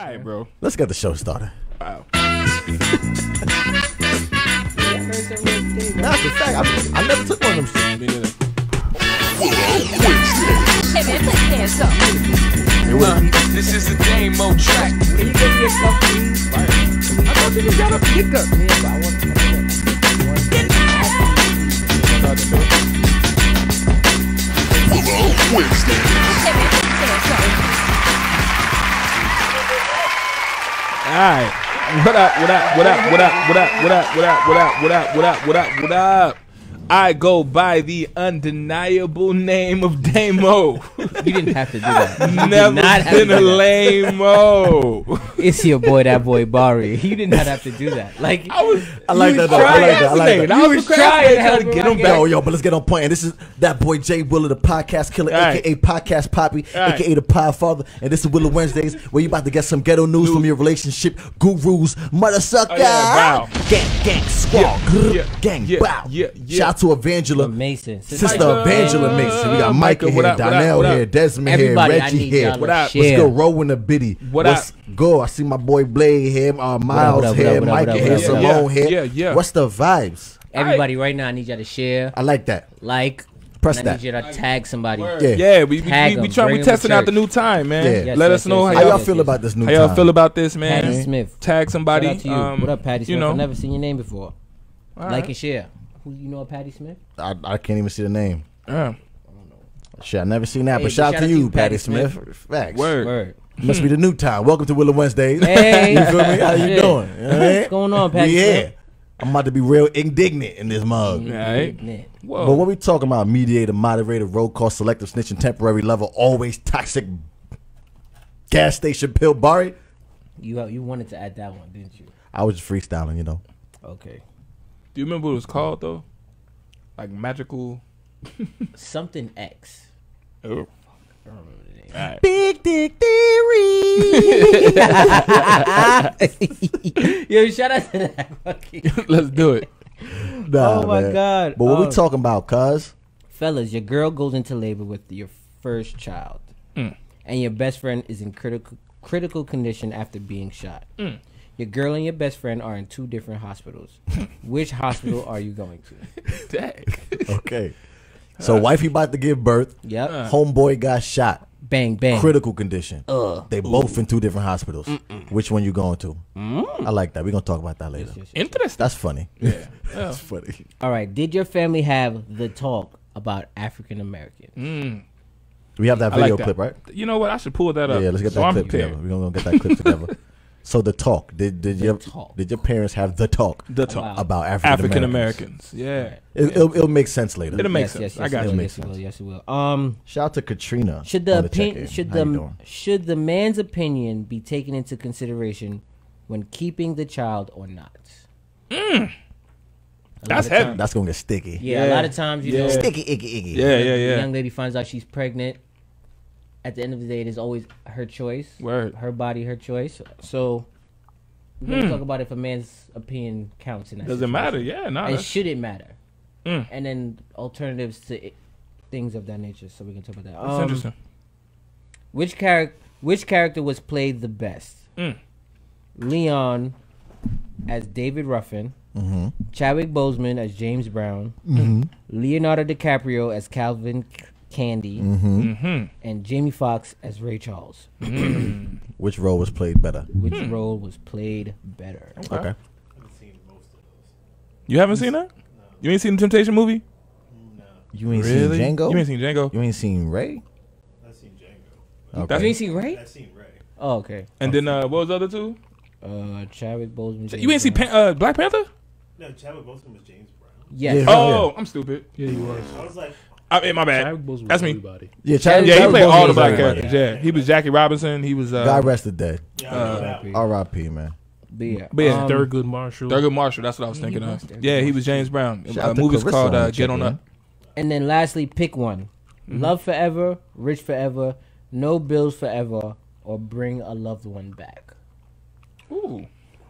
All right, bro. Let's get the show started. Wow. That's a fact. I never took one of them. This is the demo track. Can you get yourself please? I don't think you got a pickup. I want to Alright. What up? I go by the undeniable name of Damo. You didn't have to do that. You never been a lame-o. It's your boy, that boy Barry. You did not have to do that. Like I like that. I was trying to get him back. Yo, but let's get on point. And this is that boy Jay Willa, the podcast killer, right, aka Podcast Poppy, right, aka the Podfather. And this is Willa Wednesdays, where you about to get some ghetto news from your relationship gurus, mother sucker. Oh, yeah, wow. Gang squad, gang. Shout out to Evangela Mason, sister Evangela Mason. We got Micah here, Donnell here, Desmond here, Reggie here. Let's go roll in the bitty. What's go? I see my boy Blade here, Miles here, Micah here, Simone here. What's the vibes? Everybody, right now, I need y'all to share. I like that. Like, press that. I need you to tag somebody. Yeah, we testing out the new time, man. Let us know how y'all feel about this new time. How y'all feel about this, man? Patty Smith, tag somebody. What up, Patty Smith? I've never seen your name before. Like and share. Who you know, Patty Smith? I can't even see the name. I don't know. Shit, I never seen that. Hey, but shout out to you, Patty Smith. Facts. Word. Must be the new time. Welcome to Willa Wednesdays. Hey, you feel me? How you doing? What's going on, Patty? Smith? I'm about to be real indignant in this mug. Right. Whoa. But what we talking about? Mediator, moderator, roll call, selective, snitching, temporary lover, always toxic, gas station pill, Barry. You wanted to add that one, didn't you? I was just freestyling, you know. Okay. Do you remember what it was called though? Like magical something X. Oh, I don't remember the name. Right. Big Dick Theory. Yo, shout out to that. Okay. Let's do it. Nah, oh my man. God! But what we talking about, cuz? Fellas, your girl goes into labor with your first child, and your best friend is in critical condition after being shot. Your girl and your best friend are in two different hospitals. Which hospital are you going to? Dang. Okay. So wifey about to give birth. Yep. Homeboy got shot. Bang, bang. Critical condition. They both in two different hospitals. Which one you going to? I like that. We're going to talk about that later. Yes. Interesting. That's funny. Yeah. That's funny. All right. Did your family have the talk about African Americans? We have that video clip, right? You know what? I should pull that up. Yeah, let's get that clip together. We're going to get that clip together. So the talk, did your parents have the talk? The talk about African Americans. Yeah, it'll make sense later. It'll make sense. I got you. Yes, it will. Shout out to Katrina. Should the man's opinion be taken into consideration when keeping the child or not? That's heavy. That's gonna get sticky. Yeah, a lot of times you know, sticky, icky. Yeah. The young lady finds out she's pregnant. At the end of the day, it is always her choice. Word. Her body, her choice. So we're going to talk about if a man's opinion counts in that situation. Does it matter? Yeah, no. And should it matter? And then alternatives to it, things of that nature. So we can talk about that. That's interesting. Which character was played the best? Leon as David Ruffin. Chadwick Boseman as James Brown. Leonardo DiCaprio as Calvin Candie, and Jamie Foxx as Ray Charles. Which role was played better? Okay. I haven't seen most of those. You haven't seen that? No. You ain't seen the Temptation movie? No. You ain't seen Django? You ain't seen Django? You ain't seen Ray? I've seen Django. Okay. You ain't seen Ray? I've seen Ray. Oh, okay. And then what was the other two? Chadwick Boseman. You ain't seen Black Panther? No, Chadwick Boseman was James Brown. Yes. Oh, I'm stupid. Yeah, you were. I was like... my bad. That's me. Yeah, he played all the black characters. Yeah, he was Jackie Robinson. He was God rest the dead. R.I.P. man. But yeah, Thurgood Marshall. That's what I was thinking of. Yeah, he was James Brown. The movie's called Get On Up. And then lastly, pick one: Love Forever, Rich Forever, No Bills Forever, or Bring a Loved One Back. Ooh,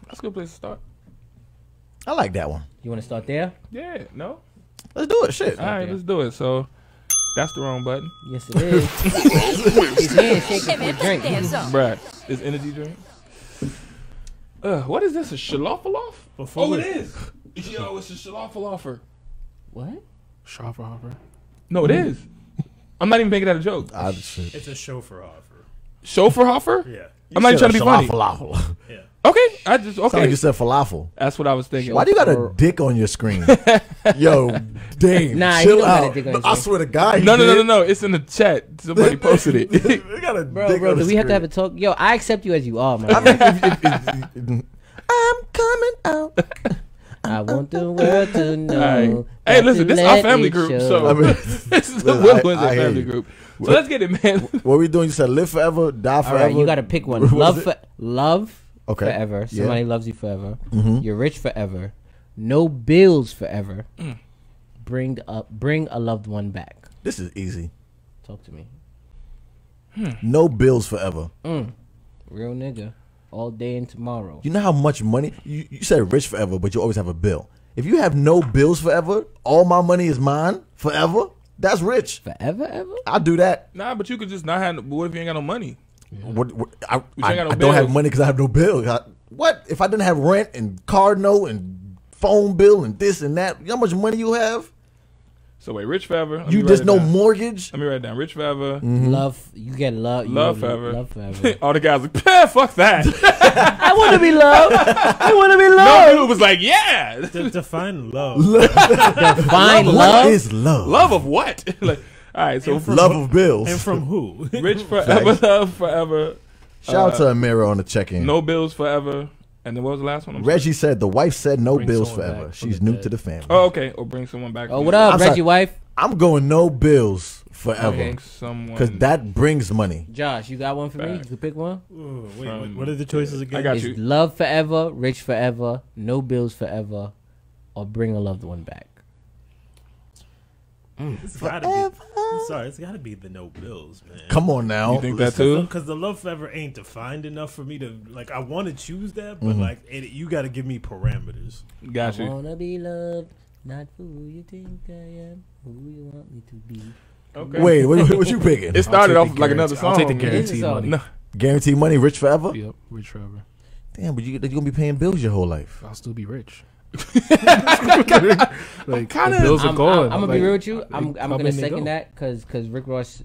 that's a good place to start. I like that one. You want to start there? Yeah. No. Let's do it, shit. All right, let's do it. So, that's the wrong button. Yes, it is. It's energy drink. What is this? A shalafaloff? Oh, it is. Yo, it's a shalafaloffer. What? Shalafaloffer? No, it is. I'm not even making that a joke. It's a chauffeur offer. Chauffeur offer? Yeah. I'm not even trying to be funny. Falafel. Yeah. Okay, I just okay. Sound like you said falafel. That's what I was thinking. Why do you got a dick on your screen? Yo, damn. Nah, chill out. I swear to God. No. It's in the chat. Somebody posted it. We got a dick on the screen. Do we have to have a talk? Yo, I accept you as you are, man. I'm coming out. I want the world to know. Right. Hey, listen, this is our family group. So I mean, this is the Willa Wednesdays family group. So let's get it, man. What are we doing? You said live forever, die forever. All right, you got to pick one. Love forever. Somebody loves you forever. You're rich forever. No bills forever. Bring a loved one back. This is easy. Talk to me. No bills forever. Real nigga. All day and tomorrow. You know how much money you said rich forever, but you always have a bill. If you have no bills forever, all my money is mine forever. That's rich. Forever, ever. I'll do that. Nah, but you could just not have. What if you ain't got no money? Yeah. I don't have money because I have no bill. What if I didn't have rent and car note and phone bill and this and that? You know how much money you have? So wait, rich forever. You just no mortgage. Let me write it down. Rich forever. Love. You get love. Love forever. Love forever. All the guys like, fuck that. I want to be loved. I want to be loved. No dude was like, yeah. Define love. Define love. What is love? Love of what? Like, all right. So love of bills. And from who? Rich forever. Love forever. Shout out to Amira on the check-in. No bills forever. And then what was the last one? Reggie said the wife said no bills forever. She's new to the family. Oh, okay. Or bring someone back. Oh, what up, Reggie wife? I'm going no bills forever. Because that brings money. Josh, you got one for me? You can pick one? Ooh, wait, what are the choices again? I got you. Love forever, rich forever, no bills forever, or bring a loved one back. It's gotta be, I'm sorry, it's gotta be the no bills, man. Come on now. You think that too? Because the love forever ain't defined enough for me to like. I want to choose that, but like, you gotta give me parameters. Gotcha. I wanna be loved, not who you think I am, who you want me to be. Okay. Wait, what you picking? It started off like another song. I'll take the guarantee money. No. Guarantee money, rich forever. Yep, rich forever. Damn, but you're gonna be paying bills your whole life. I'll still be rich. Like, I'm gonna be real with you. I'm gonna second that because Rick Ross,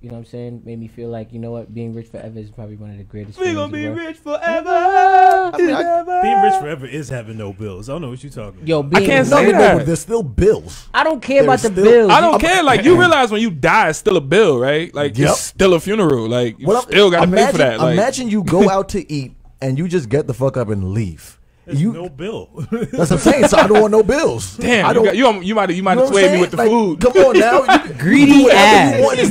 you know what I'm saying, made me feel like, you know what, being rich forever is probably one of the greatest. We're gonna be rich forever. Being rich forever is having no bills. I don't know what you're talking about. Yo, I can't say that. There's still bills. I don't care about the bills. I don't care. Like, you realize when you die, it's still a bill, right? Like, it's still a funeral. Like, you still gotta pay for that. Imagine you go out to eat and you just get the fuck up and leave. You, no bill. That's what I'm saying. So I don't want no bills. Damn, I don't, you might have swayed me with the food. Come on now, greedy ass. You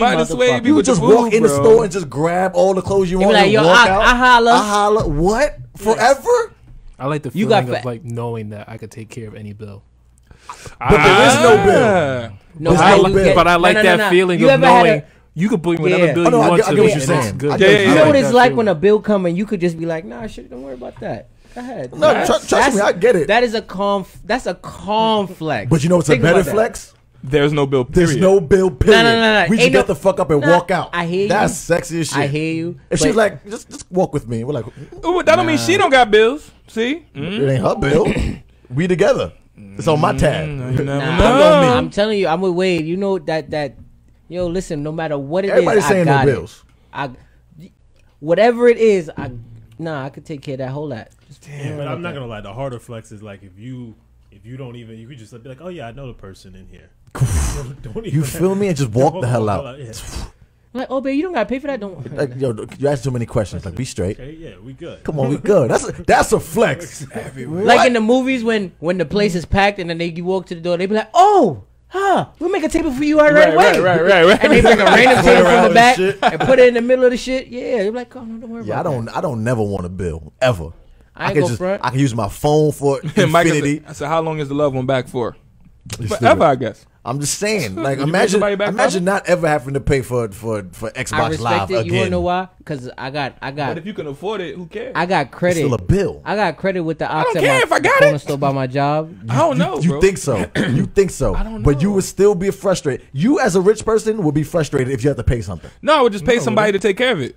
might have swayed me with the food. You just walk in the store and just grab all the clothes you want. Like, yo, I holla. What forever? I like the feeling of like knowing that I could take care of any bill. But there is no bill. No, but I like that feeling of knowing. You could bring whatever bill you want to. I get what you're saying. You know what it's like when a bill comes and you could just be like, nah, shit, don't worry about that. Go ahead. No, trust me, I get it. That is a calm. That's a calm flex. But you know what's a better flex? There's no bill. Period. There's no bill. Period. No. We just get the fuck up and walk out. I hear you. That's sexy as shit. I hear you. If she's like, just walk with me. We're like, ooh, that don't mean she don't got bills. See, it ain't her bill. We together. It's on my tab. No, I'm telling you, I'm with Wade. You know that. Yo, listen, no matter what it is, I got it. Whatever it is, I could take care of that whole lot. Damn, but I'm not gonna lie, the harder flex is like if you don't even, you could just be like, oh yeah, I know the person in here. Don't even, you feel me? And just walk the hell out. Yeah. Like, oh, babe, you don't gotta pay for that. Don't. Like, yo, you ask too many questions. Like, be straight. Okay, yeah, we good. Come on, we good. That's a flex. Like in the movies when the place is packed and then you walk to the door, they be like, oh. Huh, we'll make a table for you right away. Right. And they bring a random table from the back and put it in the middle of the shit. Yeah, you're like, oh, don't worry about that. I don't never want a bill, ever. I can use my phone for infinity. I said, how long is the loved one back for? Forever, I guess. I'm just saying. Like, imagine not ever having to pay for Xbox I respect Live it. Again. You want to know why? Because I got. But if you can afford it, who cares? I got credit. It's still a bill. I got credit with the. I don't care if I got it. Still by my job. I don't know. You think so? You think so? I don't know. But you would still be frustrated. You as a rich person would be frustrated if you have to pay something. No, I would just pay somebody to take care of it.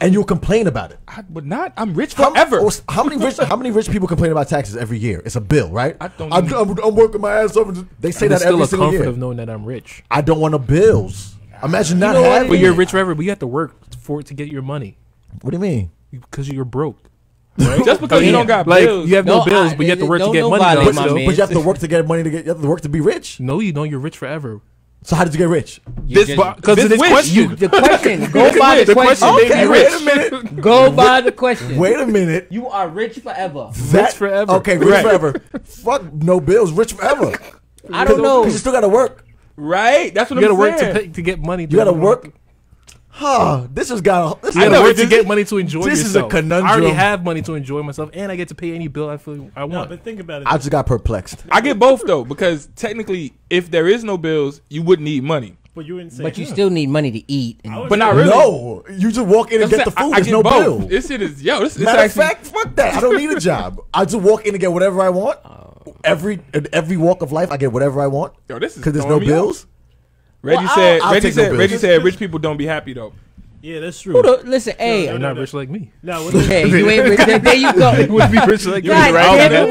and you'll complain about it. I would not. I'm rich forever. How many rich people complain about taxes every year? It's a bill, right? I'm working my ass off. They say that every single year. Still a comfort of knowing that I'm rich. I don't want no bills. Imagine not having. But you're rich forever. But you have to work for it to get your money. What do you mean? Because you're broke. Right? Just because you don't got bills, you have no bills, but you have to work to get money. But you have to work to get money to get. You have to work to be rich. No, you don't. You're rich forever. So how did you get rich? Because of this question. The question. Go by the question. Okay, wait a minute. Go by the question. Wait a minute. You are rich forever. Rich forever. Okay, rich forever. Fuck no bills. Rich forever. I don't know. You still gotta work. Right. That's what I'm saying. You gotta work to get money. You gotta work. Huh, this has got a... I never to get money to enjoy this yourself. This is a conundrum. I already have money to enjoy myself, and I get to pay any bill I feel I want. No, but think about it. I just got perplexed. I get both, though, because technically, if there is no bills, you wouldn't need money. But you wouldn't say But you still need money to eat. And but not really. No, you just walk in and get the food. There's no bill. This shit is... Yo, this is actually... Matter of fact, fuck that. I don't need a job. I just walk in and get whatever I want. Every walk of life, I get whatever I want. Yo, this is... Because there's no bills. Reggie said rich people don't be happy though. Yeah, that's true. Listen, hey, you're not rich like me. No, hey, you ain't rich. There you go. You wouldn't be rich like you. You ain't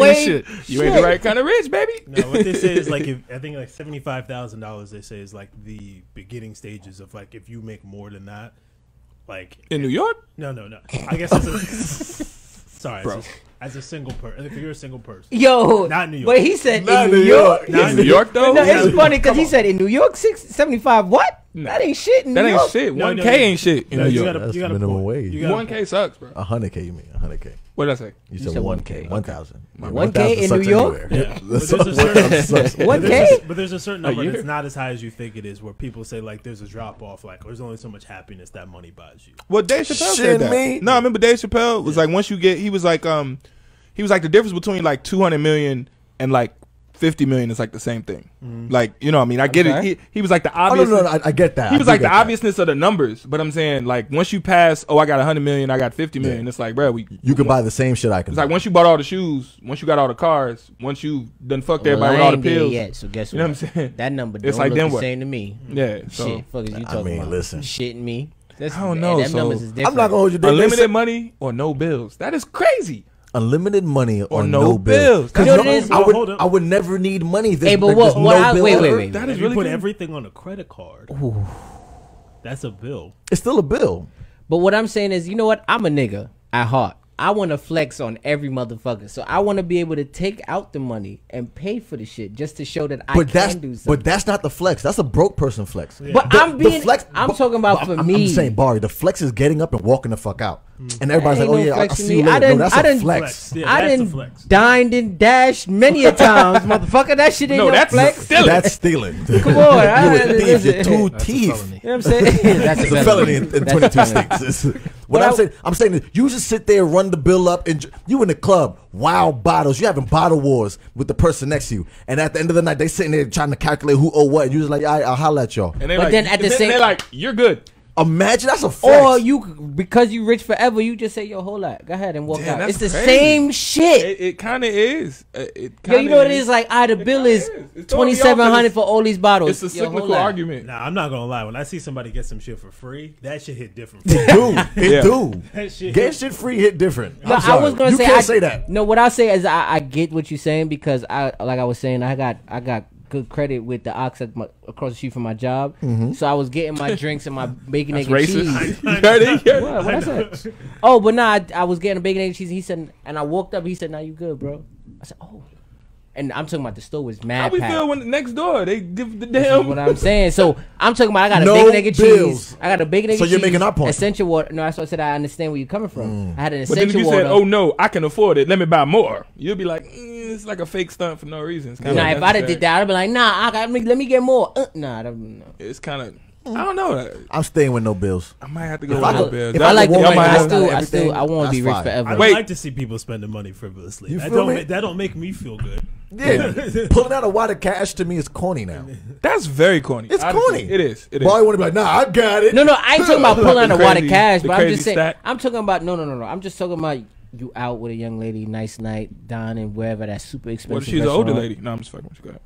the right kind of rich, baby. No, what they say is like, if, I think like $75,000. They say is like the beginning stages of like if you make more than that, like in New York. No. I guess it's a, sorry, bro. As a single person, if you're a single person, yo, not New York. But he said in New York, not New York though. No, it's funny because he said in New York, 675. What? No. That ain't shit. In New York. That ain't shit. 1K ain't shit in New York. That's minimum wage. 1K sucks, bro. 100K, you mean 100K? What did I say? You said 1K, 1,000. 1K in New York. Yeah, but there's a certain number that's not as high as you think it is, where people say like there's a drop off, like there's only so much happiness that money buys you. Well, Dave Chappelle said that. No, I remember Dave Chappelle was like, once you get, he was like the difference between like 200 million and like 50 million is like the same thing. Mm. Like, you know what I mean? I get it. He was like the obvious. Oh, no, I get that. He was like the obviousness of the numbers. But I'm saying, like, once you pass, oh, I got 100 million, I got 50 million. Yeah. It's like, bro, you can buy the same shit I can. It's like, once you bought all the shoes, once you got all the cars, once you done fucked everybody with all the pills. Yet, so guess what? You know what I'm saying? That number don't like look the same to me. Yeah. So, shit, fuck is you talking about? Listen. Shit me. That's, I don't know. So, is I'm not going to hold you down. Unlimited money or no bills. That is crazy. Unlimited money or no bills. You know what it is? I would never need money. Hey, but wait. That is really put everything on a credit card. Ooh. That's a bill. It's still a bill. But what I'm saying is, you know what? I'm a nigga at heart. I want to flex on every motherfucker. So I want to be able to take out the money and pay for the shit just to show that I can do something. But that's not the flex. That's a broke person flex. Yeah. But I'm talking about for me. I'm saying, Barry, the flex is getting up and walking the fuck out. Mm. And everybody's like, oh, yeah, I'll see you later. No, that's a flex. Yeah, I done dined and dashed many a times, motherfucker. That shit ain't no flex. Stealing. That's stealing. Come on. You two thieves. You know what I'm saying? That's a felony in 22 states. What I'm saying is you just sit there, run the bill up, and you in the club, wild bottles. You having bottle wars with the person next to you, and at the end of the night, they sitting there trying to calculate who owe what, and you just like, all right, I'll holler at y'all. And then they're like, you're good. Imagine that's a flex. Or you, because you rich forever, you just say your whole lot. Go ahead and walk out. It's the same shit. It kind of is. Yo, you know what it is? Like, the bill is $2,700 for all these bottles. It's a cyclical argument. Nah, I'm not gonna lie. When I see somebody get some shit for free, that shit hit different. It do. Get shit free hit different. No, I was gonna say you can't say that. No, what I say is I get what you're saying because like I was saying, I got good credit with the Ox across the street from my job. Mm-hmm. So I was getting my drinks and my bacon, egg, and cheese. Oh, but nah, I was getting a bacon, egg, and cheese. He said, and I walked up. He said, "Nah, you good, bro?" I said, "Oh." And I'm talking about the store was mad. How we feel when next door they give the damn? This is what I'm saying. So I'm talking about I got a bacon, egg, and cheese. So you're making up on essential water. No, that's what I said. I understand where you're coming from. I had an essential water. But then if you said, "Oh no, I can afford it. Let me buy more," you'll be like, "It's like a fake stunt for no reason." It's kinda if I did that, I'd be like, "Nah, let me get more." It's kind of. I don't know. I'm staying with no bills. I might have to go with no bills. If I like the money, I want to be rich forever. I like to see people spending money frivolously. That don't make me feel good. Yeah. Pulling out a wad of cash to me is corny now. That's very corny. It's corny. It is. It is. Probably want to be like, nah, I got it. No, I ain't talking about pulling out a wad of cash, but I'm just saying. I'm talking about, no. I'm just talking about you out with a young lady, nice night, dining, wherever, that's super expensive. What if she's an older lady? No, I'm just fucking with you. Go ahead.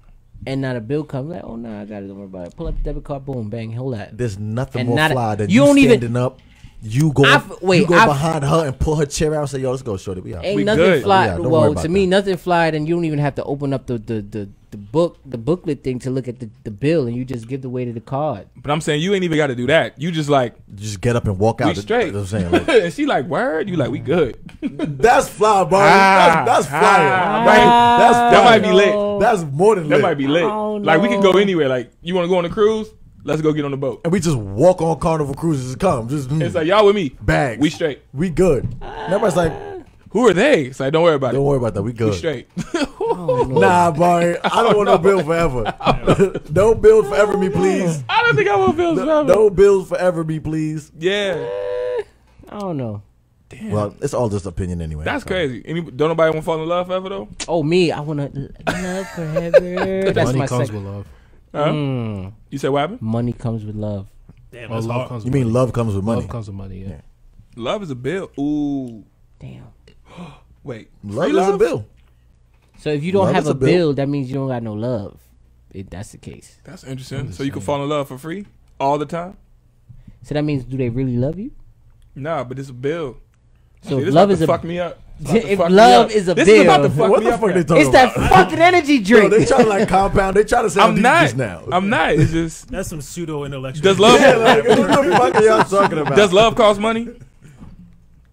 And now the bill comes like, oh no, I got it, don't worry about it. Pull up the debit card, boom, bang, hold that. There's nothing more fly than you standing up You go behind her and pull her chair out and say, yo, let's go, shorty. We out. Ain't we nothing good. Fly. Yeah, well, to me, nothing fly, and you don't even have to open up the booklet thing to look at the bill, and you just give the weight of the card. But I'm saying you ain't even got to do that. You just like. Just get up and walk out. We straight. That's what I'm saying. Like, and she like, word? You like, we good. That's fly, bro. That's fly. Right? That's fly. That might be lit. That's more than lit. That might be lit. Like, we can go anywhere. Like, you want to go on a cruise? Let's go get on the boat. And we just walk on Carnival Cruises and come. Just, it's like, y'all with me. Bags. We straight. We good. And everybody's like, who are they? It's like, don't worry about it. Don't worry about that. We good. We straight. Oh, nah, boy. I don't want no bill forever. Don't build forever me, please. I don't think I want bills forever. Don't build forever me, please. Yeah. I don't know. Damn. Well, it's all just opinion anyway. That's crazy. Don't nobody want to fall in love forever, though? Oh, me. I want to love forever. That's my comes with love. You said what happened? Money comes with love. Damn, love comes with money. Love comes with money? Love comes with money, yeah. Love is a bill. Ooh. Damn. Wait. Love is a bill. So if you don't have a bill, that means you don't got no love. If that's the case. That's interesting. So you can fall in love for free all the time? So that means do they really love you? Nah, but it's a bill. So see, love is a fuck me up. If love is a bill, this is about to fuck me up. It's that fucking energy drink. They try to like compound. They try to say I'm not. Now. I'm not. It's just that's some pseudo intellectual. Does love? Yeah, like, what the fuck are y'all talking about? Does love cost money?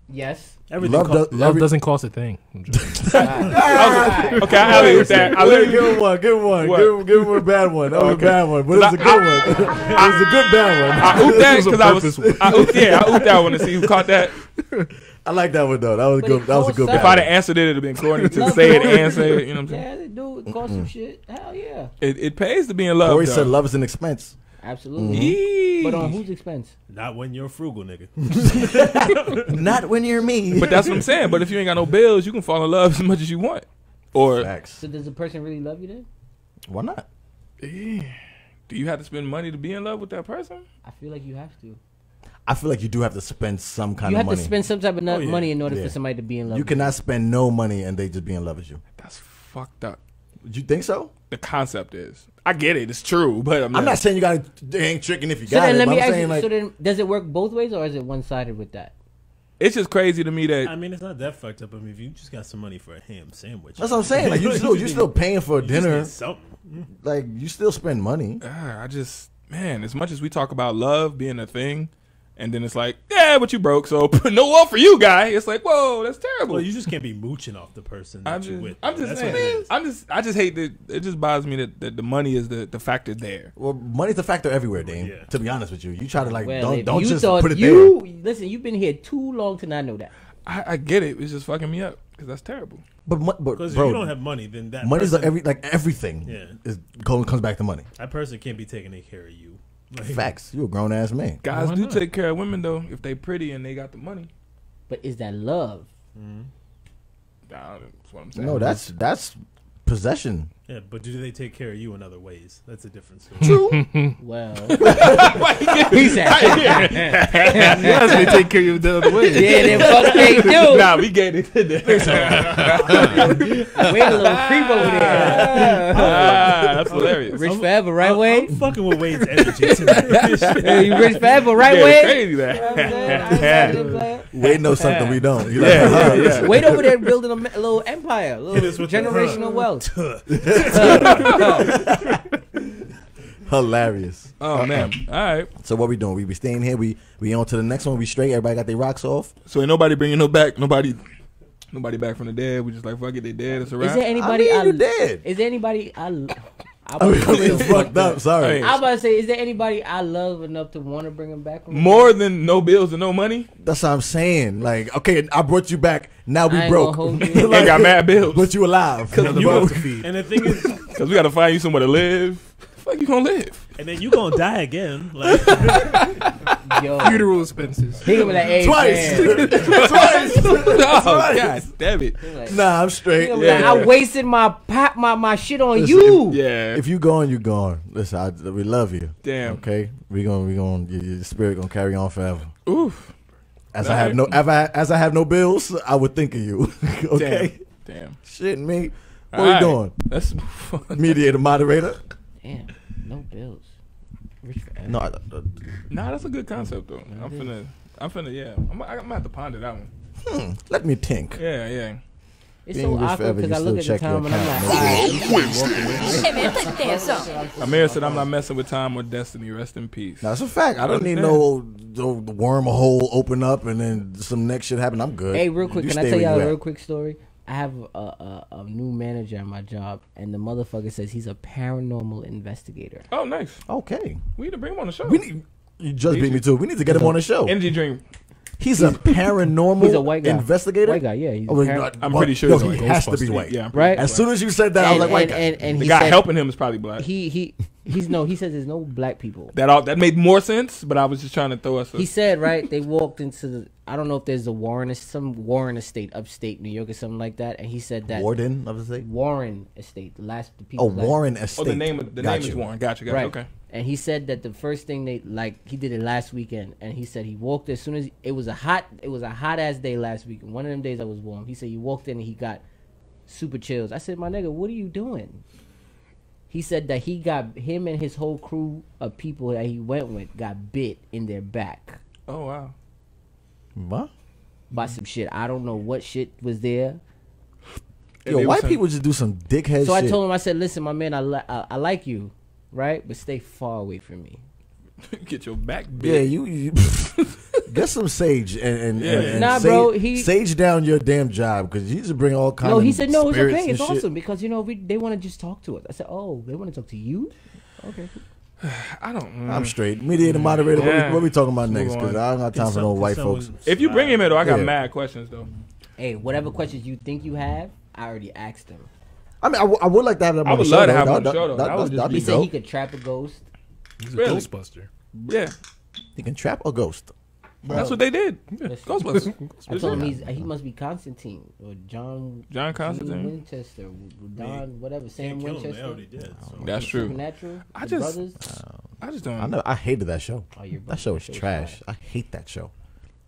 Yes. Love doesn't cost a thing. Okay, I'll leave with that. Give him one bad one. That was a bad one, but it's a good one. It's a good bad one. I ooped that because I was. Yeah, I ooped that one to see who caught that. I like that one though. That was good. That was a good. If I'd have answered it, it'd have been corny to say it and say it. You know what I'm saying? Yeah, they do. It costs some shit. Hell yeah. It pays to be in love. Corey said love is an expense. Absolutely. Mm-hmm. But on whose expense? Not when you're frugal, nigga. Not when you're me. But that's what I'm saying. But if you ain't got no bills, you can fall in love as much as you want. Or facts. So does a person really love you then? Why not? Do you have to spend money to be in love with that person? I feel like you have to. I feel like you do have to spend some kind of money. You have to spend some type of money in order for somebody to be in love with you. You cannot spend no money and they just be in love with you. That's fucked up. You think so? The concept is. I get it. It's true. But I'm not saying you got to ain't tricking if you got it. So then does it work both ways or is it one-sided with that? It's just crazy to me that... I mean, it's not that fucked up. I mean, if you just got some money for a ham sandwich... That's what I'm saying. Like, you're still paying for a dinner. Like, you still spend money. I just... Man, as much as we talk about love being a thing... And then it's like, yeah, but you broke, so no love for you, guy. It's like, whoa, that's terrible. Well, you just can't be mooching off the person that you're with. I'm just saying. I just hate that. It just bothers me that the money is the factor there. Well, money's the factor everywhere, Dame. Yeah. To be honest with you, you try to like don't just put it there. Listen, you've been here too long to not know that. I get it. It's just fucking me up because that's terrible. But because if you don't have money, then that money's everything. Yeah, comes back to money. That person can't be taking care of you. Like, facts. You a grown ass man. Guys do take care of women though if they pretty and they got the money. But is that love? That's what I'm saying. No, that's possession. Yeah, but do they take care of you in other ways? That's a different story. True. Well, he said, "Yes, they take care of you in other ways." Yeah, they fuck they do. Nah, we get it. We had a little creep over there. That's hilarious. Rich forever, right, Wade? I'm fucking with Wade's energy tonight. You rich forever, right, Wade? Crazy that. Wade knows something we don't. Yeah. Wade over there building a little empire, a little generational wealth. Hilarious. Oh man. All right. So what we doing? We staying here. We on to the next one. We straight. Everybody got their rocks off. So ain't nobody bringing no back. Nobody back from the dead. We just like fuck it. They dead. It's a wrap. Is there anybody? I mean, dead. Is there anybody? I mean, fucked up. Sorry. I was about to say, is there anybody I love enough to want to bring them back? More than no bills and no money. That's what I'm saying. Like, okay, I brought you back. Now we broke. I like, got mad bills, but you alive. And the thing is, because we got to find you somewhere to live. Fuck, you gonna live, and then you gonna die again. Like, yo. Funeral expenses. He gonna be like, hey, twice. Oh, God damn it. Like, nah, I'm straight. Like, I wasted my shit on you. If you gone, you gone. Listen, we love you. Damn. Okay, we gonna your spirit gonna carry on forever. Oof. As I have no bills, I would think of you. Okay. Damn. Shit, me. What we doing? That's mediator, moderator. Damn. No bills. Rich forever. No, that's a good concept though. I'm finna I'm gonna have to ponder that one. Let me think. Yeah. It's so awkward because I look at the time and I'm like, Amir said, I'm not messing with time or destiny. Rest in peace. That's a fact. I don't need no wormhole open up and then some next shit happen. I'm good. Hey, real quick, can I tell y'all a real quick story? I have a new manager at my job, and the motherfucker says he's a paranormal investigator. Oh, nice. Okay. We need to bring him on the show. You just beat me too. We need to get him on the show. Energy drink. He's a paranormal investigator? White guy, yeah. I'm pretty sure he has to be white. Yeah, right? As soon as you said that, I was like, white guy. And the guy helping him is probably black. He says there's no black people. That made more sense, but I was just trying to throw us. He said, right, they walked into the, I don't know if there's a Warren, some Warren estate upstate New York or something like that, and he said that. Warden of the state? Warren estate. The last people. Oh, Warren estate. Oh, the name is Warren. Gotcha. Right. Okay. And he said that the first thing he did it last weekend, and he said he walked as soon as it was a hot ass day last week. One of them days I was warm. He said he walked in and he got super chills. I said, my nigga, what are you doing? He said that he got him and his whole crew of people that he went with got bit in their back. Oh wow. What? By some shit. I don't know what shit was there. Yo, white people just do some dickhead shit. So I told him, I said, listen, my man, I like you. Right, but stay far away from me. Get your back bit. Yeah, you get some sage and sage down your damn job, because you used to bring all kinds. No, he said no, it's okay, it's awesome, because you know they want to just talk to us. I said, oh, they want to talk to you? Okay. I'm straight. Mediator, moderator. Yeah. What we talking about next? Because I don't got time for no white folks. If you bring him in, though, I got mad questions though. Hey, whatever questions you think you have, I already asked them. I mean, I would like that. I would love to have him show though. He said he could trap a ghost. He's a Ghostbuster. Yeah, he can trap a ghost. Bro. That's what they did. Yeah. Ghostbusters. I told him he must be Constantine or John Constantine Winchester, Don whatever Sam Winchester. That's true. Supernatural. I just don't. I know. I hated that show. Oh, that show is trash. I hate that show.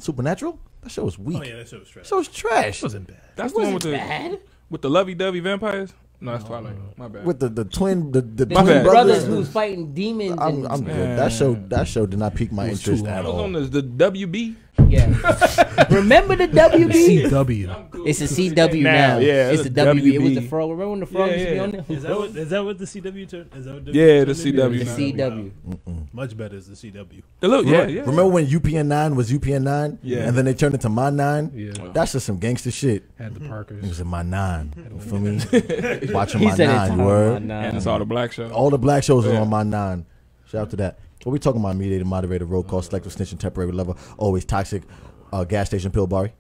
Supernatural. That show was weak. Oh yeah, that show was trash. It wasn't bad. That's the one with the. With the lovey-dovey vampires? No, that's Twilight. My bad. With the twin, the twin brothers who's fighting demons. I'm good. That show did not pique my interest at all. I was on the WB. Yeah. Remember the WB? CW. It's a CW now. Yeah, it's a WB. It was the frog. Remember when the frog used to be on there? Is that what the CW turned? Is that what the CW? The CW. Much better is the CW. Remember when UPN9 was UPN9? Yeah. And then they turned it to My 9? Yeah. That's just some gangster shit. Had the Parkers. It was in My 9. You feel me? Watching My 9, word. And it's all the black shows. All the black shows are on My 9. Shout out to that. What we talking about? Mediator, moderator, roll call, selective snitching, temporary lover, always toxic, gas station, Pillbari.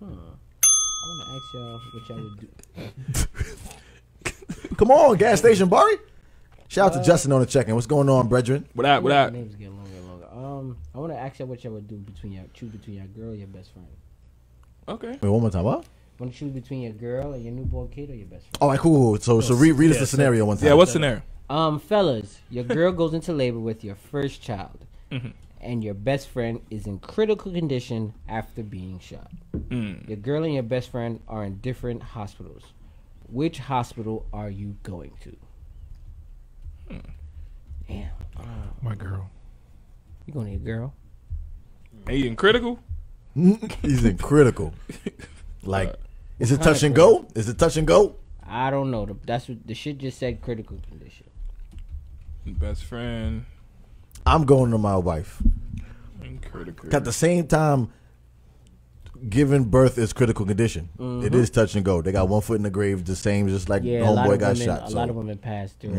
Huh. I want to ask y'all what y'all would do. Come on, gas station, Bari. Shout out to Justin on the check-in. What's going on, brethren? What up? Names getting longer and longer. I want to ask y'all what y'all would do choose between your girl or your best friend. Okay. Wait, one more time, what? Want to choose between your girl and your newborn kid or your best friend? All right, cool. So read us the scenario one time. Yeah, what scenario? Fellas, your girl goes into labor with your first child, and your best friend is in critical condition after being shot. Your girl and your best friend are in different hospitals. Which hospital are you going to? Damn. My girl. You going to your girl? Are you in critical? He's in critical. Like, is it touch and go? Is it touch and go? I don't know. That's what the shit just said. Critical condition. Best friend. I'm going to my wife. At the same time, giving birth is critical condition. It is touch and go. They got one foot in the grave, the same, just like the homeboy got shot. A lot of women passed through.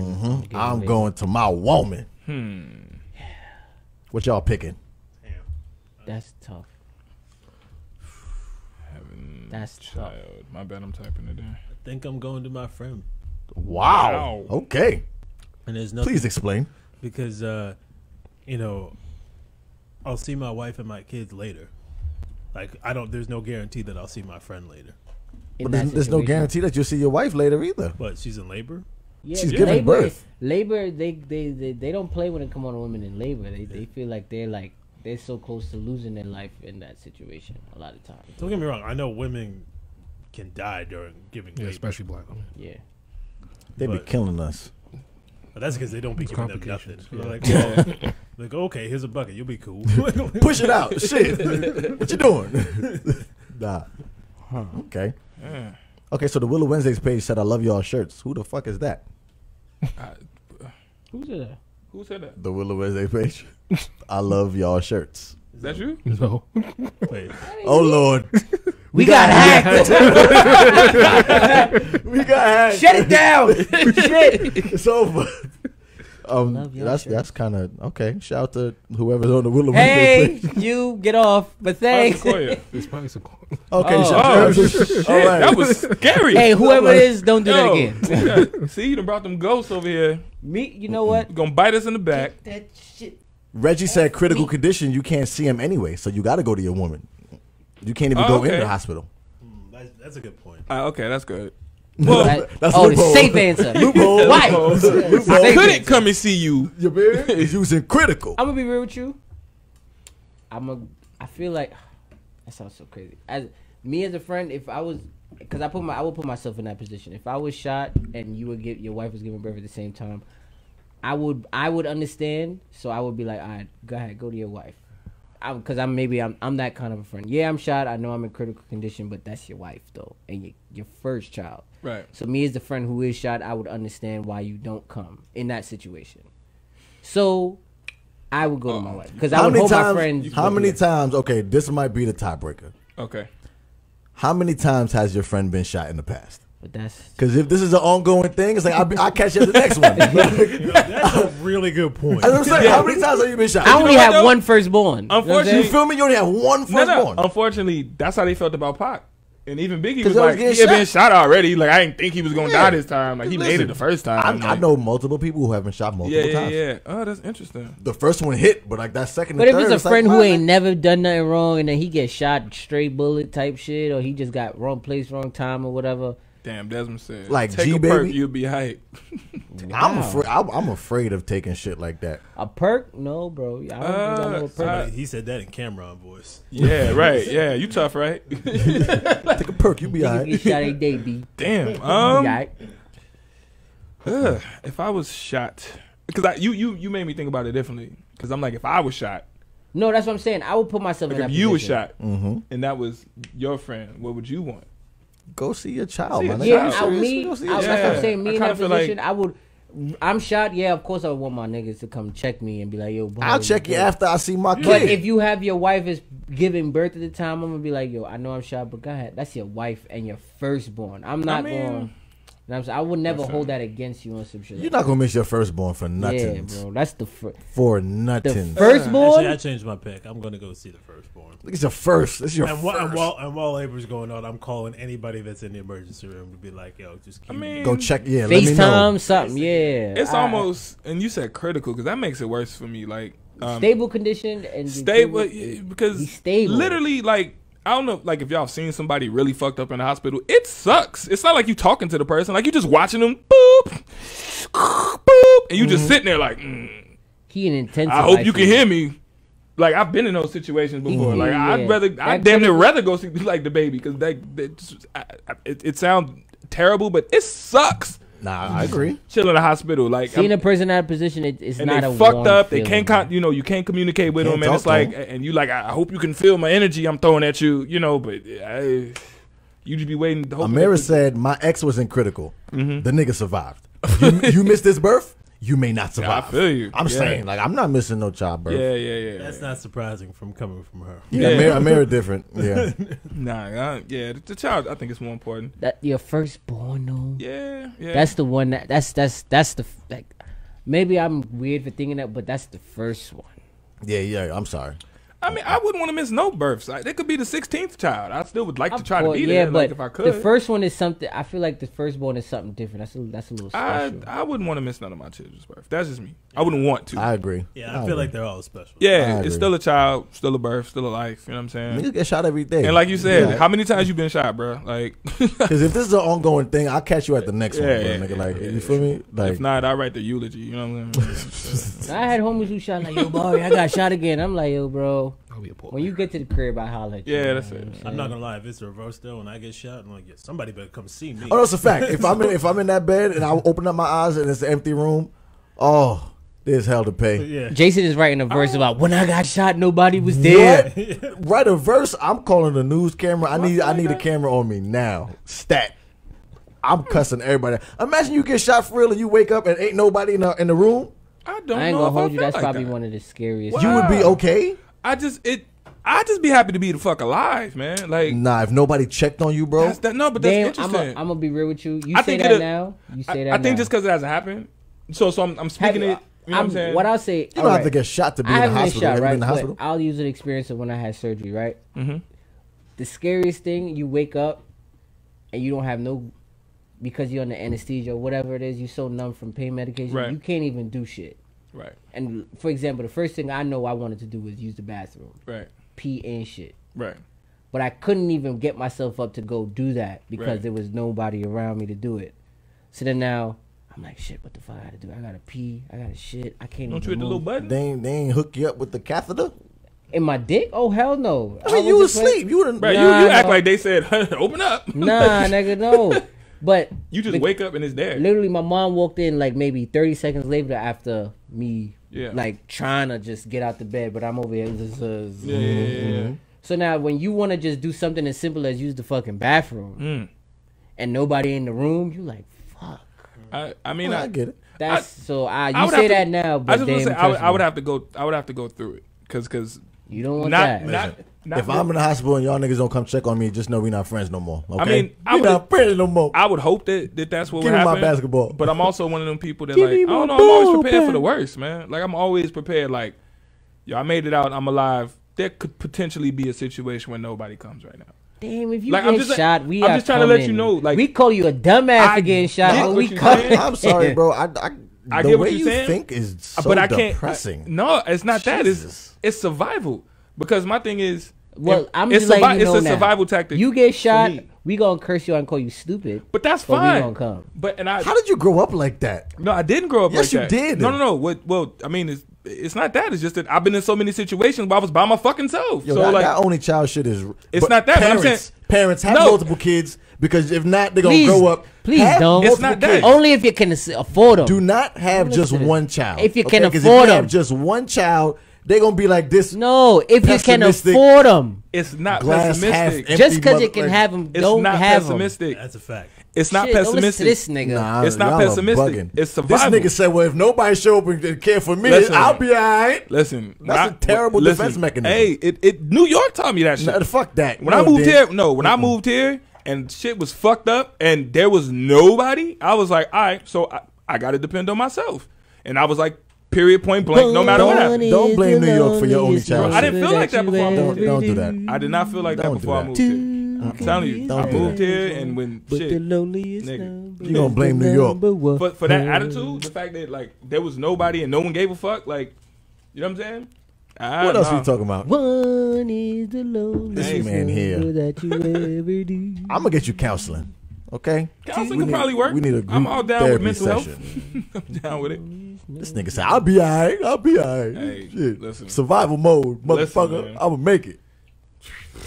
I'm going to my woman. What y'all picking? Damn. That's tough. That's tough. My bad, I'm typing it in. I think I'm going to my friend. Wow. Okay. And there's nothing. Please explain. Because, you know, I'll see my wife and my kids later. Like, there's no guarantee that I'll see my friend later. But there's no guarantee that you'll see your wife later either. But she's in labor? Yeah, she's giving birth. Labor, they don't play when it comes on women in labor. They feel like they're so close to losing their life in that situation a lot of times. Don't get me wrong. I know women can die during giving birth. Especially black women. Yeah. They be killing us. But that's because they don't be giving them nothing. Yeah. Like, well, like, okay, here's a bucket. You'll be cool. Push it out. Shit. What you doing? Nah. Huh. Okay. Yeah. Okay, so the Willa Wednesdays page said, I love y'all shirts. Who the fuck is that? Who said that? Who said that? The Willa Wednesday page. I love y'all shirts. Is that you? No. Wait. Oh, Lord. We got hacked. We got hacked. Shut it down. Shit. It's over. That's kind of okay. Shout out to whoever's on the Willa Wednesday. Hey, you get off, but thanks. It's probably some Sequoia. Okay, shit. All right. That was scary. Hey, whoever it is, don't do that again. Yeah. See, you done brought them ghosts over here. Me, you know what? You're gonna bite us in the back. Get that shit. Reggie said critical condition. You can't see him anyway, so you got to go to your woman. You can't even go in the hospital. That's a good point. Okay, that's good. Well, that's the safe answer. Loophole. Right. I couldn't come and see you. Your beard is using critical. I'm gonna be real with you. I feel like that sounds so crazy. As me as a friend, if I was, because I would put myself in that position. If I was shot and you would get your wife was giving birth at the same time, I would understand. So I would be like, all right, go ahead, go to your wife. Because I'm that kind of a friend. Yeah, I'm shot. I know I'm in critical condition, but that's your wife though, and your first child. Right. So me as the friend who is shot, I would understand why you don't come in that situation. So I would go to my wife because I would hold my friend. How many times? Okay, this might be the tiebreaker. Okay. How many times has your friend been shot in the past? But that's because if this is an ongoing thing, it's like I'll catch you at the next one. That's a really good point. I'm saying, how many times have you been shot? I only have one firstborn. Unfortunately, you feel me? You only have one firstborn. No. Unfortunately, that's how they felt about Pac. And even Biggie was like, he had been shot already. Like, I didn't think he was going to die this time. Like, he made it the first time. I know multiple people who have been shot multiple times. Yeah. Oh, that's interesting. The first one hit, but like that second and third. But if it's a friend who ain't never done nothing wrong and then he gets shot straight bullet type shit, or he just got wrong place, wrong time or whatever. Damn, Desmond said, like, take a perk, you'll be hyped. I'm afraid of taking shit like that. A perk? No, bro. I don't know a perk. He said that in Cameron voice. Yeah, right. Yeah, you tough, right? Take a perk, you'll be hyped. You shot a day, B. Damn. If I was shot, because you made me think about it differently. Because I'm like, if I was shot. No, that's what I'm saying. I would put myself in that position. If you were shot and that was your friend, what would you want? Go see your child. That's what I'm saying. Me in that position, like, I'm shot. Yeah, of course I would want my niggas to come check me and be like, yo, bro, I'll check you after I see my kid. But if you have your wife is giving birth at the time, I'm gonna be like, yo, I know I'm shot, but go ahead. That's your wife and your firstborn. I'm not going. I would never hold that against you on some shit. You're not gonna miss your firstborn for nothing. Yeah, bro. That's the for nothing. The firstborn. I changed my pick. I'm gonna go see the firstborn. Look, it's your first. It's your first. And while labor's going on, I'm calling anybody that's in the emergency room to be like, yo, just keep go check. Yeah, FaceTime something. Yeah, it's almost. And you said critical because that makes it worse for me. Like stable condition and stable because literally like. I don't know, like, if y'all seen somebody really fucked up in the hospital, it sucks. It's not like you talking to the person. Like, you just watching them, boop, boop, and you just sitting there like, He an intense. I hope you can hear me. Like, I've been in those situations before. Like, I'd damn near rather go see, like, the baby, because it sounds terrible, but it sucks. Nah, I agree. Chill in the hospital, like seeing a person out of position, it's not a fucked up. They can't, you can't communicate with them, and it's like, and you like, I hope you can feel my energy I'm throwing at you, you know. But you just be waiting. Amira said, "My ex was in critical. The nigga survived. You missed this birth. You may not survive." Yeah, I feel you. I'm saying, like, I'm not missing no childbirth. Yeah. That's not surprising from coming from her. Yeah. Amira different. Yeah. The child, I think it's more important. That your firstborn, though. Yeah. That's the one that's the, like, maybe I'm weird for thinking that, but that's the first one. Yeah. I'm sorry. I mean, I wouldn't want to miss no births. Like, it could be the 16th child. I still would like to try to be there, but like, if I could. The first one is something. I feel like the firstborn is something different. That's a little special. I wouldn't want to miss none of my children's birth. That's just me. I wouldn't want to. I agree. Yeah, I feel like they're all special. Yeah, it's still a child, still a birth, still a life. You know what I'm saying? Niggas get shot every day. And like you said, how many times you been shot, bro? Like, because if this is an ongoing thing, I'll catch you at the next one, bro, nigga. Like, you feel me? Like, if not, I write the eulogy. You know what I'm saying? I had homies who shot like, yo, Barry, I got shot again. I'm like, yo, bro. When you get to the crib, I holler at you. Yeah, that's it. I'm not gonna lie. If it's reverse though, when I get shot, I'm like, yeah, somebody better come see me. Oh, that's a fact. If I'm in that bed and I open up my eyes and it's an empty room, Oh, there's hell to pay. Yeah. Jason is writing a verse about when I got shot, nobody was there. Yeah. Write a verse. I'm calling the news camera. I need a camera on me now. Stat. I'm cussing everybody. Imagine you get shot for real and you wake up and ain't nobody in the room. I ain't gonna hold you. That's like probably one of the scariest. Wow. You would be okay. I just be happy to be the fuck alive, man. Like, nah, if nobody checked on you, bro. That's interesting. I'm gonna be real with you. I think just because it hasn't happened. So I'm speaking it. You know what I'm saying? What I'll say, you don't have to get shot to be in the hospital. Shot, right? In the hospital. I'll use an experience of when I had surgery. Right. Mm-hmm. The scariest thing, you wake up and you don't have no. Because you're under anesthesia or whatever it is, you're so numb from pain medication, right. You can't even do shit. Right. And for example, the first thing I know I wanted to do was use the bathroom. Right. Pee and shit. Right. But I couldn't even get myself up to go do that because there was nobody around me to do it. So then now I'm like, shit, what the fuck I gotta do? I gotta pee. I gotta shit. I can't. Don't even you hit the little button? They ain't hook you up with the catheter. In my dick? Oh, hell no. I mean, you asleep. You wouldn't. Right. Nah, you act like they said, open up. Nah, nigga, no. But you just wake up and it's there. Literally, my mom walked in like maybe 30 seconds later after me, like trying to just get out the bed. But I'm over here. Yeah. So now, when you want to just do something as simple as use the fucking bathroom, and nobody in the room, you like fuck. I mean, I get it. I would have to go. I would have to go through it because you don't want that. If I'm in the hospital and y'all niggas don't come check on me, just know we not friends no more. Okay? I mean, we not friends no more. I would hope that that's what would happen. Give me my basketball. But I'm also one of them people that like, I don't know, I'm always prepared for the worst, man. Like, I'm always prepared. Like, yo, I made it out. I'm alive. There could potentially be a situation where nobody comes right now. Damn, if you like, get shot, we are coming. I'm just trying to let you know. Like, we call you a dumbass for getting shot. I'm sorry, bro. I get what you're saying. The way you think is so depressing. No, it's not that. It's survival. Because my thing is, well, it's a survival tactic. You get shot, we gonna curse you and call you stupid. But that's fine. We gonna come. How did you grow up like that? No, I didn't grow up like that. Yes, you did. No. Well, I mean, it's not that. It's just that I've been in so many situations where I was by my fucking self. Yo, so that only child shit is. It's not that. Parents, but I'm saying, parents have multiple kids because if not, they're gonna grow up. Please don't. It's not that. Only if you can afford them. Do not have just one child. If you can afford them, just one child. They're going to be like this. No, if you can afford them. It's not pessimistic. Just because you can have them, don't have them. It's not pessimistic. That's a fact. It's not pessimistic. This nigga. Nah, it's not pessimistic. It's survival. This nigga said, well, if nobody show up and care for me, I'll be all right. Listen. That's a terrible defense mechanism. Hey, New York taught me that shit. Nah, fuck that. When I moved here, when I moved here and shit was fucked up and there was nobody, I was like, all right, so I got to depend on myself. And I was like, period, point blank, no matter what happens. Don't blame New York for your only child. I didn't feel like that before I moved here. Don't do that. I did not feel like that before I moved here. I'm telling you, I moved here and when shit, nigga, you gonna blame New York for that attitude? The fact that like there was nobody and no one gave a fuck, like, you know what I'm saying? What else are you talking about? One is the loneliest man here. I'm gonna get you counseling. Okay, counseling can probably work. We need a group. I'm all down with mental health. I'm down with it. This nigga said, I'll be all right. I'll be all right. Hey, shit. Listen. Survival mode, motherfucker. Listen, I'm going to make it.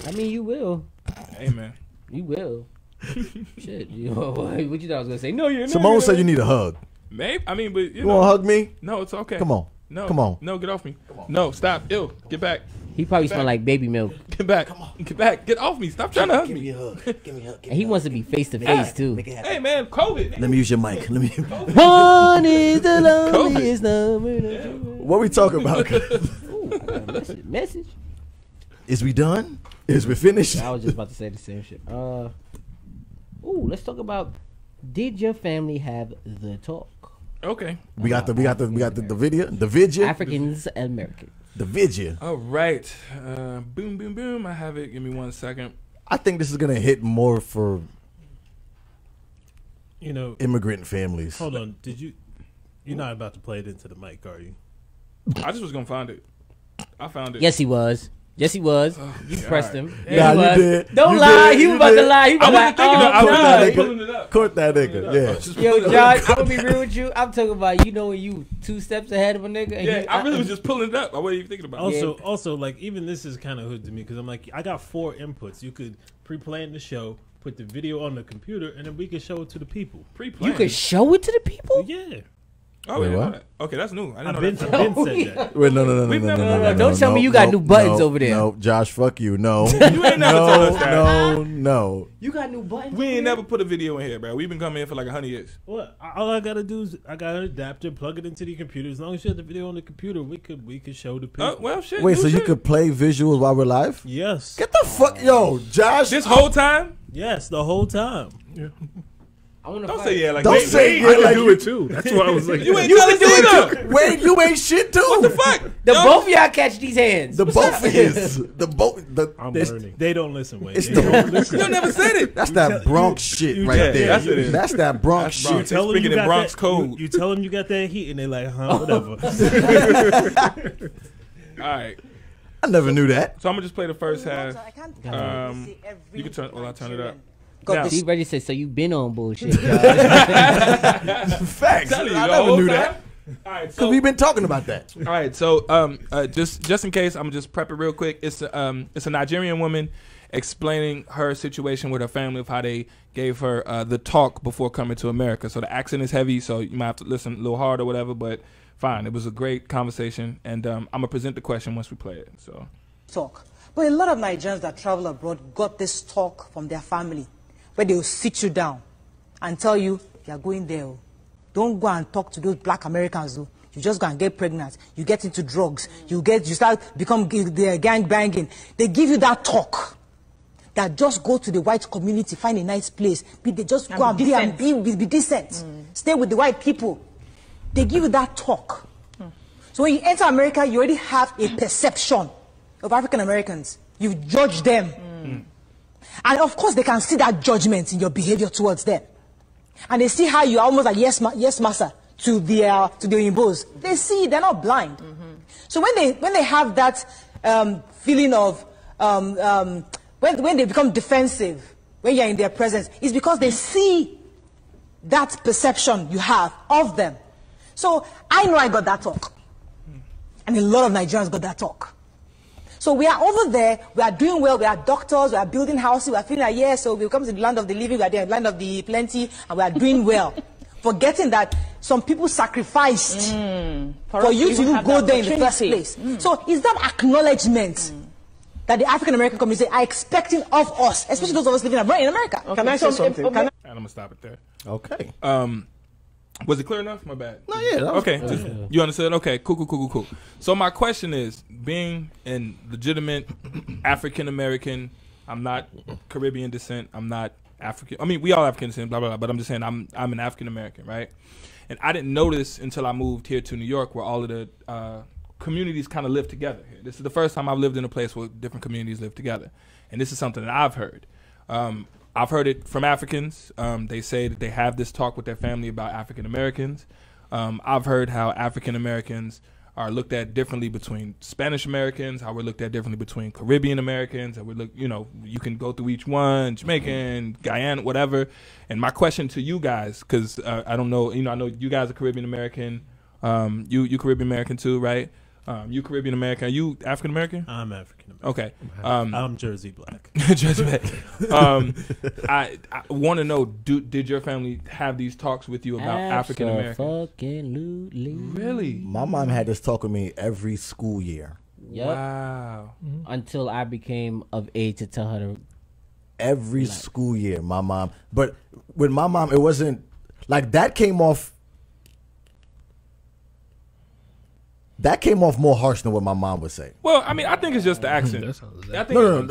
I mean, you will. Hey, man. You will. Shit. What you thought I was going to say? No, you're not. Simone said you need a hug. Maybe. I mean, but you want to hug me? No, it's okay. Come on. No. Come on. No, get off me. Come on. No, stop. Ew. Get back. He probably smell like baby milk. Get back. Come on. Get back. Get off me. Stop trying to hug me. Give me a hug. Give me a hug. And he wants to be face to face, too. Hey, man. COVID. Man. Let me use your mic. Let me. One is the loneliest number. Yeah. What we talking about? Ooh, I got a message. Is we done? Is we finished? I was just about to say the same shit. Let's talk about, did your family have the talk? Okay. We got the video. The video. Africans and Americans. The video. All right. Boom, boom, boom. I have it. Give me 1 second. I think this is going to hit more for, you know, immigrant families. Hold on. Did you, you're not about to play it into the mic, are you? I just was going to find it. I found it. Yes, he was. Yes, he was. You pressed him. Yeah, you did. Don't lie. He was about to lie. He was like, I was pulling it up. Court that nigga. Yeah. Yo, Josh, I'm going to be real with you. I'm talking about, you know, when you 2 steps ahead of a nigga. And yeah, I really was just pulling it up. I wasn't even thinking about it. Also, like, even this is kind of hood to me because I'm like, I got 4 inputs. You could pre-plan the show, put the video on the computer, and then we could show it to the people. Pre-plan. You could show it to the people? Yeah. Oh, wait, what? Okay, that's new. I didn't know that. Ben said that. Wait, no. Don't tell me you got new buttons over there. No, Josh, fuck you. No. You ain't never told us that. No. You got new buttons? We ain't never put a video in here, bro. We've been coming in for like 100 years. Well, all I got to do is I got an adapter, plug it into the computer. As long as you have the video on the computer, we could show the people. Well, shit. Wait, so you could play visuals while we're live? Yes. Get the fuck. Yo, Josh. This whole time? Yes, the whole time. Yeah. Don't say yeah like I can do it too. That's why I was like, you ain't telling us. Wait, you ain't shit too. What the fuck? Both of y'all catch these hands. I'm learning. They don't listen. Wait, they don't listen. You never said it. That's that Bronx shit right there. That's that Bronx shit. You tell them you got Bronx code. You tell them you got that heat, and they like, huh, whatever. All right. I never knew that. So I'm gonna just play the first half. You can turn. Well, I turn it up. She ready said, so you been on bullshit. Facts. I never knew that. All right, so we've been talking about that. All right, so just in case, I'm just prep it real quick. It's a Nigerian woman explaining her situation with her family of how they gave her the talk before coming to America. So the accent is heavy, so you might have to listen a little hard or whatever. But fine, it was a great conversation, and I'm gonna present the question once we play it. So talk, but a lot of Nigerians that travel abroad got this talk from their family. Where they will sit you down and tell you, you're going there. Don't go and talk to those black Americans. You just go and get pregnant. You get into drugs. You start become gang banging. They give you that talk. That just go to the white community, find a nice place. Just go and be decent. Stay with the white people. They give you that talk. So when you enter America, you already have a perception of African Americans. You judge them. And of course, they can see that judgment in your behavior towards them, and they see how you are almost like yes master to the Igbos. They see they're not blind. So when they have that feeling of when they become defensive when you're in their presence, it's because they see that perception you have of them. So I know I got that talk, and a lot of Nigerians got that talk. So we are over there, we are doing well, we are doctors, we are building houses, we are feeling like, yeah, so we come to the land of the living, we are there, the land of the plenty, and we are doing well. Forgetting that some people sacrificed for you to even go there in the first place. So is that acknowledgement that the African American community are expecting of us, especially those of us living abroad in America? Okay. Can I say something? And I'm going to stop it there. Okay. Was it clear enough? My bad. No, yeah. Okay. Yeah. You understood? Okay. Cool. So my question is, being an legitimate African American, I'm not Caribbean descent. I'm not African. I mean, we all African descent, blah, blah, blah. But I'm just saying I'm an African American, right? And I didn't notice until I moved here to New York where all of the communities kind of live together. This is the first time I've lived in a place where different communities live together. And this is something that I've heard. I've heard it from Africans. They say that they have this talk with their family about African Americans. I've heard how African Americans are looked at differently between Spanish Americans, how we're looked at differently between Caribbean Americans, and we look, you know, you can go through each one, Jamaican, Guyana, whatever. And my question to you guys, because I don't know, you know, I know you guys are Caribbean American, you Caribbean American too, right? You Caribbean American. Are you African American? I'm African American. Okay. I'm Jersey Black. Jersey Black. I want to know, did your family have these talks with you about African American? Really? My mom had this talk with me every school year. Yep. Wow. Until I became of age to tell her to every school year, my mom. But with my mom, it wasn't like that came off. That came off more harsh than what my mom would say. Well, I mean, I think it's just the accent. No.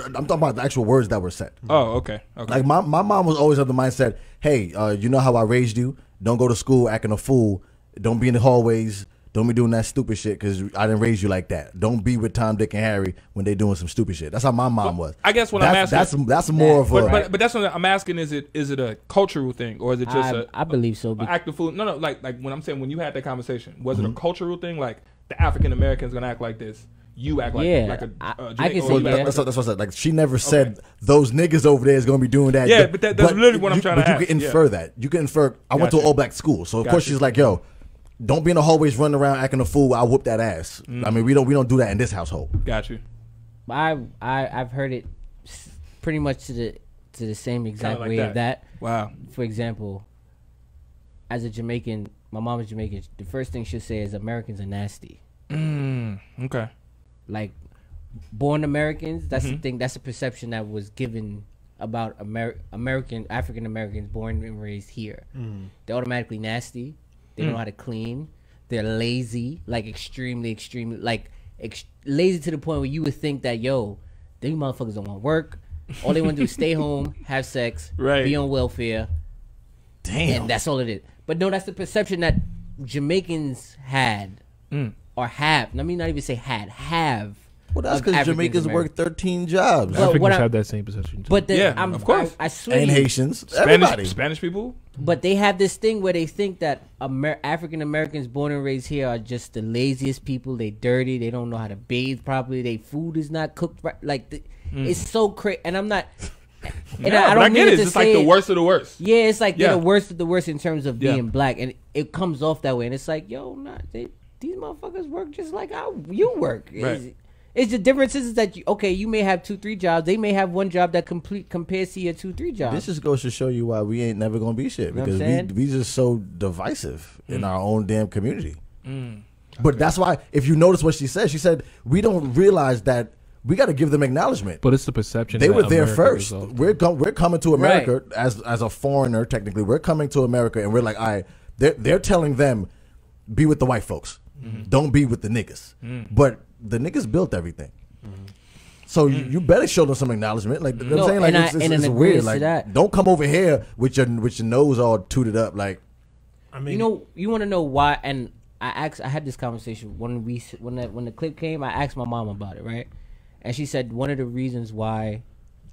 I'm talking about the actual words that were said. Oh, okay. Like, my mom was always of the mindset, hey, you know how I raised you? Don't go to school acting a fool. Don't be in the hallways. Don't be doing that stupid shit because I didn't raise you like that. Don't be with Tom, Dick, and Harry when they doing some stupid shit. That's how my mom was. I guess that's more of a, but that's what I'm asking. Is it a cultural thing or is it just I believe so. Act a fool. No. Like when I'm saying when you had that conversation, was it a cultural thing? Like, the African American's gonna act like this. You act like I can say that. That's what I said. Like she never said those niggas over there is gonna be doing that. Yeah, but that's literally what I'm trying to ask. You can infer that. You can infer. I went to an all black school, so of course she's like, "Yo, don't be in the hallways running around acting a fool. I'll whoop that ass." I mean, we don't do that in this household. Got you. I've heard it pretty much to the same exact way of that. Wow. For example, as a Jamaican, My mom is Jamaican. The first thing she'll say is Americans are nasty. Okay. Like, born Americans, that's the thing, that's a perception that was given about African Americans born and raised here. They're automatically nasty. They don't know how to clean. They're lazy, like extremely, like lazy to the point where you would think that, yo, these motherfuckers don't want to work. All they want to do is stay home, have sex, be on welfare. Damn. And that's all it is. But no, that's the perception that Jamaicans had or have. Let me not even say had, have. Well, that's because Jamaicans work 13 jobs. Well, Africans have that same perception too. But the, yeah, of course. I swear, and Haitians, Spanish people. But they have this thing where they think that African Americans born and raised here are just the laziest people. They dirty. They don't know how to bathe properly. They food is not cooked right. Like it's so crazy. And I'm not. And yeah, I don't get it. It's like the worst of the worst. Yeah, it's like they're the worst of the worst in terms of being black, and it comes off that way. And it's like, yo, these motherfuckers work just like how you work. It's the difference is that, you may have 2-3 jobs. They may have one job that compares to your 2-3 jobs. This just goes to show you why we ain't never going to be shit. Because we just so divisive in our own damn community. But that's why, if you notice what she said, we don't realize that we got to give them acknowledgement. But it's the perception. They were there first. We're coming to America as a foreigner, technically. We're coming to America, and we're like, all right, they're telling them, be with the white folks. Don't be with the niggas. But the niggas built everything, so you better show them some acknowledgement. Like you know what I'm saying, like it's weird. Like don't come over here with your nose all tooted up. Like I mean, you know, you want to know why? And I had this conversation when the clip came. I asked my mom about it, right? And she said one of the reasons why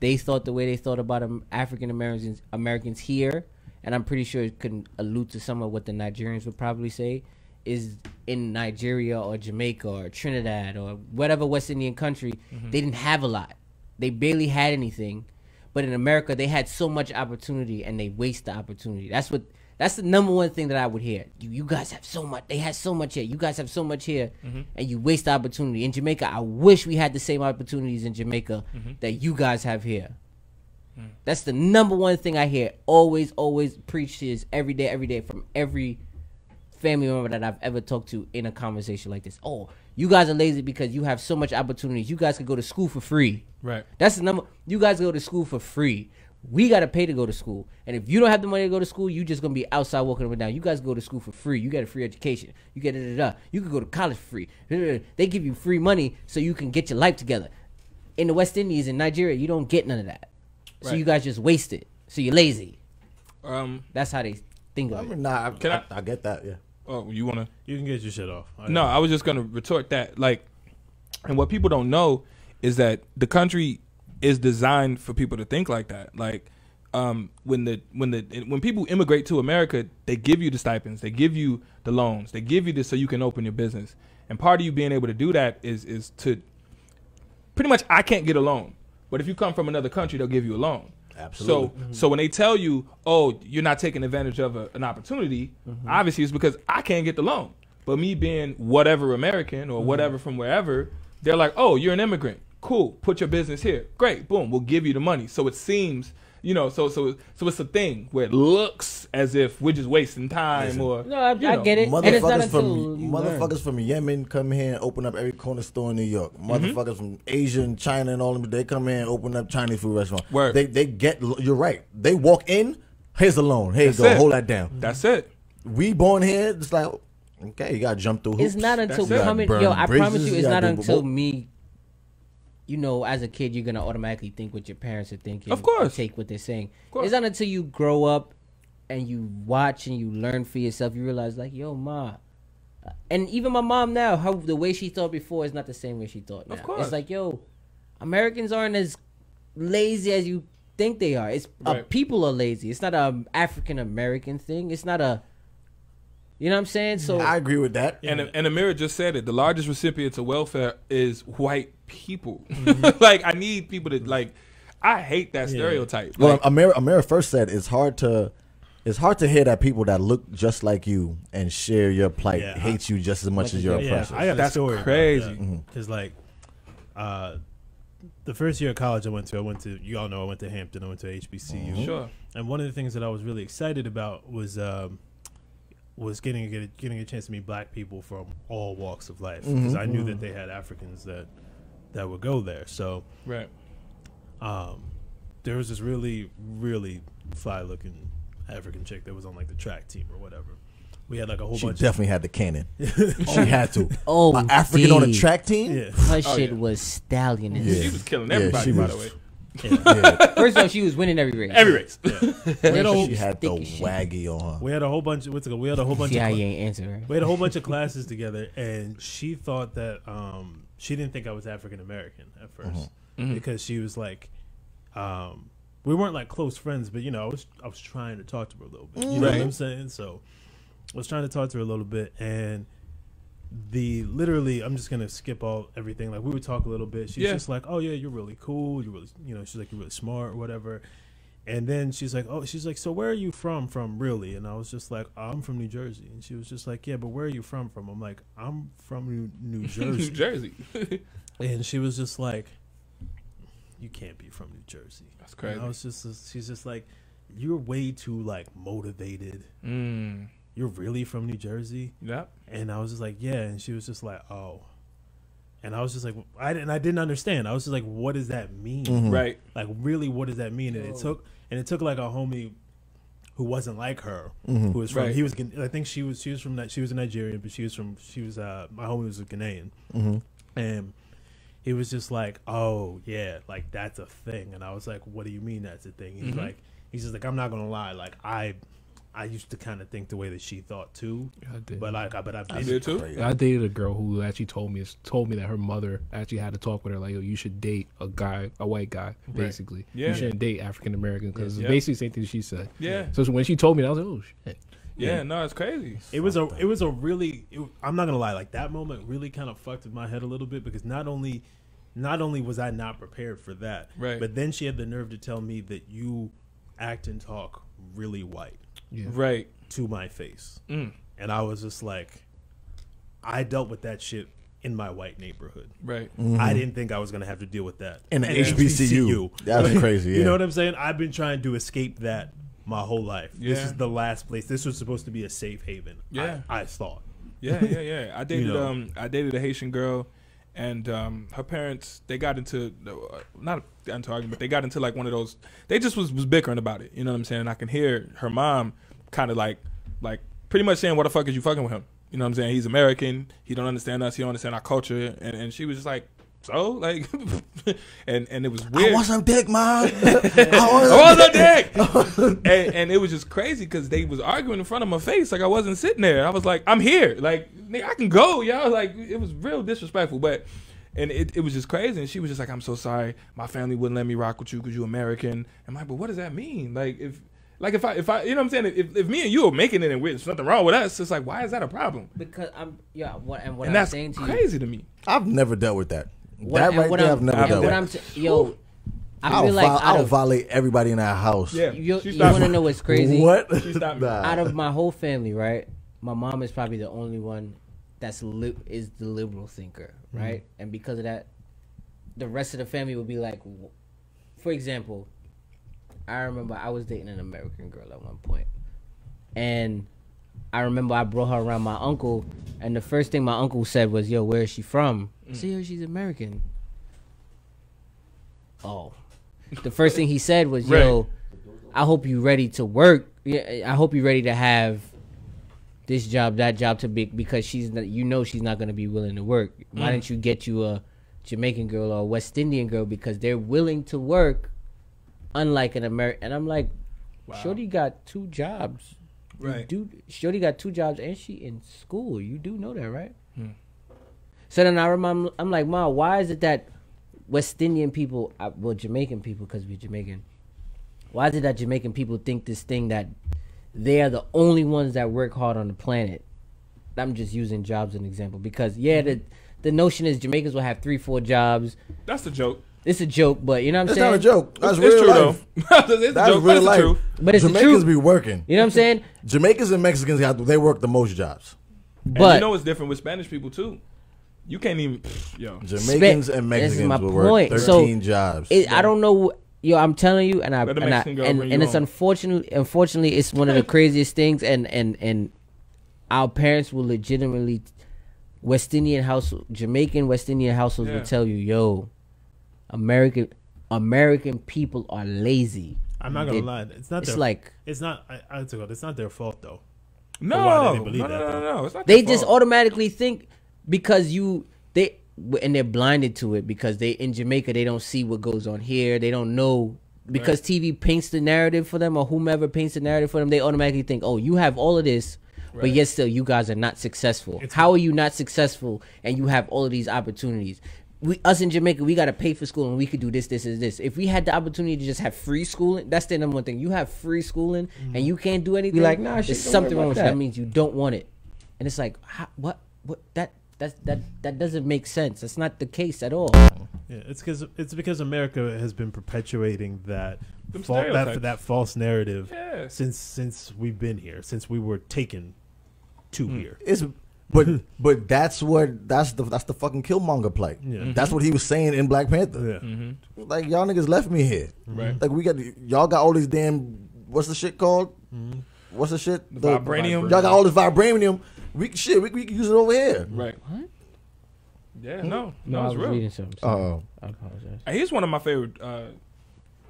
they thought the way they thought about African Americans here, and I'm pretty sure it could allude to some of what the Nigerians would probably say. Is in Nigeria or Jamaica or Trinidad or whatever West Indian country, they didn't have a lot. They barely had anything. But in America, they had so much opportunity, and they waste the opportunity. That's what. That's the #1 thing that I would hear. You guys have so much. They had so much here. You guys have so much here, and you waste the opportunity. In Jamaica, I wish we had the same opportunities in Jamaica that you guys have here. That's the #1 thing I hear. Always preached is every day from every family member that I've ever talked to in a conversation like this. Oh, you guys are lazy because you have so much opportunities. You guys could go to school for free. Right. That's the number. You guys go to school for free. We got to pay to go to school. And if you don't have the money to go to school, you just going to be outside walking up and down. You guys go to school for free. You get a free education. You get it. You could go to college free. They give you free money so you can get your life together. In the West Indies, in Nigeria, you don't get none of that. Right. So you guys just waste it. So you're lazy. That's how they think of it. I get that, yeah. Oh, you wanna? You can get your shit off. No, I was just gonna retort that. Like, and what people don't know is that the country is designed for people to think like that. Like, when people immigrate to America, they give you the stipends, they give you the loans, they give you this so you can open your business. And part of you being able to do that is to pretty much I can't get a loan, but if you come from another country, they'll give you a loan. Absolutely. So, so when they tell you, oh, you're not taking advantage of an opportunity, obviously it's because I can't get the loan. But me being whatever American or whatever from wherever, they're like, oh, you're an immigrant. Cool. Put your business here. Great. Boom. We'll give you the money. So it seems, you know, so it's a thing where it looks as if we're just wasting time. Listen, or no, I get it. Motherfuckers from Yemen come here and open up every corner store in New York. Motherfuckers from Asia and China and all them, they come in and open up Chinese food restaurants. They get, you're right. They walk in, here's a loan. Here you go, hold that down. That's it. We born here, it's like, okay, you gotta jump through hoops. It's not until coming, yo, I promise you, it's not until me. You know, as a kid, you're going to automatically think what your parents are thinking. Of course. Take what they're saying. It's not until you grow up and you watch and you learn for yourself, you realize, like, yo, ma. And even my mom now, the way she thought before is not the same way she thought now. Of course. It's like, yo, Americans aren't as lazy as you think they are. It's people are lazy. It's not an African-American thing. It's not a... You know what I'm saying? So I agree with that. And Amira just said it. The largest recipients of welfare is white people. Like, I need people to, like, I hate that stereotype. Well, like, Amira first said it's hard to hear that people that look just like you and share your plight hate you just as much as your oppressors. I got that story. That's crazy. Because, like, the first year of college I went to, you all know, I went to Hampton. I went to HBCU. Sure. And one of the things that I was really excited about was was getting a chance to meet black people from all walks of life, because I knew that they had Africans that would go there. So right, there was this really, really fly looking African chick that was on like the track team or whatever. We had like a whole bunch. She definitely had the cannon. She had to. Oh, my African on a track team. Yeah. Her shit was stallion. Yeah. She was killing everybody. By the way. Yeah. Yeah. First of all, she was winning every race. Every race. Yeah. She had the waggy on her. We had a whole bunch of We had a whole bunch of classes together, and she thought that she didn't think I was African American at first because she was like, we weren't like close friends, but you know, I was trying to talk to her a little bit. You know what I'm saying? So I was trying to talk to her a little bit, and literally, I'm just gonna skip everything. Like, we would talk a little bit. She's just like, "Oh yeah, you're really cool. You're really, you know." She's like, "You're really smart," or whatever. And then she's like, "Oh," she's like, "So where are you from? From really?" And I was just like, "I'm from New Jersey." And she was just like, "Yeah, but where are you from? From?" I'm like, "I'm from New Jersey." New Jersey. And she was just like, "You can't be from New Jersey." That's crazy. And I was just, she's just like, "You're way too like motivated." Mm. You're really from New Jersey? Yep. And I was just like, yeah. And she was just like, oh. And I was just like, I didn't understand. I was just like, what does that mean? Mm-hmm. Right. Like, really, what does that mean? And it took like a homie who wasn't like her, who was from, she was a Nigerian, but my homie was a Ghanaian. Mm-hmm. And he was just like, oh yeah, like that's a thing. And I was like, what do you mean that's a thing? He's like, he's just like, I'm not going to lie. Like, I used to kind of think the way that she thought too, I dated a girl who actually told me that her mother actually had to talk with her like, "Yo, you should date a white guy, basically. Right. Yeah. You shouldn't date African American because it's basically the same thing she said." Yeah. So when she told me that, I was like, "Oh shit." Yeah, yeah. No, it's crazy. It was I'm not gonna lie, like that moment really kind of fucked with my head a little bit, because not only was I not prepared for that, right, but then she had the nerve to tell me that you act and talk really white. Yeah. Right to my face, and I was just like, I dealt with that shit in my white neighborhood. Right, I didn't think I was gonna have to deal with that in the HBCU. That's crazy. Yeah. You know what I'm saying? I've been trying to escape that my whole life. Yeah. This is the last place. This was supposed to be a safe haven. Yeah, I thought. Yeah, yeah, yeah. I dated I dated a Haitian girl, and her parents, they got into they got into like one of those, they just was bickering about it, you know what I'm saying? And I can hear her mom kind of like pretty much saying, what the fuck is you fucking with him? You know what I'm saying? He's American, he don't understand us, he don't understand our culture. And she was just like, so like, and it was weird. I want some dick, mom. I want some dick. and it was just crazy because they was arguing in front of my face. Like, I wasn't sitting there. I was like, I'm here. Like, I can go, y'all. Like, it was real disrespectful. But it was just crazy. And she was just like, I'm so sorry. My family wouldn't let me rock with you because you American. I'm like, but what does that mean? Like, if I you know what I'm saying, if me and you are making it and there's nothing wrong with us, it's like, why is that a problem? Because I'm saying to you, that's crazy to me. I've never dealt with that. I'll violate everybody in our house. Yeah, you want to know what's crazy? What? Out of my whole family, right? My mom is probably the only one that's is the liberal thinker, right? And because of that, the rest of the family would be like, for example, I remember I was dating an American girl at one point, and I remember I brought her around my uncle, and the first thing my uncle said was, "Yo, where is she from?" So, "Yo, she's American." Oh, the first thing he said was, "Yo, I hope you ready to work. I hope you ready to have this job, that job, to be, because she's not, you know, she's not gonna be willing to work. Why didn't you get you a Jamaican girl or a West Indian girl, because they're willing to work, unlike an American?" And I'm like, wow. "Shorty got two jobs." Right. Shorty got two jobs and she in school. You do know that, right? So then I remember, I'm like, "Ma, why is it that West Indian people, Jamaican people, because we're Jamaican, why is it that Jamaican people think this thing that they are the only ones that work hard on the planet?" I'm just using jobs as an example because, yeah, the notion is Jamaicans will have 3-4 jobs. That's a joke. It's a joke, but you know what I'm saying? It's not a joke. That's real life. That's real life. But it's the truth. Jamaicans be working. You know what I'm saying? Jamaicans and Mexicans, they work the most jobs. But and you know it's different with Spanish people, too. You can't even, yo. Jamaicans and Mexicans will work 13 jobs. I don't know. Yo, I'm telling you, and it's unfortunately, it's one of the craziest things, and our parents will legitimately, West Indian household, Jamaican West Indian households will tell you, yo, American people are lazy. I'm not gonna lie. It's not. It's like it's not. It's not their fault though. No, no. It's not. They just automatically think because they and they're blinded to it because they in Jamaica they don't see what goes on here. They don't know because TV paints the narrative for them or whomever paints the narrative for them. They automatically think, oh, you have all of this, but yet still you guys are not successful. How are you not successful and you have all of these opportunities? Us in Jamaica, we got to pay for school and we could do this, this, and this. If we had the opportunity to just have free schooling, that's the number one thing. You have free schooling and you can't do anything. You're like, nah, there's something wrong with that. That means you don't want it. And it's like, how, what, that doesn't make sense. That's not the case at all. Yeah, it's because America has been perpetuating that false narrative since we've been here, since we were taken to here. But that's the fucking Killmonger plight. Yeah. That's what he was saying in Black Panther. Yeah. Like y'all niggas left me here. Right. Like y'all got all these damn what's the shit called? What's the shit? The vibranium. Y'all got all this vibranium. We can use it over here. Right. What? Yeah. No, it's real. Reading something. I apologize. He's one of my favorite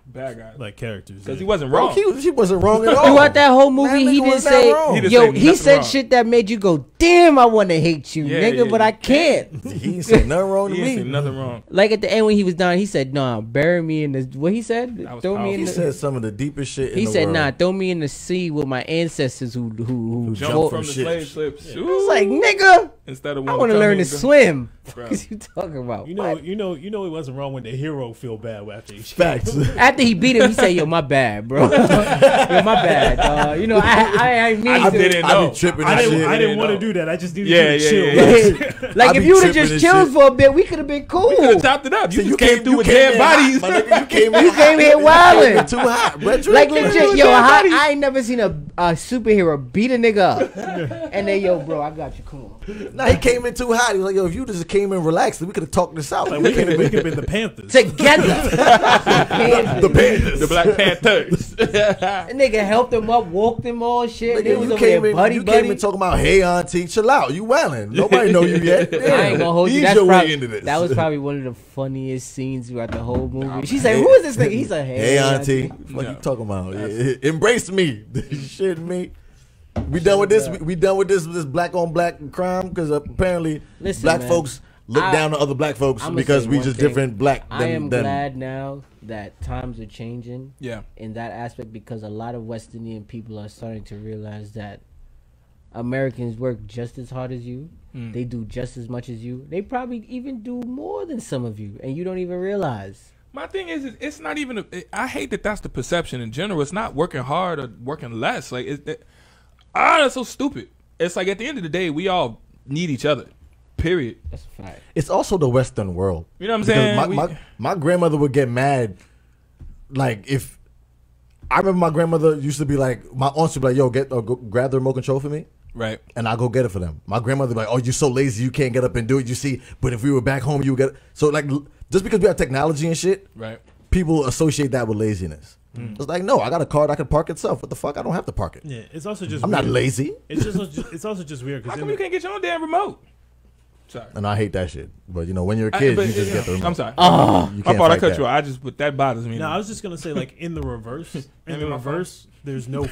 bad guy like characters because he wasn't wrong. He wasn't wrong at all. Throughout that whole movie, he didn't say, yo, he said shit that made you go, damn, I want to hate you, nigga, but I can't. He said nothing wrong to me. He said nothing wrong. Like at the end when he was down, he said, nah, bury me in the, what he said? Throw me in the, he said some of the deepest shit in the world. He said, nah, throw me in the sea with my ancestors who jumped from the slave ships. It's like, nigga, instead of I want to learn to swim. What is you talking about? You know, it wasn't wrong when the hero feel bad after he facts. After he beat him, he said, "Yo, my bad, bro. Yo, my bad. You know, I mean, I didn't know. I didn't want to do that. I just needed to chill. Like if you would have just chilled for a bit, we could have been cool. We could have topped it up. You, so you came through with dead bodies. You came here wilding. Too hot. Like legit, yo, I ain't never seen a superhero beat a nigga up. And then, yo, bro, I got you. Come on. Nah, he came in too hot. He was like, yo, if you just came in relaxed, we could have talked this out. Like we could have been the Panthers together. The Panthers, the Black Panthers. That nigga helped him up, walked him all shit. Nigga, you came in talking about, hey auntie, chill out. You wildin'. Nobody know you yet. Damn. I ain't gonna hold you. That's your way into this. That was probably one of the funniest scenes throughout the whole movie. She's like, who is this nigga? He's like, hey auntie. What you talking about? Embrace me. Shit, me. We done with this. We done with this black on black crime because apparently black folks look down to other black folks because we just different black. I am glad now that times are changing. Yeah, in that aspect, because a lot of West Indian people are starting to realize that Americans work just as hard as you. They do just as much as you. They probably even do more than some of you, and you don't even realize. My thing is it's not even. I hate that that's the perception in general. It's not working hard or working less. Like that's so stupid. It's like at the end of the day, we all need each other. Period. That's a fact. It's also the Western world. You know what I'm saying? My grandmother would get mad. Like if I remember, my grandmother used to be like, my aunts would be like, "Yo, go grab the remote control for me." Right. And I go get it for them. My grandmother would be like, "Oh, you're so lazy, you can't get up and do it." You see, but if we were back home, you would get it. So like, just because we have technology and shit, right? People associate that with laziness. It's like, no, I got a car that can park itself. What the fuck? I don't have to park it. Yeah, it's also just I'm not lazy. It's also just weird. How come you can't get your own damn remote? Sorry. And I hate that shit. But you know, when you're a kid, you just get the remote. I'm sorry. I thought I cut you off. I just, but that bothers me. No, I was just gonna say, like in the reverse, there's no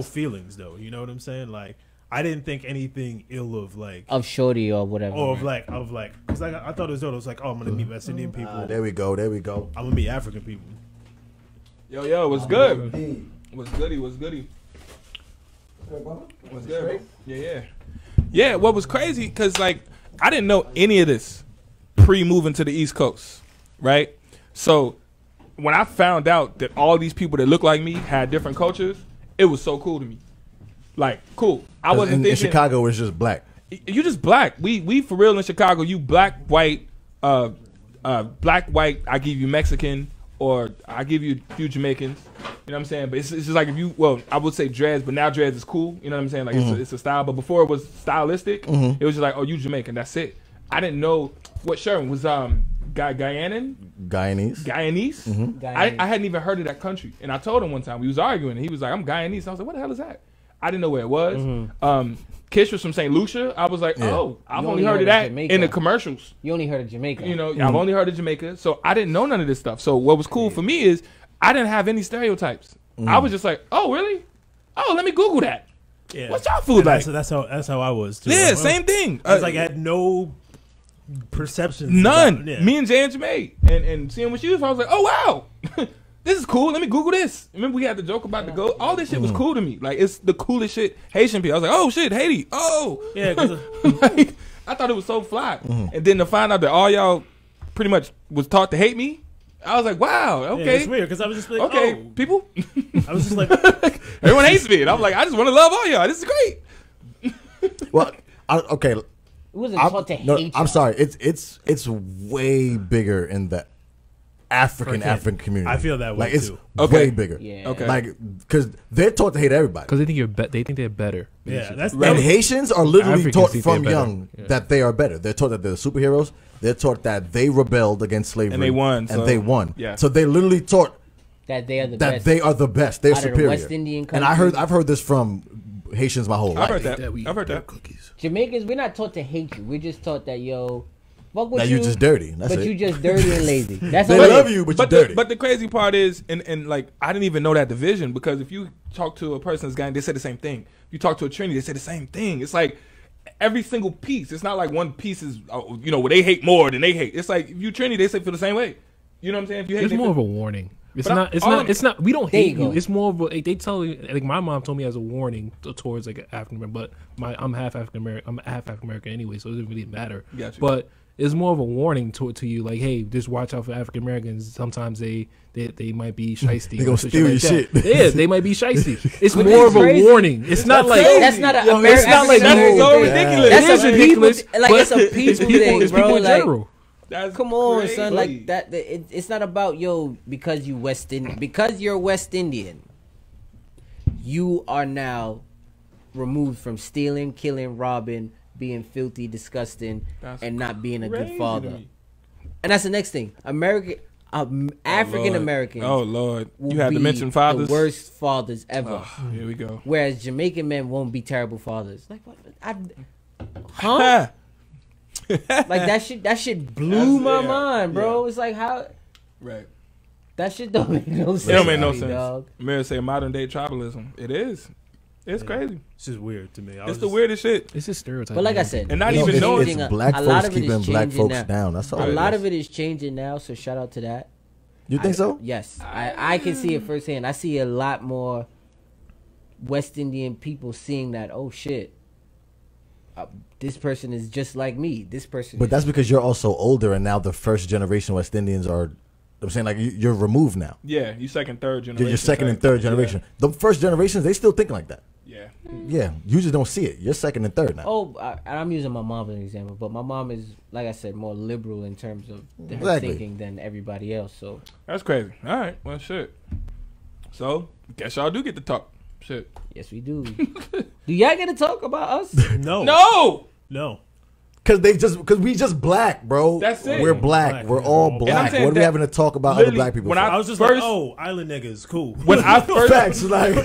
feelings though. You know what I'm saying? Like I didn't think anything ill of shorty or whatever, or of like, because I thought it was like, oh, I'm gonna meet West Indian people. There we go. I'm gonna meet African people. Yo, what's good? What's goody? What's good? Yeah, what was crazy, because, like, I didn't know any of this pre-moving to the East Coast, right? So when I found out that all these people that look like me had different cultures, it was so cool to me. Like, cool. I wasn't thinking. In Chicago, it's just black. You just black. We for real in Chicago, you black, white, I give you Mexican, or I give you a few Jamaicans, you know what I'm saying? But it's just like if you, well, I would say dreads, but now dreads is cool, you know what I'm saying? Like it's a style, but before it was stylistic, it was just like, oh, you Jamaican, that's it. I didn't know what Sherman was, Guyanese. Guyanese. I hadn't even heard of that country. And I told him one time, we was arguing, and he was like, I'm Guyanese. And I was like, what the hell is that? I didn't know where it was. Mm-hmm. Kish was from St. Lucia. I was like, oh, I've only heard of that Jamaica. In the commercials. You only heard of Jamaica. You know, I've only heard of Jamaica. So I didn't know none of this stuff. So what was cool for me is I didn't have any stereotypes. Mm. I was just like, oh, really? Oh, let me Google that. Yeah. What's y'all food like? That's how I was too. Yeah, same thing. I was like, I had no perceptions. None. Yeah. Me and Jan Jamay and seeing what she was, I was like, oh wow, this is cool. Let me Google this. Remember we had the joke about the goat. All this shit was cool to me. Like it's the coolest shit. Haitian people. I was like, oh shit, Haiti. Oh yeah. Like, I thought it was so fly. Mm. And then to find out that all y'all pretty much was taught to hate me. I was like, wow, okay. Yeah, it's weird because I was just like, okay, people. I was just like, everyone hates me. And I'm like, I just want to love all y'all. This is great. Well, okay. It wasn't taught to hate y'all. I'm sorry. It's way bigger in the African community. I feel that way too. It's way bigger. Yeah. Okay. Like, because they're taught to hate everybody. Because they think they're better. Yeah. That's right. And Haitians are literally taught from young that they are better. They're taught that they're superheroes. They're taught that they rebelled against slavery and they won. And they won. Yeah. So they're literally taught that they are the best. They are the best. They're superior. West Indian countries. And I've heard this from Haitians my whole life. I've heard that. Cookies. Jamaicans, we're not taught to hate you. We're just taught that fuck with you. You're just dirty. That's it. But you just dirty and lazy. That's they love you, but you're dirty. But the crazy part is, and like I didn't even know that division because if you talk to a person that's Guyanese, they say the same thing. If you talk to a Trini, they say the same thing. It's like. Every single piece. It's not like one piece is, you know, where they hate more than they hate. It's like if you Trini, they say feel the same way. You know what I'm saying? If you hate, it's more of a warning. It's not. It's not. It's not. We don't hate you. It's more of a, like, they tell you. Like my mom told me as a warning towards like African American. But I'm half African American. I'm half African American anyway, so it doesn't really matter. Gotcha. But it's more of a warning to you, like, hey, just watch out for African Americans. Sometimes they might be shiesty. They gonna steal your shit. Yeah, they might be shiesty. It's more of a warning. It's not like that's not a American. It's not like that's so ridiculous. That's ridiculous. Like it's a people thing, bro. Like, come on, son. Like that. It's not about because you West Indian. Because you're West Indian, you are now removed from stealing, killing, robbing, being filthy, disgusting, and not being a good father. And that's the next thing. African Americans. Oh Lord, you had to mention fathers. The worst fathers ever. Oh, here we go. Whereas Jamaican men won't be terrible fathers. Like what? Huh? Like that shit blew my mind, bro. Yeah. It's like how. Right. That shit don't make no sense. It don't make no sense. Dog. Mary say modern day tribalism. It is. It's crazy. It's just weird to me. It's the weirdest shit. It's just stereotypes. But like I said, and not even knowing black folks keeping black folks down. That's all. A lot of it is changing now. So shout out to that. You think so? Yes, I can see it firsthand. I see a lot more West Indian people seeing that. Oh shit, this person is just like me. This person. But that's because you're also older, and now the first generation West Indians are. I'm saying like you're removed now. Yeah, you second, third generation. You're second and third generation. The first generations they still think like that. Yeah. Yeah. You just don't see it. You're second and third now. Oh, I'm using my mom as an example, but my mom is, like I said, more liberal in terms of her thinking than everybody else. So that's crazy. All right. Well, shit. So guess y'all do get to talk. Shit. Yes, we do. Do y'all get to talk about us? No. No. No. Because we just black, bro. That's it. We're black. We're all black. What are we having to talk about other black people? I was just like, oh, island niggas, cool. When I first came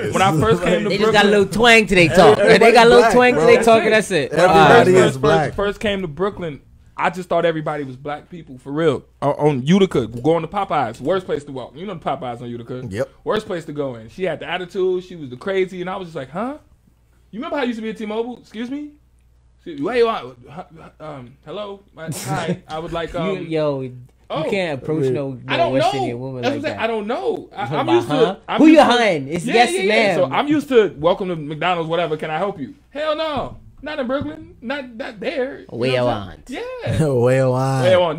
to Brooklyn, they just got a little twang to their talk. They got a little twang to their talk, and that's it. Everybody is black. First came to Brooklyn, I just thought everybody was black people for real. On Utica, going to Popeyes, worst place to walk. You know the Popeyes on Utica. Yep. Worst place to go in. She had the attitude. She was the crazy, and I was just like, huh? You remember how I used to be at T-Mobile? Excuse me. Where you at? Hello? Hi. I would like... you can't approach no West Indian woman like that. I don't know. I'm used to... Who you hiring? It's yes, ma'am. So I'm used to, welcome to McDonald's, whatever, can I help you? Hell no. Not in Brooklyn. Not there. Yeah. Where you want? Then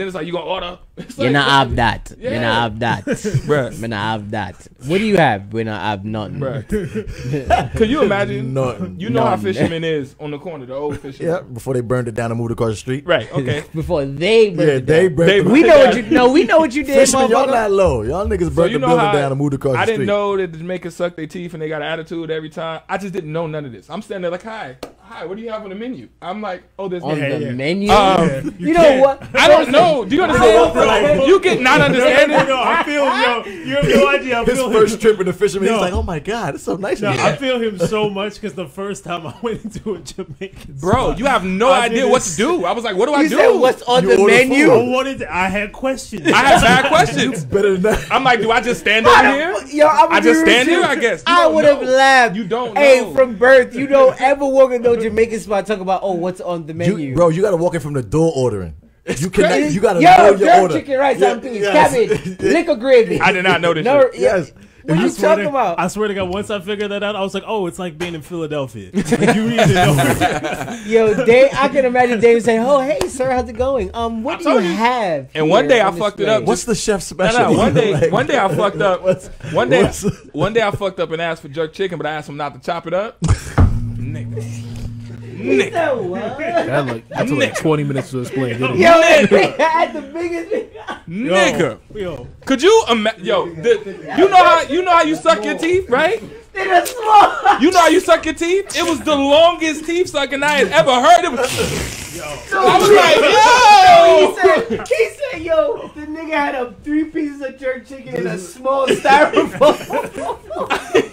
it's like, you gonna order? You're not have that. You're not have that. Bruh. You're not have that. What do you have? We're not have nothing. Bruh. Can you imagine? Nothing. You know how Fisherman is on the corner, the old Fisherman. Yeah, before they burned it down and moved across the street. Right, okay. Before they burned it down. We know what you did. Fisherman, y'all not low. Y'all niggas burned the building down and moved across the street. I didn't know that the Jamaicans suck their teeth and they got an attitude every time. I just didn't know none of this. I'm standing there like, hi. hi, what do you have on the menu? I'm like, oh, there's on the menu. You know what? I don't know. Do you understand? Like, you get not understanding. No, I feel you have no idea. I feel his first trip with the fisherman. He's like, oh my god, it's so nice. No, I feel him so much because the first time I went into a Jamaican spot, you have no idea what to do. I was like, what do I do? Said, what's on the menu? I had questions. I had bad questions. Better than that. I'm like, do I just stand over here? Yo, I just stand here, I guess. I would have laughed. You don't know. Hey, from birth, you don't ever walk into a Jamaican spot talk about, oh, what's on the menu. Bro, you got to walk in from the door ordering. You cannot, you got to know your order. Chicken rice, cabbage, liquor gravy. I did not know this shit. Yes. What you talking about? I swear to God, once I figured that out, I was like, oh, it's like being in Philadelphia. Like, you need to know. Yo, I can imagine Dave saying, oh, hey, sir, how's it going? What do you have? And one day I fucked it up. What's the chef special? No, one day I fucked up. One day I fucked up and asked for jerk chicken, but I asked him not to chop it up. Nigga. That what? That took like 20 minutes to explain. Yo, nigga. I had the biggest nigga. Yo. Could you imagine? Yo, you know how you suck your teeth, right? You know how you suck your teeth? It was the longest teeth sucking I had ever heard. It was, yo. I was like, yo. He said, yo, the nigga had a 3 pieces of jerk chicken in a small styrofoam.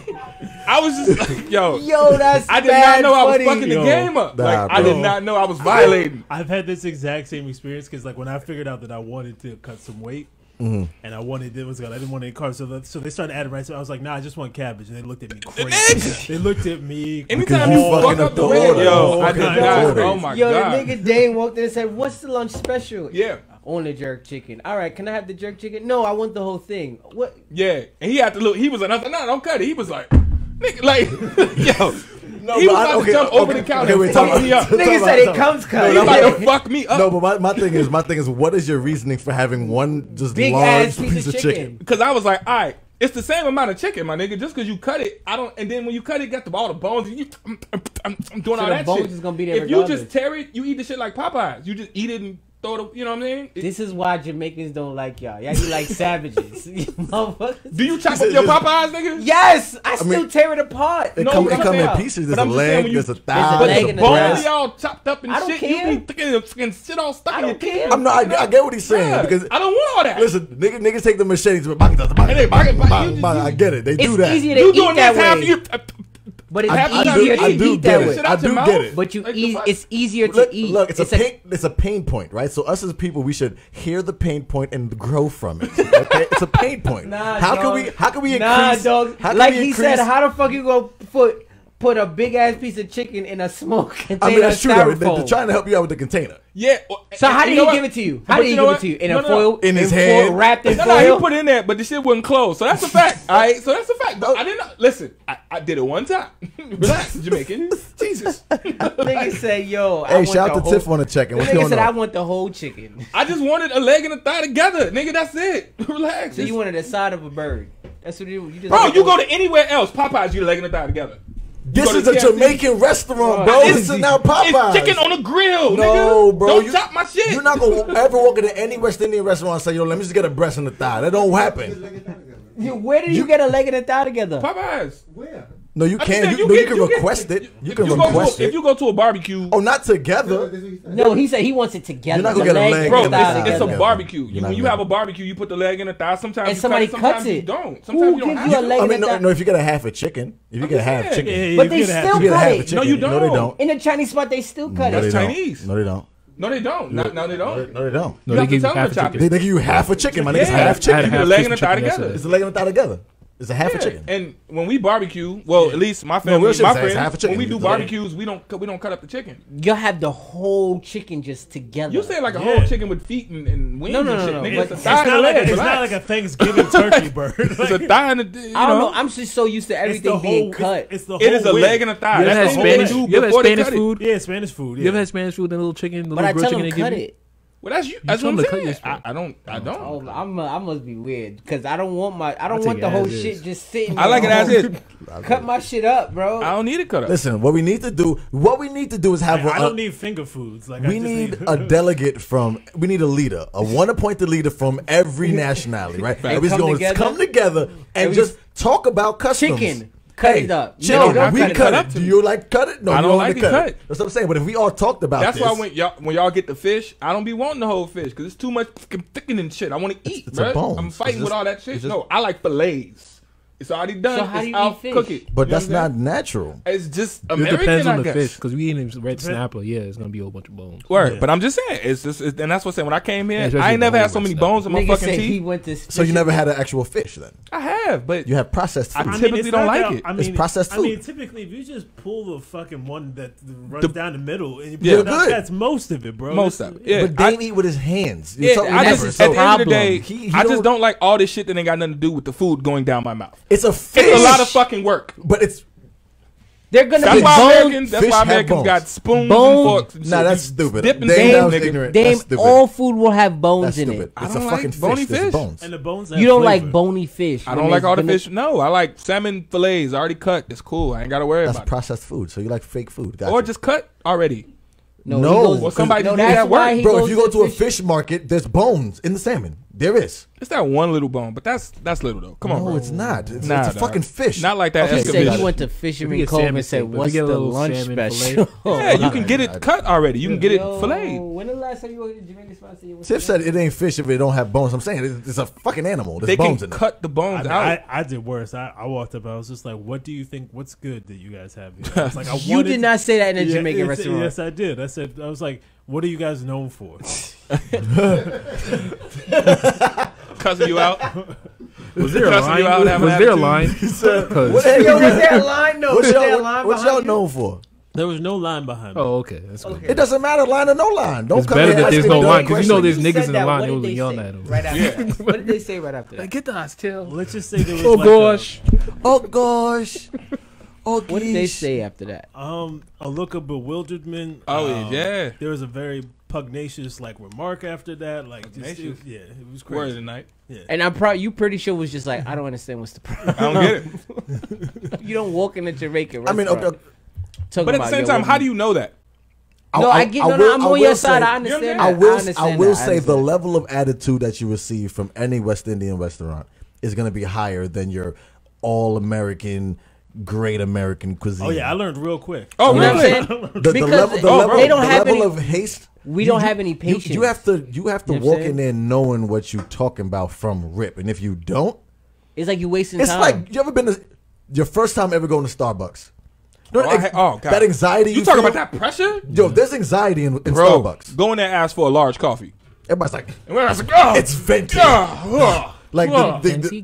I was just like, yo, that's I did not know I was fucking the game up. Like, I did not know I was violating. I've had this exact same experience because, like, when I figured out that I wanted to cut some weight, and I wanted I didn't want any carbs, so they started adding rice. I was like, nah, I just want cabbage, and they looked at me crazy. They looked at me. Anytime you fuck up the order, yo, I did not. Oh my god, the nigga Dane walked in and said, "What's the lunch special?" Yeah. Only jerk chicken. All right, can I have the jerk chicken? No, I want the whole thing. What? Yeah, and he had to look. He was like, no, don't cut it. He was like, nigga, like, yo. No, he was about to jump over the counter. Nigga said it comes cut. He about to fuck me up. No, but my thing is, what is your reasoning for having one just big large piece of chicken? Because I was like, all right, it's the same amount of chicken, my nigga. Just because you cut it, and then when you cut it, got all the bones. And you, I'm doing all that shit. Is gonna be there if regardless. You just tear it, you eat the shit like Popeyes. You just eat it and throw the, you know what I mean? This is why Jamaicans don't like y'all. Y'all be like savages. Do you chop up your Popeyes, nigga? Yes! I still tear it apart. It come in pieces. There's a leg, there's a thigh, there's a bone. Y'all chopped up and shit. You be thinking shit all stuck. I don't care. I get what he's saying. Yeah, because I don't want all that. Listen, niggas take the machetes. I get it. They do that. It's easier to eat that way. But it's easier to eat that way. I do get it. But it's easier to eat. Look, it's a pain point, right? So us as people, we should hear the pain point and grow from it. Okay? It's a pain point. How can we increase? Like he said, how the fuck you gonna put a big ass piece of chicken in a small container? I mean, that's true. They're trying to help you out with the container. Yeah. So how did he give it to you? How did he give it to you? In a foil? In his hand? Wrapped in foil? No, he put it in there, but the shit wasn't closed. So that's a fact. All right. So that's a fact. I didn't listen. I did it one time. Relax, Jamaican. Jesus. Nigga said, "Yo, hey, shout out to Tiff on the chicken." What's going on? Nigga said, "I want the whole chicken. I just wanted a leg and a thigh together, nigga. That's it. Relax." So you wanted a side of a bird? That's what you just. Bro, you go to anywhere else, Popeyes, you leg and a thigh together. This is a Jamaican restaurant, bro. This is now Popeyes. It's chicken on a grill, nigga. No, bro. Don't chop my shit. You're not going to ever walk into any West Indian restaurant and say, yo, let me just get a breast and a thigh. That don't happen. Where did you get a leg and a thigh together? Popeyes. Where? No, you can't. You can request it. You can request it. If you go to a barbecue. Oh, not together. No, he said he wants it together. You're not going to get a leg. Bro, it's a barbecue. When you have a barbecue, you put the leg in the thigh. Sometimes and somebody cuts it. Sometimes you don't have to. I mean, no, if you get a half a chicken. If you get a half chicken. But they still cut it. No, you don't. In a Chinese spot, they still cut it. That's Chinese. No, they don't. No, they don't. No, they don't. No, they don't. No, they give you half a chicken. They give you half a chicken. My nigga's half chicken. It's a leg and a thigh together. It's a leg and a thigh together. It's a half a chicken. And when we barbecue, well, at least my family, my friends, when we do barbecues, we don't cut up the chicken. You'll have the whole chicken just together. You say like a whole chicken with feet and wings and shit. It's not like a Thanksgiving turkey bird. It's a thigh and a, I don't know. I'm just so used to everything being cut. It is a leg and a thigh. You ever had Spanish food? Yeah, Spanish food. You ever had Spanish food and a little chicken, the little grilled chicken they give you? But I tell them cut it. Well, that's you. That's what I'm saying. I don't. Oh, I must be weird because I don't want my. I don't want the whole shit just sitting. I like it as is. Cut my shit up, bro. I don't need it cut up. Listen, what we need to do is have. I don't need finger foods. Like we need a delegate from. We need a leader, a one-appointed leader from every nationality, right? Everybody's going to come together and just talk about customs. Chicken. cut it up. No, we cut it. Do you like cut it? No, I don't like it cut. That's what I'm saying. But if we all talked about this. That's why when y'all get the fish, I don't be wanting the whole fish because it's too much thickening shit. I want to eat, bro. I'm fighting with all that shit. No, I like fillets. It's already done. So how do you eat fish? Cook it. But that's not natural. It's just American, I guess. It depends on the fish because we eating red snapper. Yeah, it's going to be a whole bunch of bones. Word. Yeah. But I'm just saying. It's just, and that's what I'm saying. When I came here, I ain't never had so many bones in my fucking teeth. So you never had an actual fish then? I have, but. You have processed food. I typically don't like it. It's processed food. I mean, typically, if you just pull the fucking one that runs down the middle, and you pull it out, that's most of it, bro. Most of it. Yeah. But Dane eat with his hands. Yeah, at the end of the day, I just don't like all this shit that ain't got nothing to do with the food going down my mouth. It's a fish. It's a lot of fucking work, but it's they're gonna that's be why Americans. That's why Americans got spoons and forks. And nah, that's stupid. Damn, all food will have bones in it. It's a fucking bony fish. Bones. And the bones. You don't like bony fish. I don't like all the fish. No, I like salmon fillets already cut. It's cool. I ain't gotta worry about it. That's processed food. So you like fake food, gotcha. Or just cut already. No, well, somebody did that work, bro. If you go to a fish market, there's bones in the salmon. There is. It's that one little bone, but that's little though. Come on, bro. No, it's not. It's a fucking fish. Not like that. Okay, so you went to Fisherman Cove and said, "What's the lunch special?" Yeah, you can get it cut already. You can get it filleted. When the last time you went to Jamaican spot? Tiff said it ain't fish if it don't have bones. I'm saying it's a fucking animal. There's bones in it. They can cut the bones out. I did worse. I walked up. I was just like, "What do you think? What's good that you guys have?" It's like you did not say that in a Jamaican restaurant. Yes, I did. I said, I was like, "What are you guys known for?" Cussing you out? Was there a line? Was there a line? What y'all known for? There was no line behind me. Oh, okay. That's cool. Okay. It doesn't matter, line or no line. Don't come better that there's no line because you know there's niggas in the line who was yelling at him. Right after. Yeah. What did they say right after? Like, get the hotel. Let's just say there was. Oh gosh. Oh gosh. Oh, what did they say after that? A look of bewilderment. Oh, yeah. There was a very pugnacious remark after that. Like, just, yeah, it was crazy. Word of the night. Yeah. And I'm probably pretty sure it was just like, I don't understand what's the problem. I don't get it. You don't walk into Jamaica. I mean, okay. But at the same time, how do you know that? No, I get. No, I'm on your side. I understand. I will say the level of attitude that you receive from any West Indian restaurant is going to be higher than your all American. Great American cuisine. Oh yeah, I learned real quick. Oh, really? The level of haste. We don't have any patience. You have to walk in there knowing what you're talking about from rip, and if you don't, it's like you're wasting time. It's like you ever been to your first time ever going to Starbucks. God. That anxiety. You talking about that pressure? Yo, there's anxiety in Starbucks. Go in there, and ask for a large coffee. Everybody's like, it's venti. Like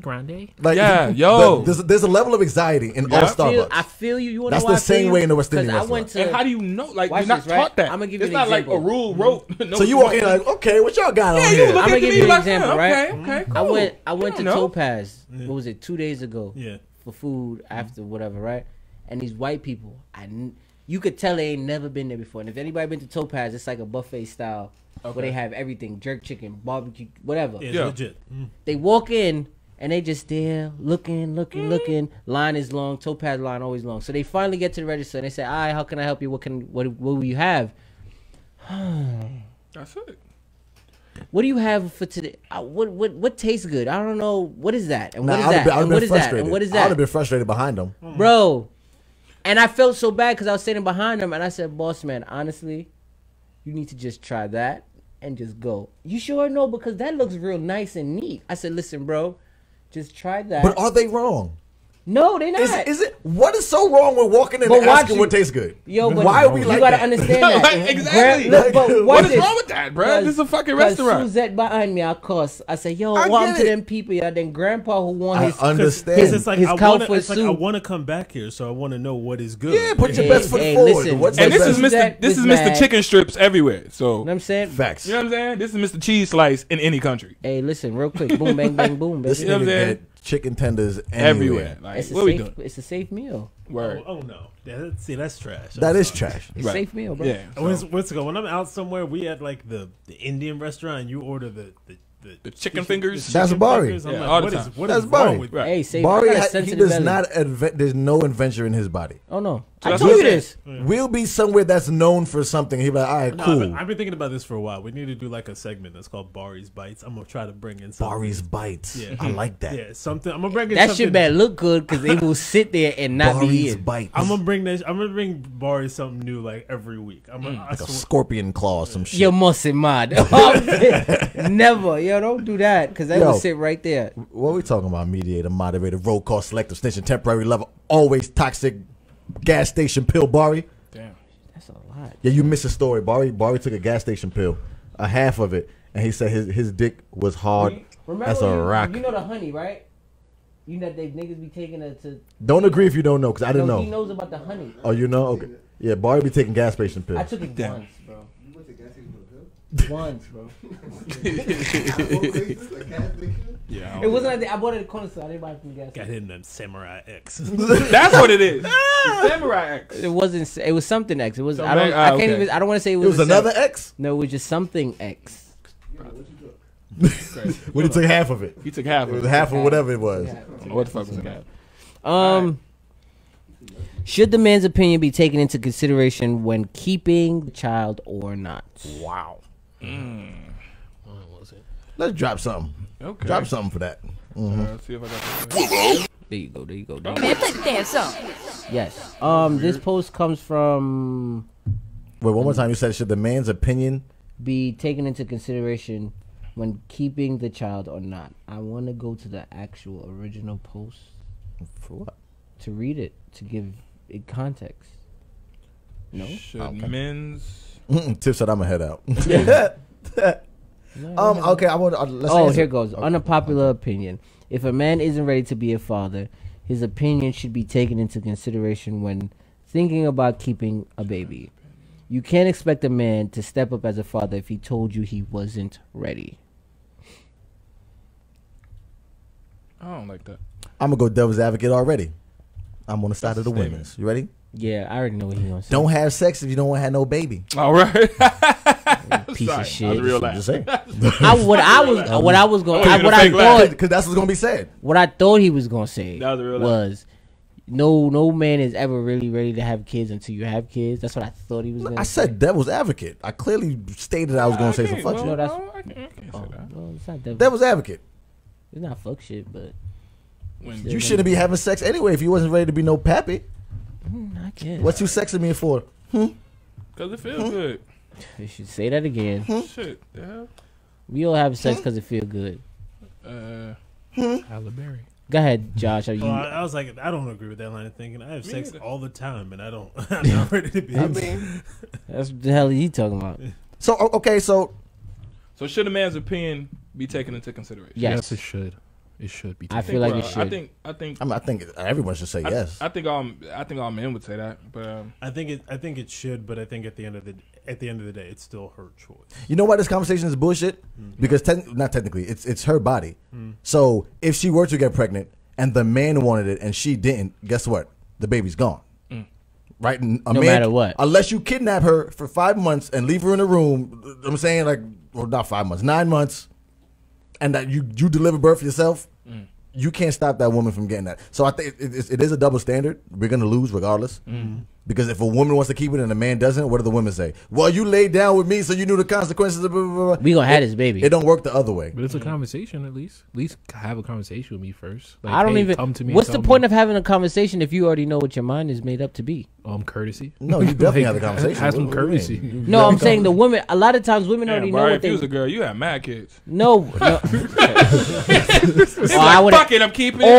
grande. Like there's a level of anxiety in all Starbucks. I feel you. That's the same way in the West Indian restaurant. And how do you know? Like you're not taught that. I'm gonna give you an example. It's not like a rule rope. So you walk in like, okay, what y'all got on here? I'm gonna give you an example, right? Okay, cool. I went to Topaz. What was it? 2 days ago. Yeah. For food after whatever, right? And these white people, you could tell they ain't never been there before. And if anybody been to Topaz, it's like a buffet style. Okay. Where they have everything, jerk chicken, barbecue, whatever. Yeah, yeah. Legit. Mm. They walk in and they just there looking. Line is long, Topaz line always long. So they finally get to the register and they say, "All right, how can I help you? What will you have?" That's it. What do you have for today? What tastes good? I don't know. What is that? And what is that? And what is that? And what is that? I would have been frustrated behind them, bro. And I felt so bad because I was sitting behind them and I said, "Boss man, honestly, you need to just try that and just go. You sure know because that looks real nice and neat." I said, "Listen, bro, just try that." But are they wrong? No, they're not. Is it? What is so wrong with walking in and asking what tastes good? Yo, but why are we like that? You gotta understand that. Like, exactly. But what is wrong with that, bro? This is a fucking restaurant. Suzette behind me, of course. I say, "Yo, welcome to them people, yeah." Then Grandpa who won his I want to come back here, so I want to know what is good. Yeah, put your best foot forward. Listen, and this is Mr. Chicken Strips everywhere. So I'm saying facts. You know what I'm saying? This is Mr. Cheese Slice in any country. Hey, listen, real quick, boom, bang, bang, boom. You know what I'm saying? Chicken tenders everywhere. Like, what we doing? It's a safe meal. Word. Oh no! Yeah, see, that's trash. That is trash. It's a safe meal, bro. Yeah. So. When I'm out somewhere, we at like the Indian restaurant, and you order the chicken fingers. That's Bari. Yeah, like, what is wrong with Bari? Hey, Bari, he does not. There's no adventure in his body. Oh no. So I told you this. We'll be somewhere that's known for something. He'll be like, all right, cool. I've been thinking about this for a while. We need to do like a segment that's called Bari's Bites. I'm going to try to bring in something. Bari's Bites. Yeah. I like that. Yeah, something. I'm going to bring in that something. That shit better look good because they will sit there and not Bari's be in. Bites. I'm going to bring this. I'm going to bring Bari something new like every week. I'm gonna, like a scorpion claw or some shit. You mustn't mind. Never. Yo, don't do that because that will sit right there. What are we talking about? Mediator, moderator, roll call, selective, station, temporary lover, always toxic. Gas station pill, Bari. Damn, that's a lot. Yeah, you miss a story. Bari took a gas station pill, a half of it, and he said his dick was hard as a rock. You know the honey, right? You know they niggas be taking it to. Don't agree if you don't know, because I didn't know. He knows about the honey. Oh, you know? Okay. Yeah, Bari be taking gas station pills. I took it once, bro. You went to gas station pill? Once, bro. Yeah, it wasn't like that. I bought it at the corner store. I didn't buy it from the gas station. Got him them Samurai X. That's what it is. Samurai X. It wasn't. It was something X. It was. Somebody, I can't even. I don't want to say it was. It was another X. No, it was just something X. Yeah, what you took? Well, he took half of it. He took half. It was half of whatever it was. What the fuck was that? Should the man's opinion be taken into consideration when keeping the child or not? Wow. What was it? Let's drop something. Okay. Drop something for that. Let's see if I got that. There you go. Yes. This post comes from. Wait, one more time. You said, should the man's opinion be taken into consideration when keeping the child or not? I want to go to the actual original post. For what? To read it, to give it context. No? Should men's. Tiff said, I'm going to head out. No, okay, I want. Oh, here goes. Okay. Unpopular opinion. If a man isn't ready to be a father, his opinion should be taken into consideration when thinking about keeping a baby. You can't expect a man to step up as a father if he told you he wasn't ready. I don't like that. I'm gonna go devil's advocate already. I'm on the side of the women's. You ready? Yeah, I already know what he's gonna say. Don't have sex if you don't want to have no baby. All right. Piece of shit. What I thought because that's what's gonna be said. What I thought he was gonna say was, no man is ever really ready to have kids until you have kids. That's what I thought he was gonna say. I said devil's advocate. I clearly stated I was gonna say some fuck shit. No, it's not devil's advocate. It's not fuck shit, but you shouldn't be having sex anyway if you wasn't ready to be no pappy. I guess. What you sexing me for? Because it feels good. You should say that again. Shit, yeah. We all have sex because it feels good. Halle Berry. Go ahead, Josh. Are you? I was like, I don't agree with that line of thinking. I have sex all the time, and I don't. I'm not ready to be. That's what the hell are you talking about? So okay, so should a man's opinion be taken into consideration? Yes, it should. It should be. I feel like it should. I think everyone should say yes. I think all men would say that, but I think it should. But I think at the end of the day, it's still her choice. You know why this conversation is bullshit? Because not technically, it's her body. So if she were to get pregnant and the man wanted it and she didn't, guess what? The baby's gone. Right? No matter what. Unless you kidnap her for 5 months and leave her in a room. I'm saying, like, well, not 5 months, 9 months. And that you deliver birth yourself, you can't stop that woman from getting that. So I think it is a double standard. We're going to lose regardless. Because if a woman wants to keep it and a man doesn't, what do the women say? Well, you laid down with me, so you knew the consequences of blah, blah, blah. We going to have this baby. It don't work the other way. But it's a conversation at least. At least have a conversation with me first. Like, I don't even. Come to me. What's the point of having a conversation if you already know what your mind is made up to be? Courtesy. No, you definitely have a conversation. Have some courtesy. No, I'm saying the women. A lot of times women already know what they. If you was a girl, you had mad kids. No. Like, fuck it, I'm keeping it.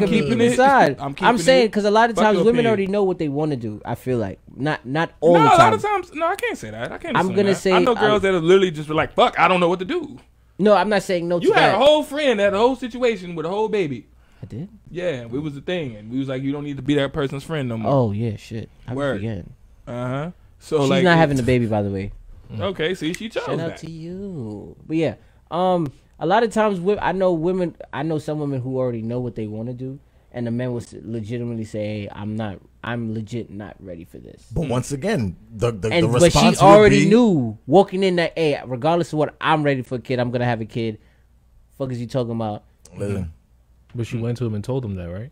I'm keeping it. Saying because a lot of times women already know what they want to do. I feel like not all the time. A lot of times, no, I can't say that. I'm gonna say I know girls that are literally just like, fuck, I don't know what to do. No, I'm not saying no. You had a whole friend that had a whole situation with a whole baby. I did. Yeah, it was the thing, and we was like, you don't need to be that person's friend no more. Oh yeah, shit. So she's like, not having the baby, by the way. Okay, see, she chose. Shout out to you. But yeah, a lot of times I know some women who already know what they want to do. And the man will legitimately say, hey, I'm legit not ready for this. But once again, the response would be... But she already knew, walking in that, hey, regardless of what, I'm ready for a kid, I'm going to have a kid. Fuck is you talking about? But she went to him and told him that, right?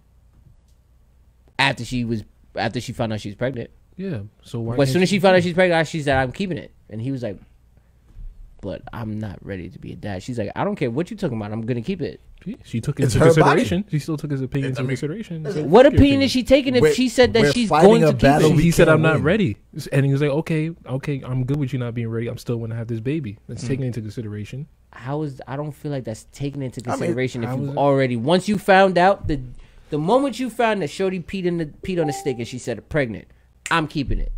after she found out she was pregnant. Yeah. So why? But as soon as she found out she's pregnant, she said, "I'm keeping it," and he was like, "But I'm not ready to be a dad." She's like, "I don't care what you're talking about. I'm gonna keep it." She took it into consideration. Body. She still took his opinion into consideration. What opinion is she taking if she said that she's going to keep it? He said, "I'm not ready," and he was like, "Okay, I'm good with you not being ready. I'm still going to have this baby." That's taken into consideration. How is? I don't feel like that's taken into consideration. If you already once you found out the moment you found that Shorty peed on the stick and she said pregnant, I'm keeping it.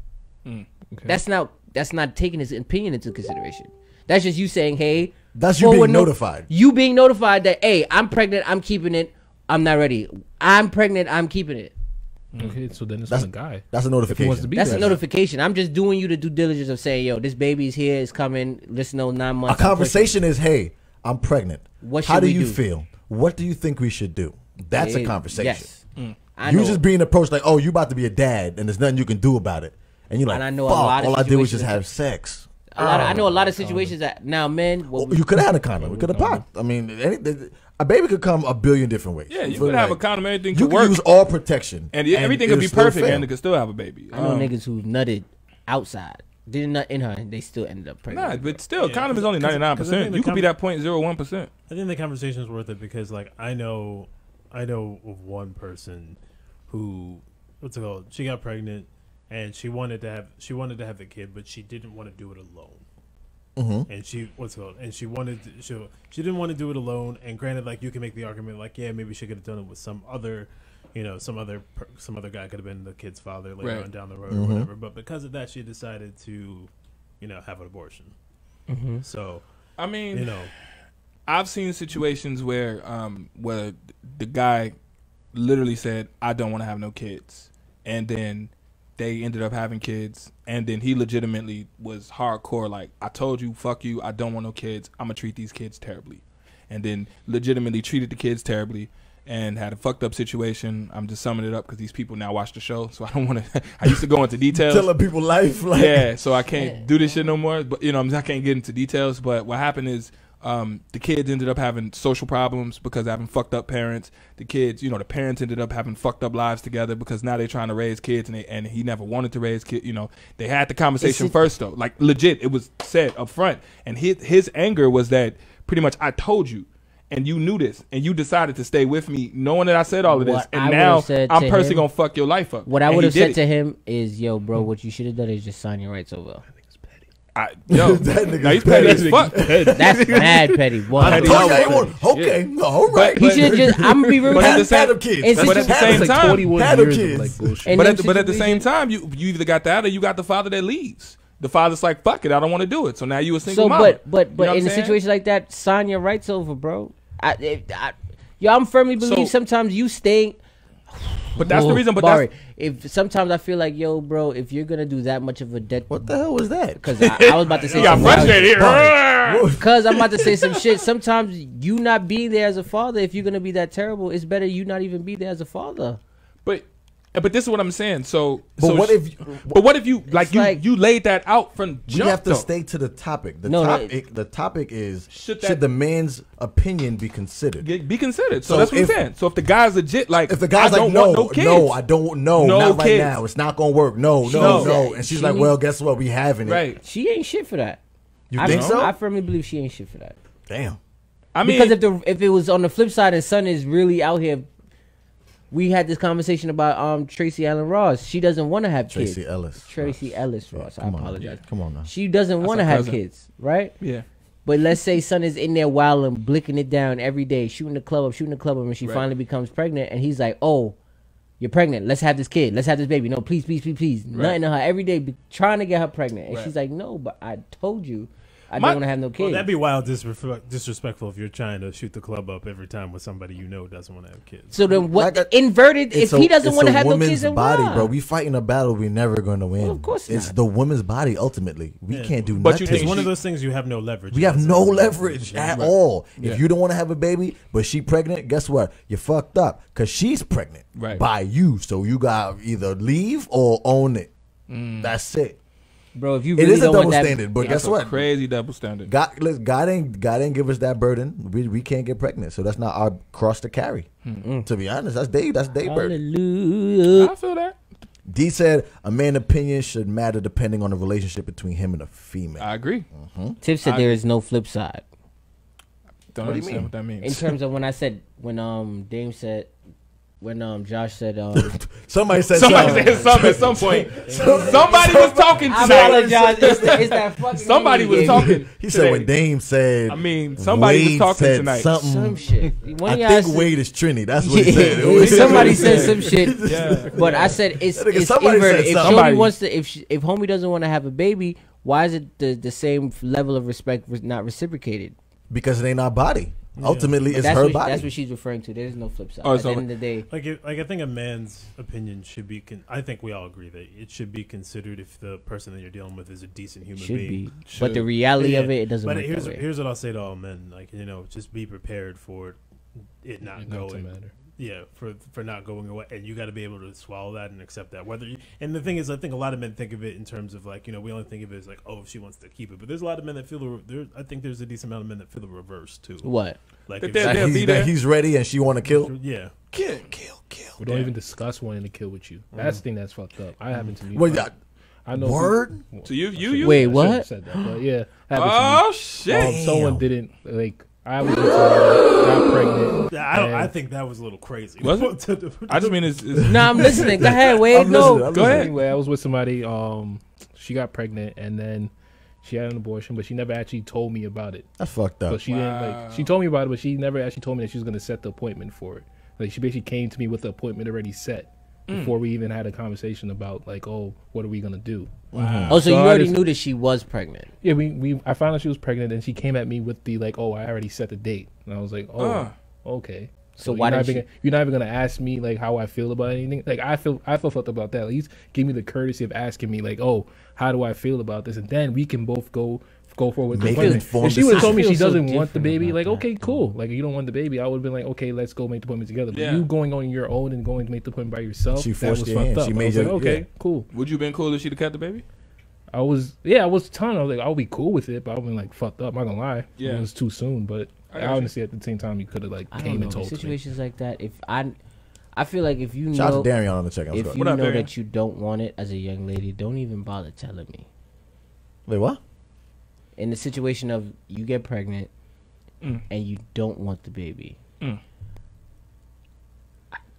Okay. That's not taking his opinion into consideration. That's just you saying, "Hey." That's you being notified. You being notified that, hey, I'm pregnant, I'm keeping it, I'm not ready. I'm pregnant, I'm keeping it. Okay, so then it's on the guy. That's a notification. That's a notification. I'm just doing you the due diligence of saying, yo, this baby's here, it's coming, listen, no, 9 months. A conversation is, hey, I'm pregnant. How do you feel? What do you think we should do? That's a conversation. Yes. You're just being approached like, oh, you about to be a dad, and there's nothing you can do about it. And you're like, fuck, all I do is just have sex. I know a lot of situations that now men. Well, you could have had a condom. We could have popped. I mean, a baby could come a billion different ways. Yeah, you could have a condom. Everything could work. You could use all protection. And everything could be perfect and they could still have a baby. I know niggas who nutted outside. Didn't nut in her and they still ended up pregnant. Nah, but still, condom is only 99%. You could be that 0.01%. I think the conversation is worth it because, like, I know of one person who, what's it called? She got pregnant. And she wanted to have the kid, but she didn't want to do it alone. Mm-hmm. And she didn't want to do it alone. And granted, like you can make the argument, like yeah, maybe she could have done it with some other guy could have been the kid's father later on down the road or whatever. But because of that, she decided to, have an abortion. Mm-hmm. So I mean, I've seen situations where the guy literally said, "I don't want to have no kids," and then they ended up having kids, and then he legitimately was hardcore like, I told you, fuck you, I don't want no kids, I'm gonna treat these kids terribly. And then legitimately treated the kids terribly and had a fucked up situation. I'm just summing it up because these people now watch the show, so I don't want to I used to go into details telling people life like yeah, so I can't do this shit no more, but I can't get into details. But what happened is the kids ended up having social problems because having fucked up parents. The kids, the parents ended up having fucked up lives together because now they're trying to raise kids and he never wanted to raise kids. They had the conversation first though, like legit, it was said up front. And his anger was that pretty much I told you and you knew this and you decided to stay with me knowing that I said all of this and now I'm personally gonna fuck your life up. What I would have said to him is, yo, bro, what you should have done is just sign your rights over. Yo, that nigga he's petty as fuck. That's mad petty. Okay, all right. He should just. I'm gonna be real. But at the same time, you either got that or you got the father that leaves. The father's like, fuck it, I don't want to do it. So now you a single mom. But in a situation like that, sign your rights over, bro. I'm firmly believe sometimes you stay. But that's the reason. But if sometimes I feel like, yo, bro, if you're gonna do that much of a debt, what the hell was that? Because I was about to say, you got frustrated here. Because I'm about to say some shit. Sometimes you not being there as a father, if you're gonna be that terrible, it's better you not even be there as a father. But this is what I'm saying. So what if you laid that out from jump? You have to stay to the topic. The topic is should the man's opinion be considered? Be considered. So that's what I'm saying. So if the guy's legit, like if the guy's like no, I don't know, not right now. It's not gonna work. No. And she's like, well, guess what? We having it. Right. She ain't shit for that. You think so? I firmly believe she ain't shit for that. Damn. I mean, because if it was on the flip side and son is really out here. We had this conversation about Tracy Ellis Ross. She doesn't want to have kids. Tracy Ellis Ross. I apologize. Yeah, come on now. She doesn't want to have kids, right? Yeah. But let's say son is in there wilding, blicking it down every day, shooting the club up, and she finally becomes pregnant. And he's like, oh, you're pregnant. Let's have this kid. Let's have this baby. No, please, please, please, please. Nothing to her every day, trying to get her pregnant. And she's like, no, but I told you. I don't want to have no kids. Well, that'd be wild disrespectful if you're trying to shoot the club up every time with somebody doesn't want to have kids. So then what? Like inverted. If he doesn't want to have no kids, then why? It's a woman's body, bro. We fighting a battle we're never going to win. Well, of course not. It's the woman's body ultimately. We can't do nothing. It's one of those things you have no leverage. We have no leverage at all. Yeah. If you don't want to have a baby, but she pregnant, guess what? You're fucked up because she's pregnant by you. So you got to either leave or own it. That's it. Bro, if you really don't want that, it is a double standard, but guess what? Crazy double standard. God ain't give us that burden. We can't get pregnant, so that's not our cross to carry. To be honest, that's Dave burden. I feel that. D said a man's opinion should matter depending on the relationship between him and a female. I agree. Tiff said there is no flip side. Don't what do you mean? What that means. In terms of when I said when Josh said somebody was talking. He said when Dame said. I mean, somebody was talking tonight. I think Wade is Trini. That's what he said. Somebody said some shit. Yeah. But I said it's inverted. If homie wants to, if homie doesn't want to have a baby, why is it the same level of respect was not reciprocated? Because it ain't our body. Yeah. Ultimately, it's her body. That's what she's referring to. There's no flip side. Oh, so at the end of the day, like I think a man's opinion should be. I think we all agree that it should be considered if the person that you're dealing with is a decent human being. But the reality of it, it doesn't. But here's what I'll say to all men: like, you know, just be prepared for it not going. Yeah, for not going away, and you got to be able to swallow that and accept that. And the thing is, I think a lot of men think of it in terms of like, you know, we only think of it as like, oh, if she wants to keep it, but there's a lot of men that feel I think there's a decent amount of men that feel the reverse too. What? Like he's ready and she want to kill. Yeah, kill. We don't even discuss wanting to kill with you. That's the thing that's fucked up. I happen to me. I know. You wait, what? Said that, but yeah. Oh shit! Someone didn't like. I was got pregnant. I think that was a little crazy. Was it? I just mean it's no, I'm listening. Go ahead, Wade. No, go ahead. Anyway, I was with somebody. She got pregnant and then she had an abortion, but she never actually told me about it. That's fucked up. So she didn't, like, she told me about it, but she never actually told me that she was gonna set the appointment for it. Like she basically came to me with the appointment already set before we even had a conversation about like, oh, what are we gonna do? Wow. Oh, so you already knew that she was pregnant. Yeah, I found out she was pregnant, and she came at me with the like, oh, I already set the date, and I was like, oh, okay. So why you're not even gonna ask me like how I feel about anything? Like I feel fucked about that. At least give me the courtesy of asking me like, oh, how do I feel about this? And then we can both go forward with the appointment. If she would have told me she doesn't want the baby, like, okay, cool. Like, you don't want the baby, I would have been like, okay, let's go make the appointment together. But you going on your own and going to make the appointment by yourself, she forced your hand. She made you, okay, cool. Would you have been cool if she'd have kept the baby? I was telling her, I was like, I'll be cool with it, but I've been like fucked up, I'm not gonna lie. Yeah. It was too soon, but I honestly at the same time you could have like came and told me. Situations like that, if I feel like if you know, shout out to Darian on the check, if you know that you don't want it as a young lady, don't even bother telling me. Wait, what? In the situation of you get pregnant and you don't want the baby,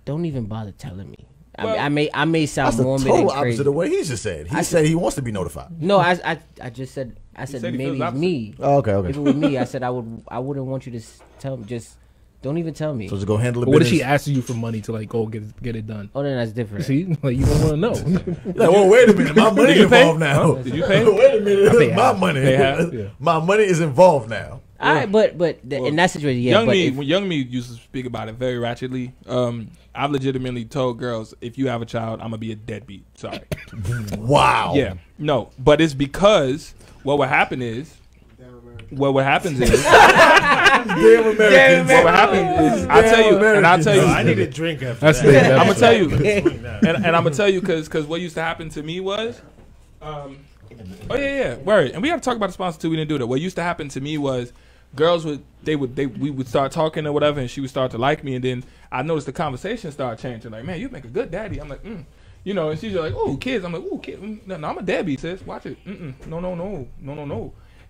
don't even bother telling me. Well, I may sound morbid and crazy. That's the total opposite of what he just said. He said he wants to be notified. No, I just said I said maybe it's me. Oh, okay. If it was me, I said I wouldn't want you to tell me. Just don't even tell me. So just go handle it. What if she asks you for money to like go get it done? Oh, then that's different. See, like you don't want to know. Like, well, wait a minute, my money involved now. Did you pay? Wait a minute, my money. Yeah. My money is involved now. All right, but in that situation, yeah. Young me used to speak about it very ratchetly. I've legitimately told girls, if you have a child, I'm gonna be a deadbeat. Sorry. Wow. Yeah. No, but it's because what happens is Damn Americans. I'll tell you. I need a drink after that. I'm gonna tell you, and I'm gonna tell you because what used to happen to me was, word. And we gotta talk about the sponsor too. We didn't do that. What used to happen to me was, girls we would start talking or whatever, and she would start to like me, and then I noticed the conversation started changing. Like, man, you make a good daddy. I'm like, you know, and she's like, oh, kids. I'm like, oh, kid. No, I'm a deadbeat, sis. Watch it. No.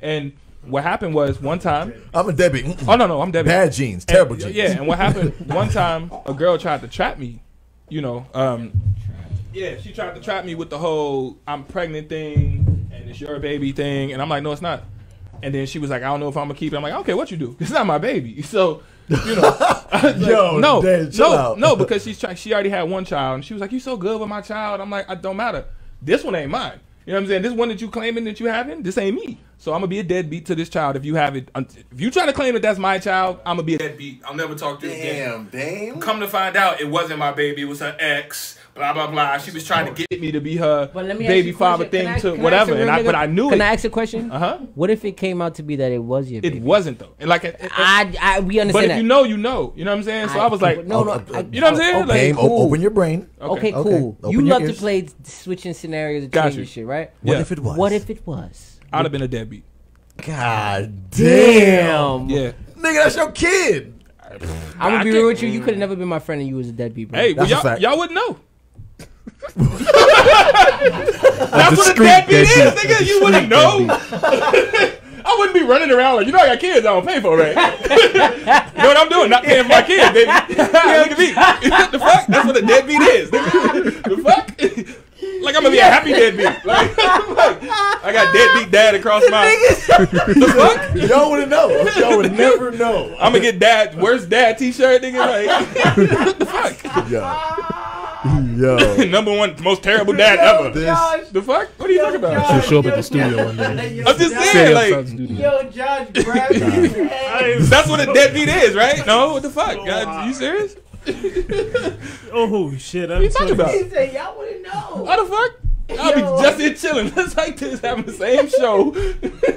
And what happened was one time I'm a deadbeat. Oh no, I'm deadbeat. Bad genes, terrible genes. Yeah, and what happened one time a girl tried to trap me, you know. Yeah, she tried to trap me with the whole I'm pregnant thing and it's your baby thing, and I'm like, no, it's not. And then she was like, I don't know if I'm gonna keep it. I'm like, okay, what you do? It's not my baby. So you know, like, no, because she already had one child, and she was like, you so good with my child. I'm like, I don't matter. This one ain't mine. You know what I'm saying? This one that you claiming that you having, this ain't me. So I'm gonna be a deadbeat to this child if you have it. If you try to claim that that's my child, I'm gonna be a deadbeat. I'll never talk to you again. Damn. Come to find out, it wasn't my baby. It was her ex. Blah blah blah. She was trying to get me to be her baby father thing to whatever. And but I knew it. Can I ask a question? Uh huh. What if it came out to be that it was your baby? It wasn't though. And like we understand. But if you know, you know. You know what I'm saying? So I was like, no, no. You know what I'm saying? Open your brain. Okay, cool. You love to play switching scenarios and shit, right? What if it was? What if it was? I'd have been a deadbeat. God damn. Yeah. Nigga, that's your kid. I'm going to be real with you. You could have never been my friend and you was a deadbeat, bro. Hey, well, y'all wouldn't know. That's what a deadbeat is, nigga. You wouldn't know. I wouldn't be running around like, you know I got kids I don't pay for, right? You know what I'm doing? Not paying for my kids, baby. Yeah, look at me. The fuck? That's what a deadbeat is, nigga. The fuck? Like, I'm gonna be a happy deadbeat. Like, I got deadbeat dad across my. The fuck? Y'all wouldn't know. Y'all would never know. I'm gonna get dad, where's dad t-shirt, nigga? Like, what the fuck? Yo. Number one most terrible dad ever. Josh, the fuck? What are you talking about? I should show up at the studio one day. I'm just saying, like. Yo, Josh, grab his head. That's what a deadbeat is, right? No? What the fuck? You serious? Oh shit! What are you talking about? He said y'all wouldn't know. How the fuck? I'll be just here chilling, just like this, having the same show.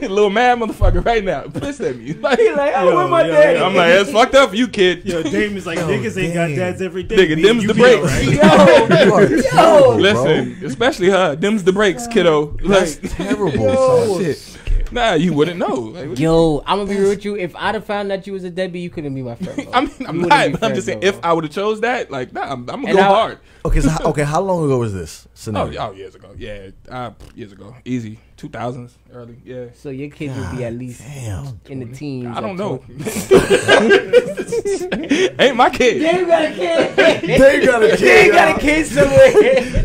Little mad motherfucker right now, pissed at me. Like, he like, I'm with my dad. I'm like, it's fucked up for you, kid. Yo, Damon's like, niggas ain't got dads every day. Nigga, them's the breaks. Right? Yo, listen, bro. Especially her. Them's the breaks, kiddo. That's terrible. Shit. Nah, you wouldn't know. Like, yo, I'm gonna be real with you. If I'd have found that you was a deadbeat, you couldn't be my friend. I mean, I'm not. But I'm just saying, if I would have chose that, like, nah, I'm gonna go hard. Okay, so how long ago was this scenario? Oh, years ago. Yeah, years ago. Easy, 2000s, early. Yeah. So your kids would be at least in the teens. I don't know. Ain't my kid. They got a kid. They got a kid. They got a kid somewhere.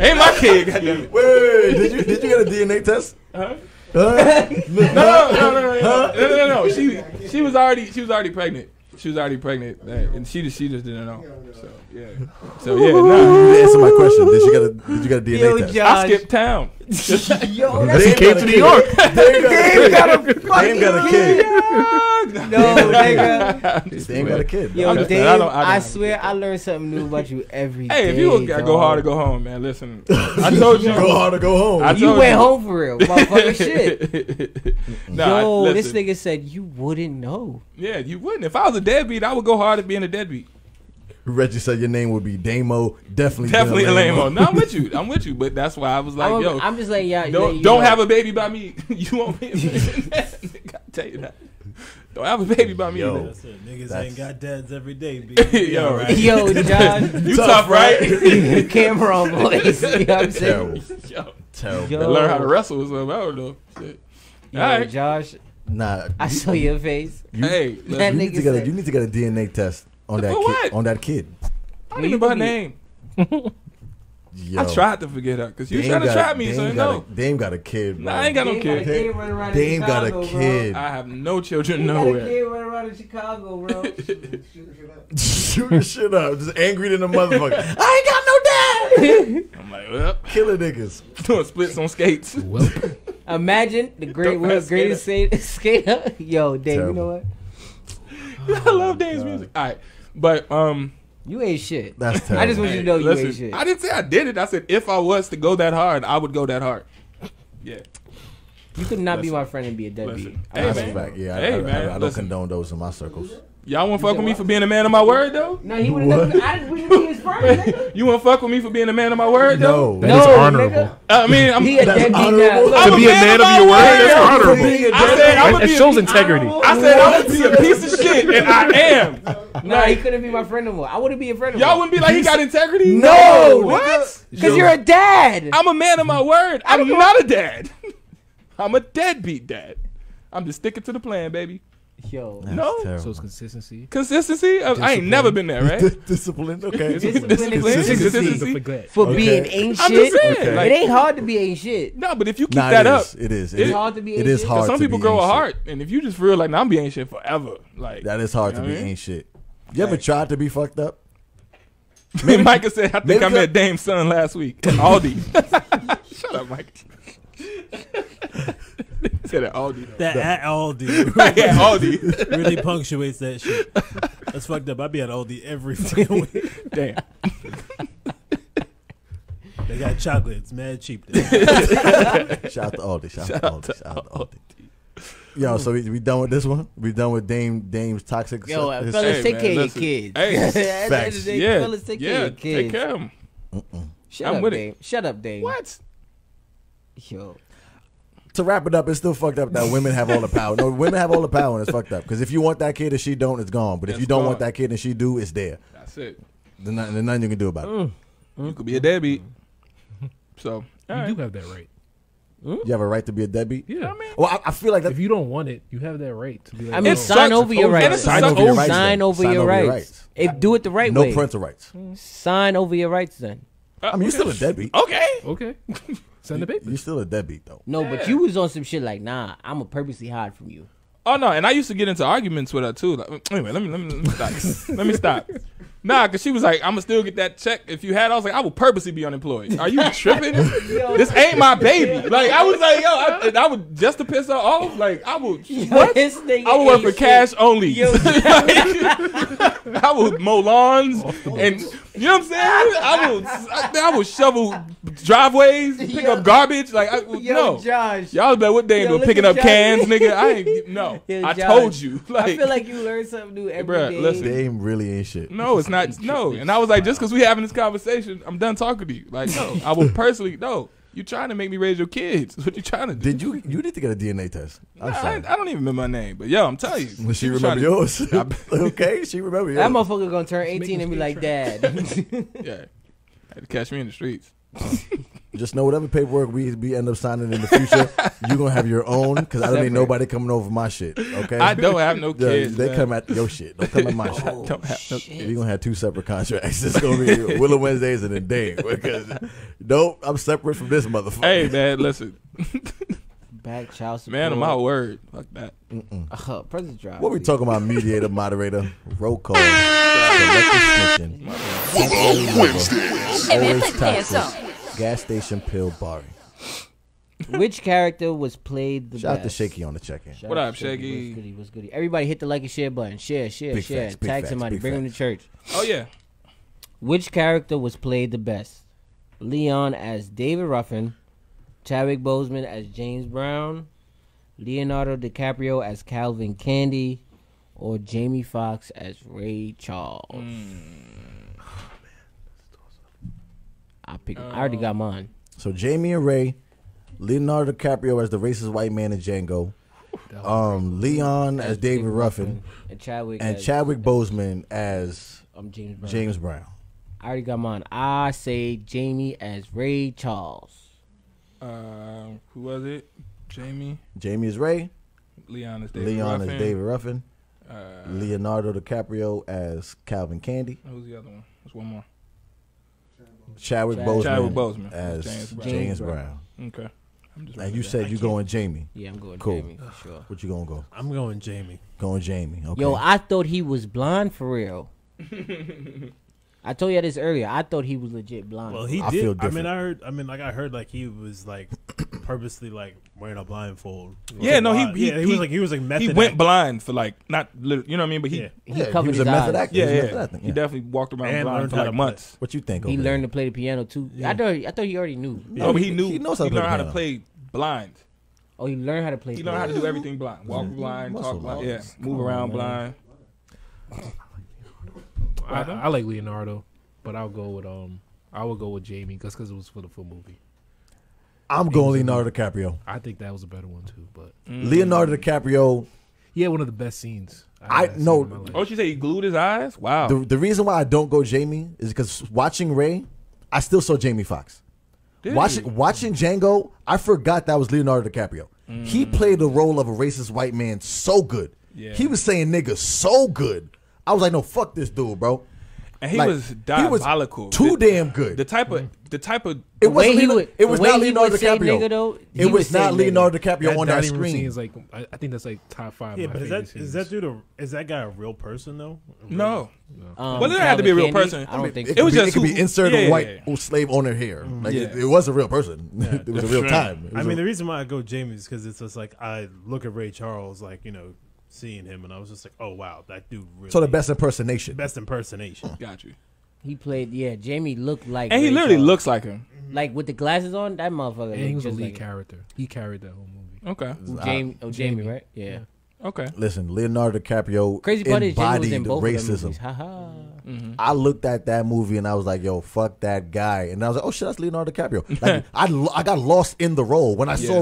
Ain't my kid. Wait, wait. Did you get a DNA test? Huh? No. She was already pregnant. She was already pregnant, and she just didn't know. So yeah. No. You didn't answer my question. Did you get a DNA test? Josh. I skipped town. Yo, they came to New York. They got a kid. No, nigga. They ain't got a kid. Yo, Dave, I swear I learned something new about you every day. Hey, if you gotta go hard or go home, man. Listen, I told you go hard or go home. You went home for real, motherfucker. Shit. Yo, this nigga said you wouldn't know. Yeah, you wouldn't. If I was a deadbeat, I would go hard at being a deadbeat. Reggie said your name would be Damo. Definitely a lame-o. No, I'm with you. I'm with you. But that's why I was like, yo. I'm just like, yeah. Don't have a baby by me. You won't be a baby. I tell you that. Don't have a baby by me. Yo, that's it. Niggas ain't got dads every day, B. Yo, right. Yo, John. You tough, right? Camera on, boys. You know what I'm saying? Terrible. Yo. Learn how to wrestle or something. I don't know. Shit. Yo, all right. Josh. Nah. I saw your face. Hey. You need to get a DNA test. On that kid. I don't even know her name. I tried to forget her because you trying to trap me, so no. Dame got a kid, bro. Nah, I ain't got no kid. Dame got a kid. I have no children nowhere. Got a kid running around in Chicago, bro. Shoot shit up. Just angry than a motherfucker. I ain't got no dad. I'm like, well. Killer niggas. Doing splits on skates. Well. Imagine the greatest skater. Yo, Dame, you know what? I love Dame's music. All right. But you ain't shit. That's terrible. I just want you to know you ain't shit. I didn't say I did it. I said if I was to go that hard, I would go that hard. Yeah. You could not be my friend and be a deadbeat. That's a fact. Yeah. I don't condone those in my circles. Y'all want to fuck with me for being a man of my word, though? No, he wouldn't. I wouldn't be his friend. You want to fuck with me for being a man of my word, though? No, that's honorable. I mean, I'm a deadbeat now. To be a man of your word, that's honorable. It shows integrity. I said I would be a piece of shit, and I am. No, he couldn't be my friend no more. I wouldn't be a friend no more. Y'all wouldn't be like, he got integrity? No. What? Because you're a dad. I'm a man of my word. I'm not a dad. I'm a deadbeat dad. I'm just sticking to the plan, baby. Yo, that's terrible. So it's consistency. Consistency? I ain't never been there, right? Discipline, okay. Consistency for being ain't shit. I'm just saying, like, it ain't hard to be ain't shit. No, but if you keep that up, it is. It's hard to be ain't shit. It is hard. Some people grow a heart, and if you just feel like, nah, I'm be ain't shit forever, like that is hard to be ain't shit. You ever tried to be fucked up? Maybe Micah said, I think I met Dame's son last week. Aldi. Shut up, Micah. said at Aldi. That at Aldi. Right at Aldi. Really punctuates that shit. That's fucked up. I be at Aldi every fucking week. Damn. They got chocolate. It's mad cheap. There. Shout out to Aldi. Shout out to Aldi. Yo, so we done with this one? We done with Dame's toxic? Yo, fellas, take care of your kids. Hey, facts. Yeah, fellas, take care of your kids. Take care of them. Shut up, Dame. What? Yo. To wrap it up, it's still fucked up that women have all the power. No, women have all the power, and it's fucked up. Because if you want that kid and she don't, it's gone. But if you don't want that kid and she do, it's there. That's it. There's nothing you can do about it. You could be a deadbeat. So you do have that right. You have a right to be a deadbeat. Yeah, I mean, well, I feel like if you don't want it, you have that right to be. Like, I mean, sign over your rights. If do it the right way. No parental rights. Sign over your rights, then. I mean, you're still a deadbeat. Okay. Send the paper. You're still a deadbeat, though. No, but you was on some shit like, nah, I'm gonna purposely hide from you. Oh no, and I used to get into arguments with her too. Like, anyway, let me stop. Let me stop. Nah, cause she was like, I'ma still get that check if you had. I was like, I will purposely be unemployed. Are you tripping? This ain't my baby. Like I was like, yo, I would just to piss her off. Like I would, what? I would work for cash only. Yo, like, I would mow lawns and you know what I'm saying. I would shovel driveways, pick up garbage. Like Josh, y'all better what day into picking up cans, nigga. I ain't I told you. Like, I feel like you learn something new every day. Listen, they ain't really ain't shit. No, it's not. No, and I was like, just because we having this conversation, I'm done talking to you. Like, no, I will personally. No, you trying to make me raise your kids? What you trying to do? Did you need to get a DNA test? Nah, I don't even remember my name, but yo, I'm telling you. Well, she remember yours. Okay, she remember yours. That motherfucker gonna turn 18 and be like, Dad. Yeah, had to catch me in the streets. Just know whatever paperwork we end up signing in the future, you're going to have your own because I don't need nobody coming over my shit, okay? I don't have no kids. Yeah, they come at your shit. Don't come at my shit. You're going to have two separate contracts. It's going to be Willa Wednesdays and a day. Because, nope, I'm separate from this motherfucker. Hey, man, listen. Back child support. Man, of my word. Fuck that. President Drive. What we talking about? Mediator, moderator, roll call. Willa Wednesdays. Always toxic. Gas station pill barry. Which character was played the best? Shout out to Shaky on the check-in. What up, Shaky? What's goody, what's goody? Everybody hit the like and share button. Share. Tag somebody. Bring them to church. Oh, yeah. Which character was played the best? Leon as David Ruffin, Chadwick Boseman as James Brown, Leonardo DiCaprio as Calvin Candie, or Jamie Foxx as Ray Charles? I already got mine. So Jamie and Ray, Leonardo DiCaprio as the racist white man in Django, Leon as David Ruffin, and Chadwick Boseman as James Brown. I already got mine. I say Jamie as Ray Charles. Who was it? Jamie. Jamie is Ray. Leon is David Ruffin. Leonardo DiCaprio as Calvin Candie. Who's the other one? There's one more. Chadwick Boseman as James Brown. Okay. And you said you're going Jamie. Yeah, I'm going Jamie. Sure. What you going to go? I'm going Jamie. Going Jamie. Okay. Yo, I thought he was blind for real. I told you this earlier. I thought he was legit blind. Well, he did. Feel different. I heard he was like purposely like wearing a blindfold. Yeah, no, he was like method. He went blind for like not literally, you know what I mean? But he covered his eyes. Yeah. He definitely walked around blind for like months. What you think? He learned to play the piano too. Yeah. I thought he already knew. Yeah. No, but he knew. He knows how to play blind. Oh, he learned how to play. He learned how to do everything blind. Walk blind, talk blind, yeah, move around blind. I like Leonardo, but I'll go with I would go with Jamie because it was for the full movie. I'm going Leonardo DiCaprio. I think that was a better one too, but Leonardo DiCaprio. He had one of the best scenes. I know. Oh, she said he glued his eyes. Wow. The reason why I don't go Jamie is because watching Ray, I still saw Jamie Foxx. Watching Django, I forgot that was Leonardo DiCaprio. He played the role of a racist white man so good. Yeah. He was saying nigga so good. I was like, no, fuck this dude, bro. And he was diabolical. Too damn good. The type of it wasn't. It was not Leonardo DiCaprio. It was not Leonardo DiCaprio on that screen. Is like I think that's like top 5. Yeah, but is that guy a real person though? No. Well, it had to be a real person. I don't think it was just. It could be inserted white slave owner here. Like it was a real person. It was a real time. I mean, the reason why I go Jamie is because it's just like I look at Ray Charles, like seeing him, and I was just like, oh wow, that dude really. So the best impersonation. Best impersonation. Got you. He played, yeah, Jamie looked like and Ray he literally Charles. Looks like him. Like with the glasses on, that motherfucker. And he was a lead character. He carried that whole movie. Okay. Jamie, right? Yeah. Okay. Listen, Leonardo DiCaprio crazy embodied racism. I looked at that movie and I was like, yo, fuck that guy. And I was like, oh shit, that's Leonardo DiCaprio. Like, I got lost in the role. When I saw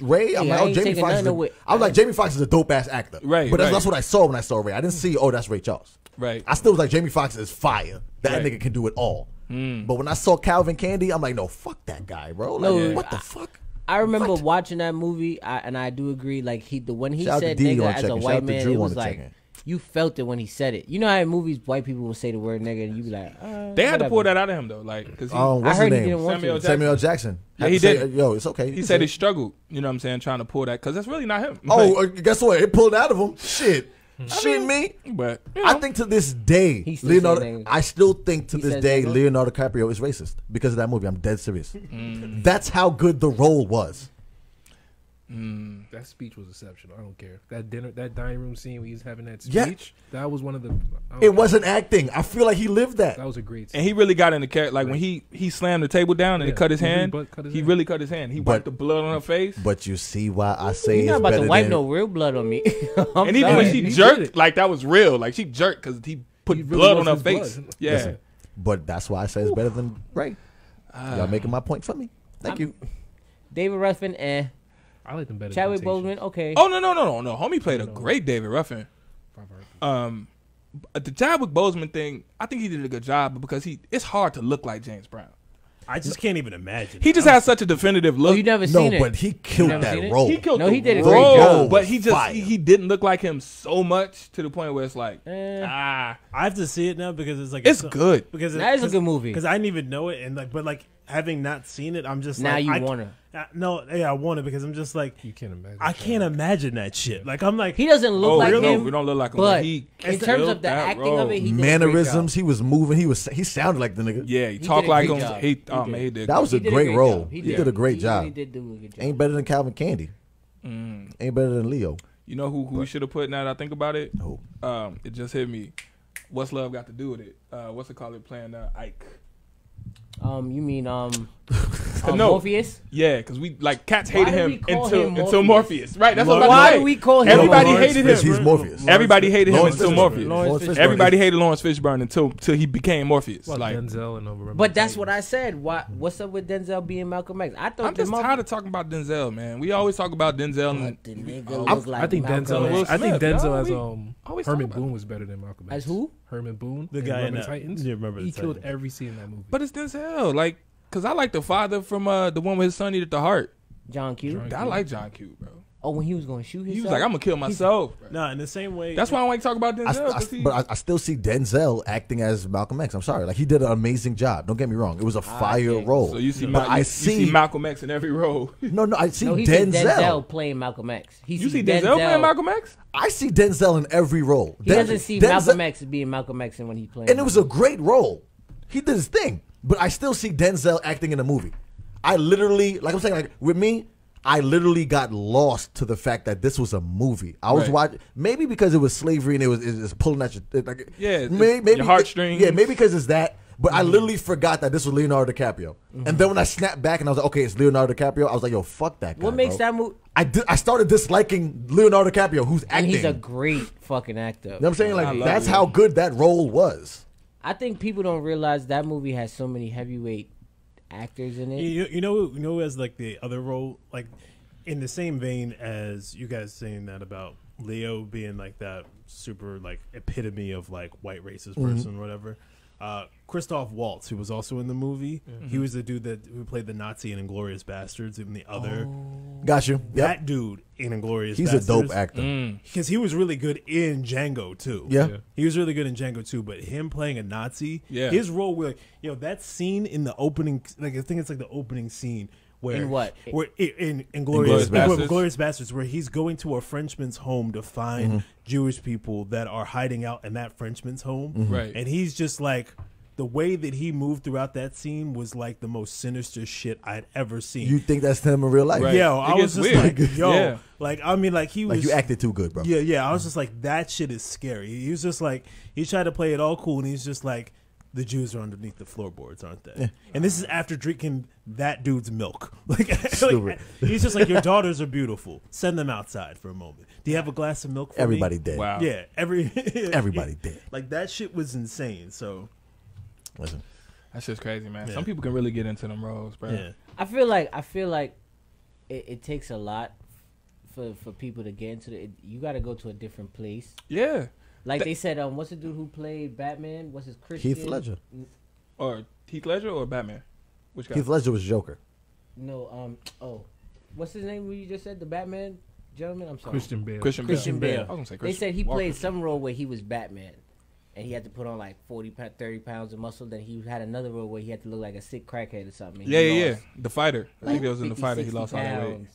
Ray, I'm like, oh, Jamie Foxx. I was like, Jamie Foxx is a dope ass actor. Right. But that's what I saw when I saw Ray. I didn't see, oh, that's Ray Charles. Right. I still was like, Jamie Foxx is fire. That nigga can do it all. But when I saw Calvin Candie, I'm like, no, fuck that guy, bro. Like, what the fuck? I remember watching that movie, and I do agree. Like when he said "nigga" as a white man, it was like you felt it when he said it. You know how in movies white people will say the word "nigga" and you be like, they had to pull that out of him though, like because I heard he didn't want to. Samuel Jackson. Yeah, he did. Yo, it's okay. He said he struggled. You know what I'm saying? Trying to pull that because that's really not him. Oh, guess what? It pulled out of him. Shit. Shit, me. But I think to this day, Leonardo DiCaprio is racist because of that movie. I'm dead serious. That's how good the role was. That speech was exceptional. I don't care. That dining room scene where he's having that speech. Yeah. That was one of the. It wasn't acting. I feel like he lived that. That was a great scene. And he really got in the character. Like when he slammed the table down and it cut his hand. He really cut his hand. He wiped the blood on her face. But you see why I say he's not about to wipe no real blood on me. And even when she jerked, like that was real. Like she jerked because he put blood on her face. Yeah. Listen, but that's why I say it's better than Ray. Y'all making my point for me. Thank you. David Ruffin and. I like them better. Chadwick Boseman, okay. Oh no! Homie played a great David Ruffin. The Chadwick Boseman thing, I think he did a good job, but because it's hard to look like James Brown. I just can't even imagine. He just has such a definitive look. Oh, you never seen it? No, but he killed that role. He killed the role, but he just he didn't look like him so much to the point where it's like I have to see it now because it's like it's good because that is a good movie because I didn't even know it and like but like. Having not seen it, I'm just like... Now you want to. No, yeah, I want it because I'm just like... You can't imagine. I can't imagine that shit. Like, I'm like... He doesn't look like him. We don't look like him. But in terms of the acting of it, he did mannerisms, he was moving. He sounded like the nigga. Yeah, he talked like him. That was a great role. He did a great job. He did do a good job. Ain't better than Calvin Candie. Ain't better than Leo. You know who we should have put now that I think about it? Who? It just hit me. What's Love got to do with it? What's it called? It playing Ike. You mean no. Morpheus? Yeah, because we like cats hated him until Morpheus, right? That's what I'm saying. Why do we call him? Everybody hated him. He's Morpheus. Everybody hated him until Morpheus. Everybody hated Lawrence Fishburne until he became Morpheus. Like Denzel and but that's what I said. What's up with Denzel being Malcolm X? I thought I'm just tired of talking about Denzel, man. We always talk about Denzel. I think Denzel. I think Denzel as Herman Boone was better than Malcolm X. As who? Herman Boone, the guy in the Titans. You remember he killed every scene in that movie. But it's Denzel, like. Cause I like the father from the one with his son needed the heart, John Q. I like John Q, bro. Oh, when he was going to shoot himself, he was like, "I'm gonna kill myself." No, in the same way. That's why I don't like to talk about Denzel. But I still see Denzel acting as Malcolm X. I'm sorry, like he did an amazing job. Don't get me wrong; it was a fire role. So you see, you see Malcolm X in every role. No, I see Denzel playing Malcolm X. You see Denzel playing Malcolm X? I see Denzel in every role. He doesn't see Malcolm X being Malcolm X when he played. And it was a great role. He did his thing. But I still see Denzel acting in a movie. I literally, like I'm saying, like with me, I literally got lost to the fact that this was a movie. I was watching, maybe because it was slavery and it was pulling at your, like, maybe your heartstrings. Yeah, maybe because it's that. But I literally forgot that this was Leonardo DiCaprio. And then when I snapped back and I was like, okay, it's Leonardo DiCaprio, I was like, yo, fuck that guy. What makes that movie? I started disliking Leonardo DiCaprio, who's acting. And he's a great fucking actor. You know what I'm saying? Like, that's how good that role was. I think people don't realize that movie has so many heavyweight actors in it. You know, as like the other role, like in the same vein as you guys saying that about Leo being like that super like epitome of like white racist person or whatever. Christoph Waltz, who was also in the movie, he was the dude who played the Nazi in Inglourious Bastards, and the other Got you. Yep. That dude in Inglourious Basterds. He's a dope actor. Because he was really good in Django, too. Yeah. He was really good in Django, too. But him playing a Nazi, his role, you know, that scene in the opening, like I think it's like the opening scene. Where, in what? Where, in Inglourious Basterds, where he's going to a Frenchman's home to find Jewish people that are hiding out in that Frenchman's home. Right. And he's just like, the way that he moved throughout that scene was like the most sinister shit I'd ever seen. You think that's him in real life? Right. Yeah, I was just weird. Like, yo. Like, I mean, like, he was. Like, you acted too good, bro. Yeah, yeah. I was just like, that shit is scary. He was just like, he tried to play it all cool, and he's just like, the Jews are underneath the floorboards, aren't they? And this is after drinking that dude's milk. Like he's just like, your daughters are beautiful. Send them outside for a moment. Do you have a glass of milk for me? Everybody dead. Wow. Yeah. Everybody dead. Like, that shit was insane. So. Listen. That's just crazy, man. Yeah. Some people can really get into them roles, bro. Yeah. I feel like it takes a lot for people to get into it. You got to go to a different place. Yeah. Like they said, what's the dude who played Batman? What's his Christian? Heath Ledger. Or Heath Ledger or Batman? Which guy? Heath Ledger was Joker. No, oh. What's his name you just said? The Batman gentleman? I'm sorry. Christian Bale. Christian Bale. I was gonna say Christian. They said he played some role where he was Batman. And he had to put on like 30 pounds of muscle. Then he had another role where he had to look like a sick crackhead or something. And yeah. The Fighter. I think it was in The Fighter. He lost all that weight.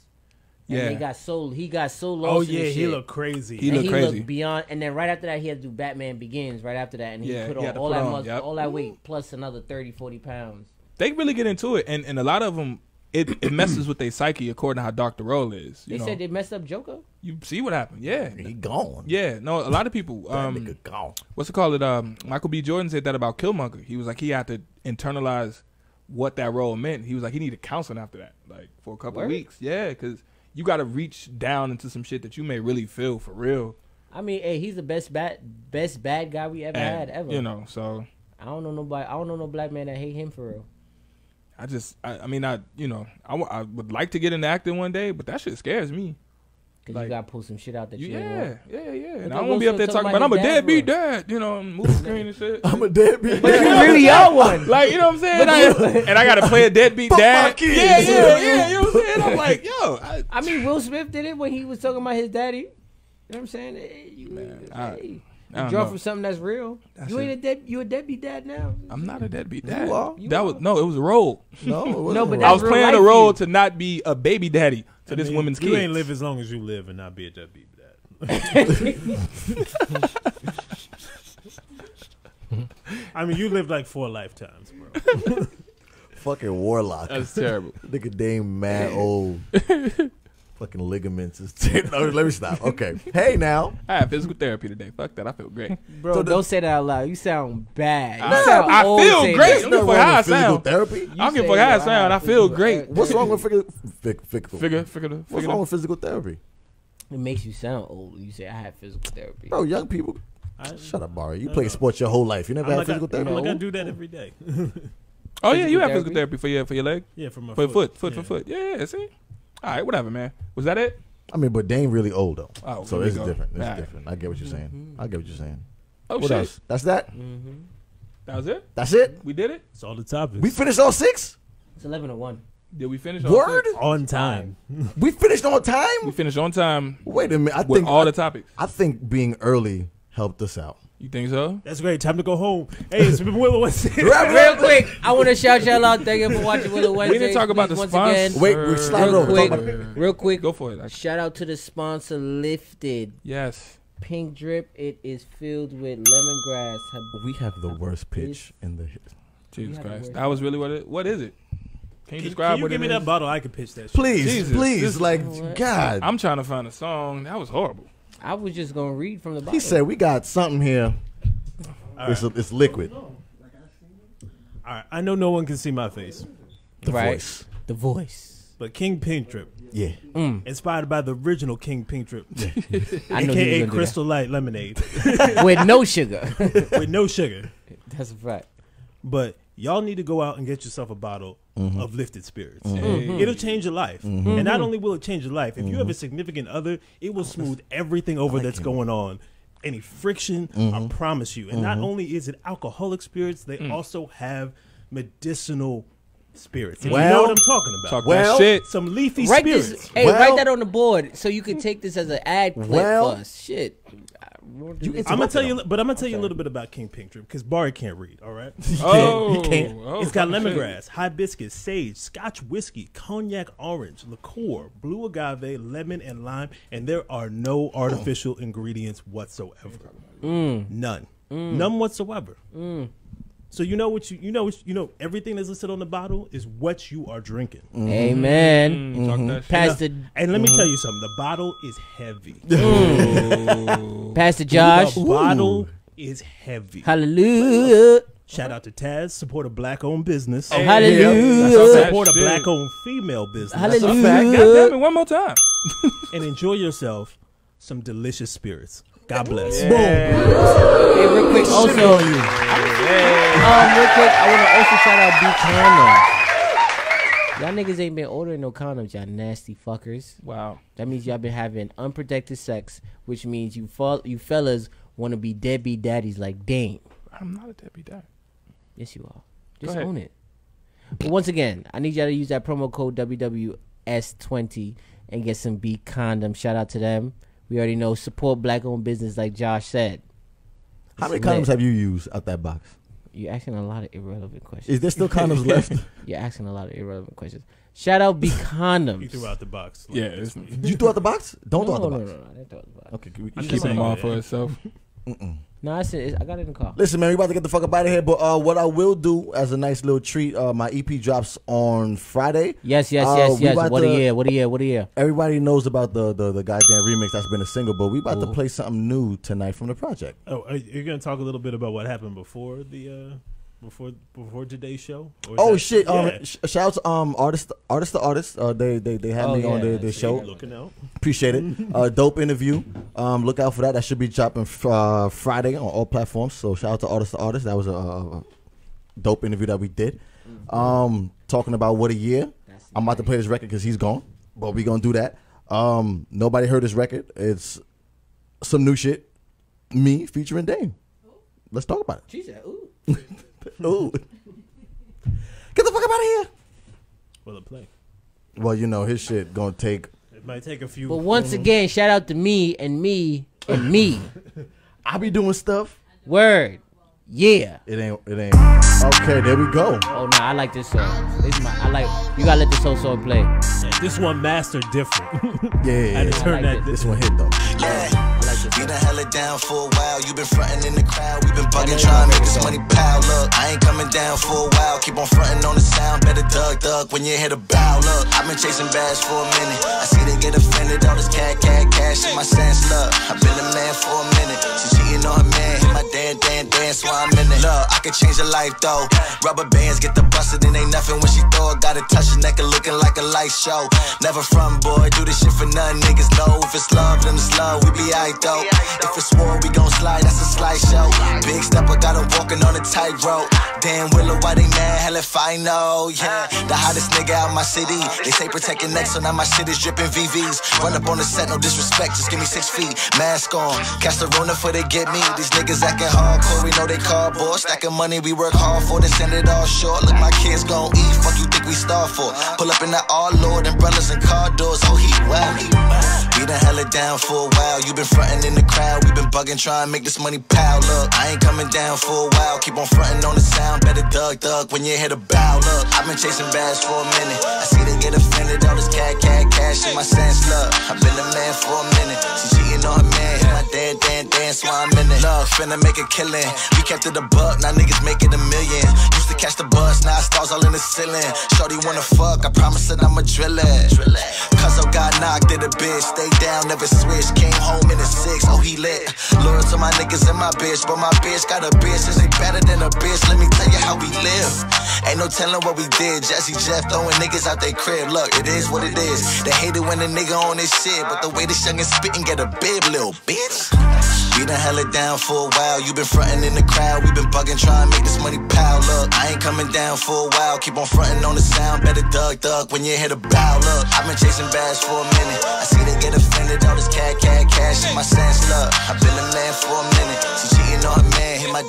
Yeah, and he got so lost. Oh yeah, he looked crazy. He looked beyond. And then right after that, he had to do Batman Begins. Right after that, and he put on all that muscle, all that weight, plus another 30, 40 pounds. They really get into it, and a lot of them, it messes with their psyche according to how dark the role is. You know? Said they messed up Joker. You see what happened? Yeah, he gone. Yeah, no, a lot of people. That nigga gone. What's it called? Michael B. Jordan said that about Killmonger. He was like, he had to internalize what that role meant. He was like, he needed counseling after that, like for a couple of weeks. Yeah, because. You got to reach down into some shit that you may really feel for real. I mean, hey, he's the best bad guy we ever had ever. You know, so I don't know nobody. I don't know no black man that hate him for real. I mean, I would like to get into acting one day, but that shit scares me. Cause like, you gotta pull some shit out that you ain't. And I won't be up there talking about I'm a deadbeat dad, you know, movie screen and shit. I'm a deadbeat dad. But you really are one. Like, you know what I'm saying? And I gotta play a deadbeat dad. Yeah. You know what I'm saying? I'm like, yo. I mean, Will Smith did it when he was talking about his daddy. You know what I'm saying? Hey, you draw from something that's real. You a deadbeat dad now. I'm not a deadbeat dad. You are. It was a role. No, it wasn't. I was playing a role to not be a baby daddy. To this woman's kids. You ain't live as long as you live and not be a deadbeat dad. I mean, you lived like 4 lifetimes, bro. Fucking Warlock. That's terrible. Nigga Dame mad old. Fucking ligaments is terrible. No, let me stop. Okay. Hey, now. I had physical therapy today. Fuck that. I feel great. Bro, so don't say that out loud. You sound bad. I feel great. I don't give a how I sound. Therapy? I don't give a how I sound. I feel great. What's wrong with physical therapy? It makes you sound old. You say, I had physical therapy. Bro, young people. Shut up, Barry. You play sports your whole life. You never had physical therapy? Like, I do that every day. Oh, yeah. You have physical therapy for your leg? Yeah, for my foot. For foot. Yeah, see? All right, whatever, man. Was that it? I mean, but Dame really old though. Oh, so it's different. It's different. I get what you're saying. I get what you're saying. Oh shit. What else? That's that. That was it. That's it. We did it. It's all the topics. We finished all 6. It's 11:01. Did we finish? Word on time. We finished on time. We finished on time. Wait a minute. I think all the topics. I think being early helped us out. You think so? That's great. Time to go home. Hey, it's been Willa Wednesdays. Real quick, I want to shout y'all out. Thank you for watching Willa Wednesdays. We didn't talk about the sponsor. Wait, we're sliding over. Real quick. Go for it. Shout out to the sponsor, Lifted. Yes. Pink Drip. It is filled with lemongrass. We have the worst pitch in the... Jesus Christ. That was really what it... What is it? Can you describe what it is? Give me that bottle. I can pitch that shit. Please, please. Like, God. I'm trying to find a song. That was horrible. I was just going to read from the bottom. He said, we got something here. It's liquid. All right. I know no one can see my face. The voice. But King Pink Drip. Yeah. Inspired by the original King Pink Drip. AKA Crystal Light Lemonade. With no sugar. With no sugar. That's a fact. But y'all need to go out and get yourself a bottle of Lifted Spirits. It'll change your life. And not only will it change your life, if you have a significant other, it will smooth everything over that's going on. Any friction, I promise you. And not only is it alcoholic spirits, they also have medicinal spirits. Well, you know what I'm talking about. Talk well, that shit. Some leafy spirits. This, hey, well, write that on the board so you can take this as an ad clip for us. Shit. I'm gonna tell you a little bit about King Pink Drip because Barry can't read. All right, he can't. Oh, it's got lemongrass, hibiscus, sage, Scotch whiskey, cognac orange, liqueur, blue agave, lemon, and lime, and there are no artificial ingredients whatsoever. None, none whatsoever. So you know what you know everything that's listed on the bottle is what you are drinking. Amen. Pastor, and let me tell you something. The bottle is heavy. Pastor Josh, the bottle is heavy. Hallelujah. Shout out to Taz. Support a black-owned business. Oh, hallelujah. Support a black-owned female business. Hallelujah. God damn it, one more time. And enjoy yourself some delicious spirits. God bless. Yeah. Boom. Hey, real quick. Also, real quick, I want to also shout out B Condoms. Y'all niggas ain't been ordering no condoms, y'all nasty fuckers. Wow. That means y'all been having unprotected sex, which means you fellas want to be deadbeat daddies like Dane. I'm not a deadbeat dad. Yes, you are. Just own it. But once again, I need y'all to use that promo code WWS20 and get some B Condoms. Shout out to them. We already know, support black-owned business like Josh said. How many condoms have you used out that box? You're asking a lot of irrelevant questions. Is there still condoms left? You're asking a lot of irrelevant questions. Shout out B Condoms. You threw out the box. Like, you threw out the box? Don't throw out the box. No, I didn't throw out the box. Okay, I'm keep them all for itself. No, I said I got it in the car. Listen, man, we about to get the fuck up out of here. But what I will do as a nice little treat, my EP drops on Friday. Yes. What a year. Everybody knows about the goddamn remix that's been a single, but we about to play something new tonight from the project. Oh, you're gonna talk a little bit about what happened before the before today's show. Oh shit! Shout out to artist to artist. They had me on their show. Looking out. Appreciate it. Dope interview. Look out for that. That should be dropping Friday on all platforms. So shout out to artist to artist. That was a dope interview that we did. Talking about what a year. I'm about to play this record because he's gone, but we gonna do that. Nobody heard this record. It's some new shit. Me featuring Dame. Let's talk about it. She said, "Ooh." Ooh. Get the fuck up out of here. Will it play? Well, you know, his shit gonna take. It might take a few. But once again, shout out to me and me and me. I be doing stuff. Word. Yeah. It ain't. Okay, there we go. Oh, no, I like this song. You gotta let this whole song play. Yeah, this one mastered different. Yeah. I just heard that. This one hit, though. Yeah. You done hella down for a while. You been frontin' in the crowd. We been buggin', trying to make this money pile up. I ain't coming down for a while. Keep on frontin' on the sound. Better duck when you hit a bow. Look, I've been chasing bags for a minute. I see they get offended. All this cash in my sense. Look, I've been a man for a minute. She cheating on her man. Hit my dance while I'm in it. Look, I could change your life though. Rubber bands get the busted. It ain't nothing when she throw it. Got a touch her neck and looking like a light show. Never front, boy. Do this shit for nothing. Niggas know if it's love, then it's love. We be aight though. If it's war, we gon' slide, that's a slideshow. Big step, I got him walking on a tightrope. Damn, Willa, why they mad? Hell if I know, yeah. The hottest nigga out my city. They say protecting next, so now my shit is dripping VVs. Run up on the set, no disrespect, just give me 6 feet. Mask on, Castorona for they get me. These niggas acting hardcore, we know they cardboard. Stacking money, we work hard for, then send it all short. Look, my kids gon' eat, fuck you think we starve for? Pull up in that all-lord, umbrellas and car doors, oh he wild. We done hella down for a while, you been frontin' in the crowd, we been bugging, trying to make this money pile up. I ain't coming down for a while. Keep on fronting on the sound. Better duck when you hit a bow. Look, I've been chasing bags for a minute. I see they get offended. All this cash in my sense. Look, I've been a man for a minute. She cheating on her man. Hit my dance while I'm in it. Love, finna make a killing. We kept it a buck, now niggas make it a million. Used to catch the bus, now stars all in the ceiling. Shorty wanna fuck, I promise that I'ma drill it. Cuz I got knocked, did a bitch. Stay down, never switch. Came home in a six, oh he lit. Loyal to my niggas and my bitch, but my bitch got a bitch. Is it better than a bitch? Let me tell you how we live. Ain't no telling what we did. Jesse Jeff throwing niggas out their crib. Look, it is what it is. They hate it when a nigga on this shit, but the way this youngin' spittin' get a bib, little bitch. We done hella down for a while. You been frontin' in the crowd. We been buggin', tryin' to make this money pile up. I ain't coming down for a while. Keep on fronting on the sound. Better thug when you hit a bow. Look, I've been chasing bags for a minute. I see they get offended. All this cash in my sense. Look, I've been a man for a minute. She cheating on a man. Hit my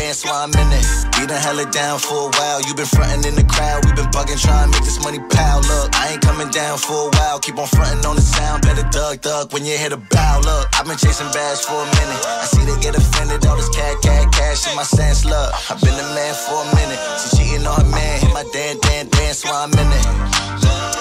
dance while I'm in it. We done held it down for a while. You been fronting in the crowd. We been bugging, trying to make this money pile. Look, I ain't coming down for a while. Keep on fronting on the sound. Better thug when you hit a bow. Look, I've been chasing bags for a minute. I see they get offended. All this cash in my sense. Look, I've been a man for a minute. She cheating on a man. Hit my dance while I'm in it.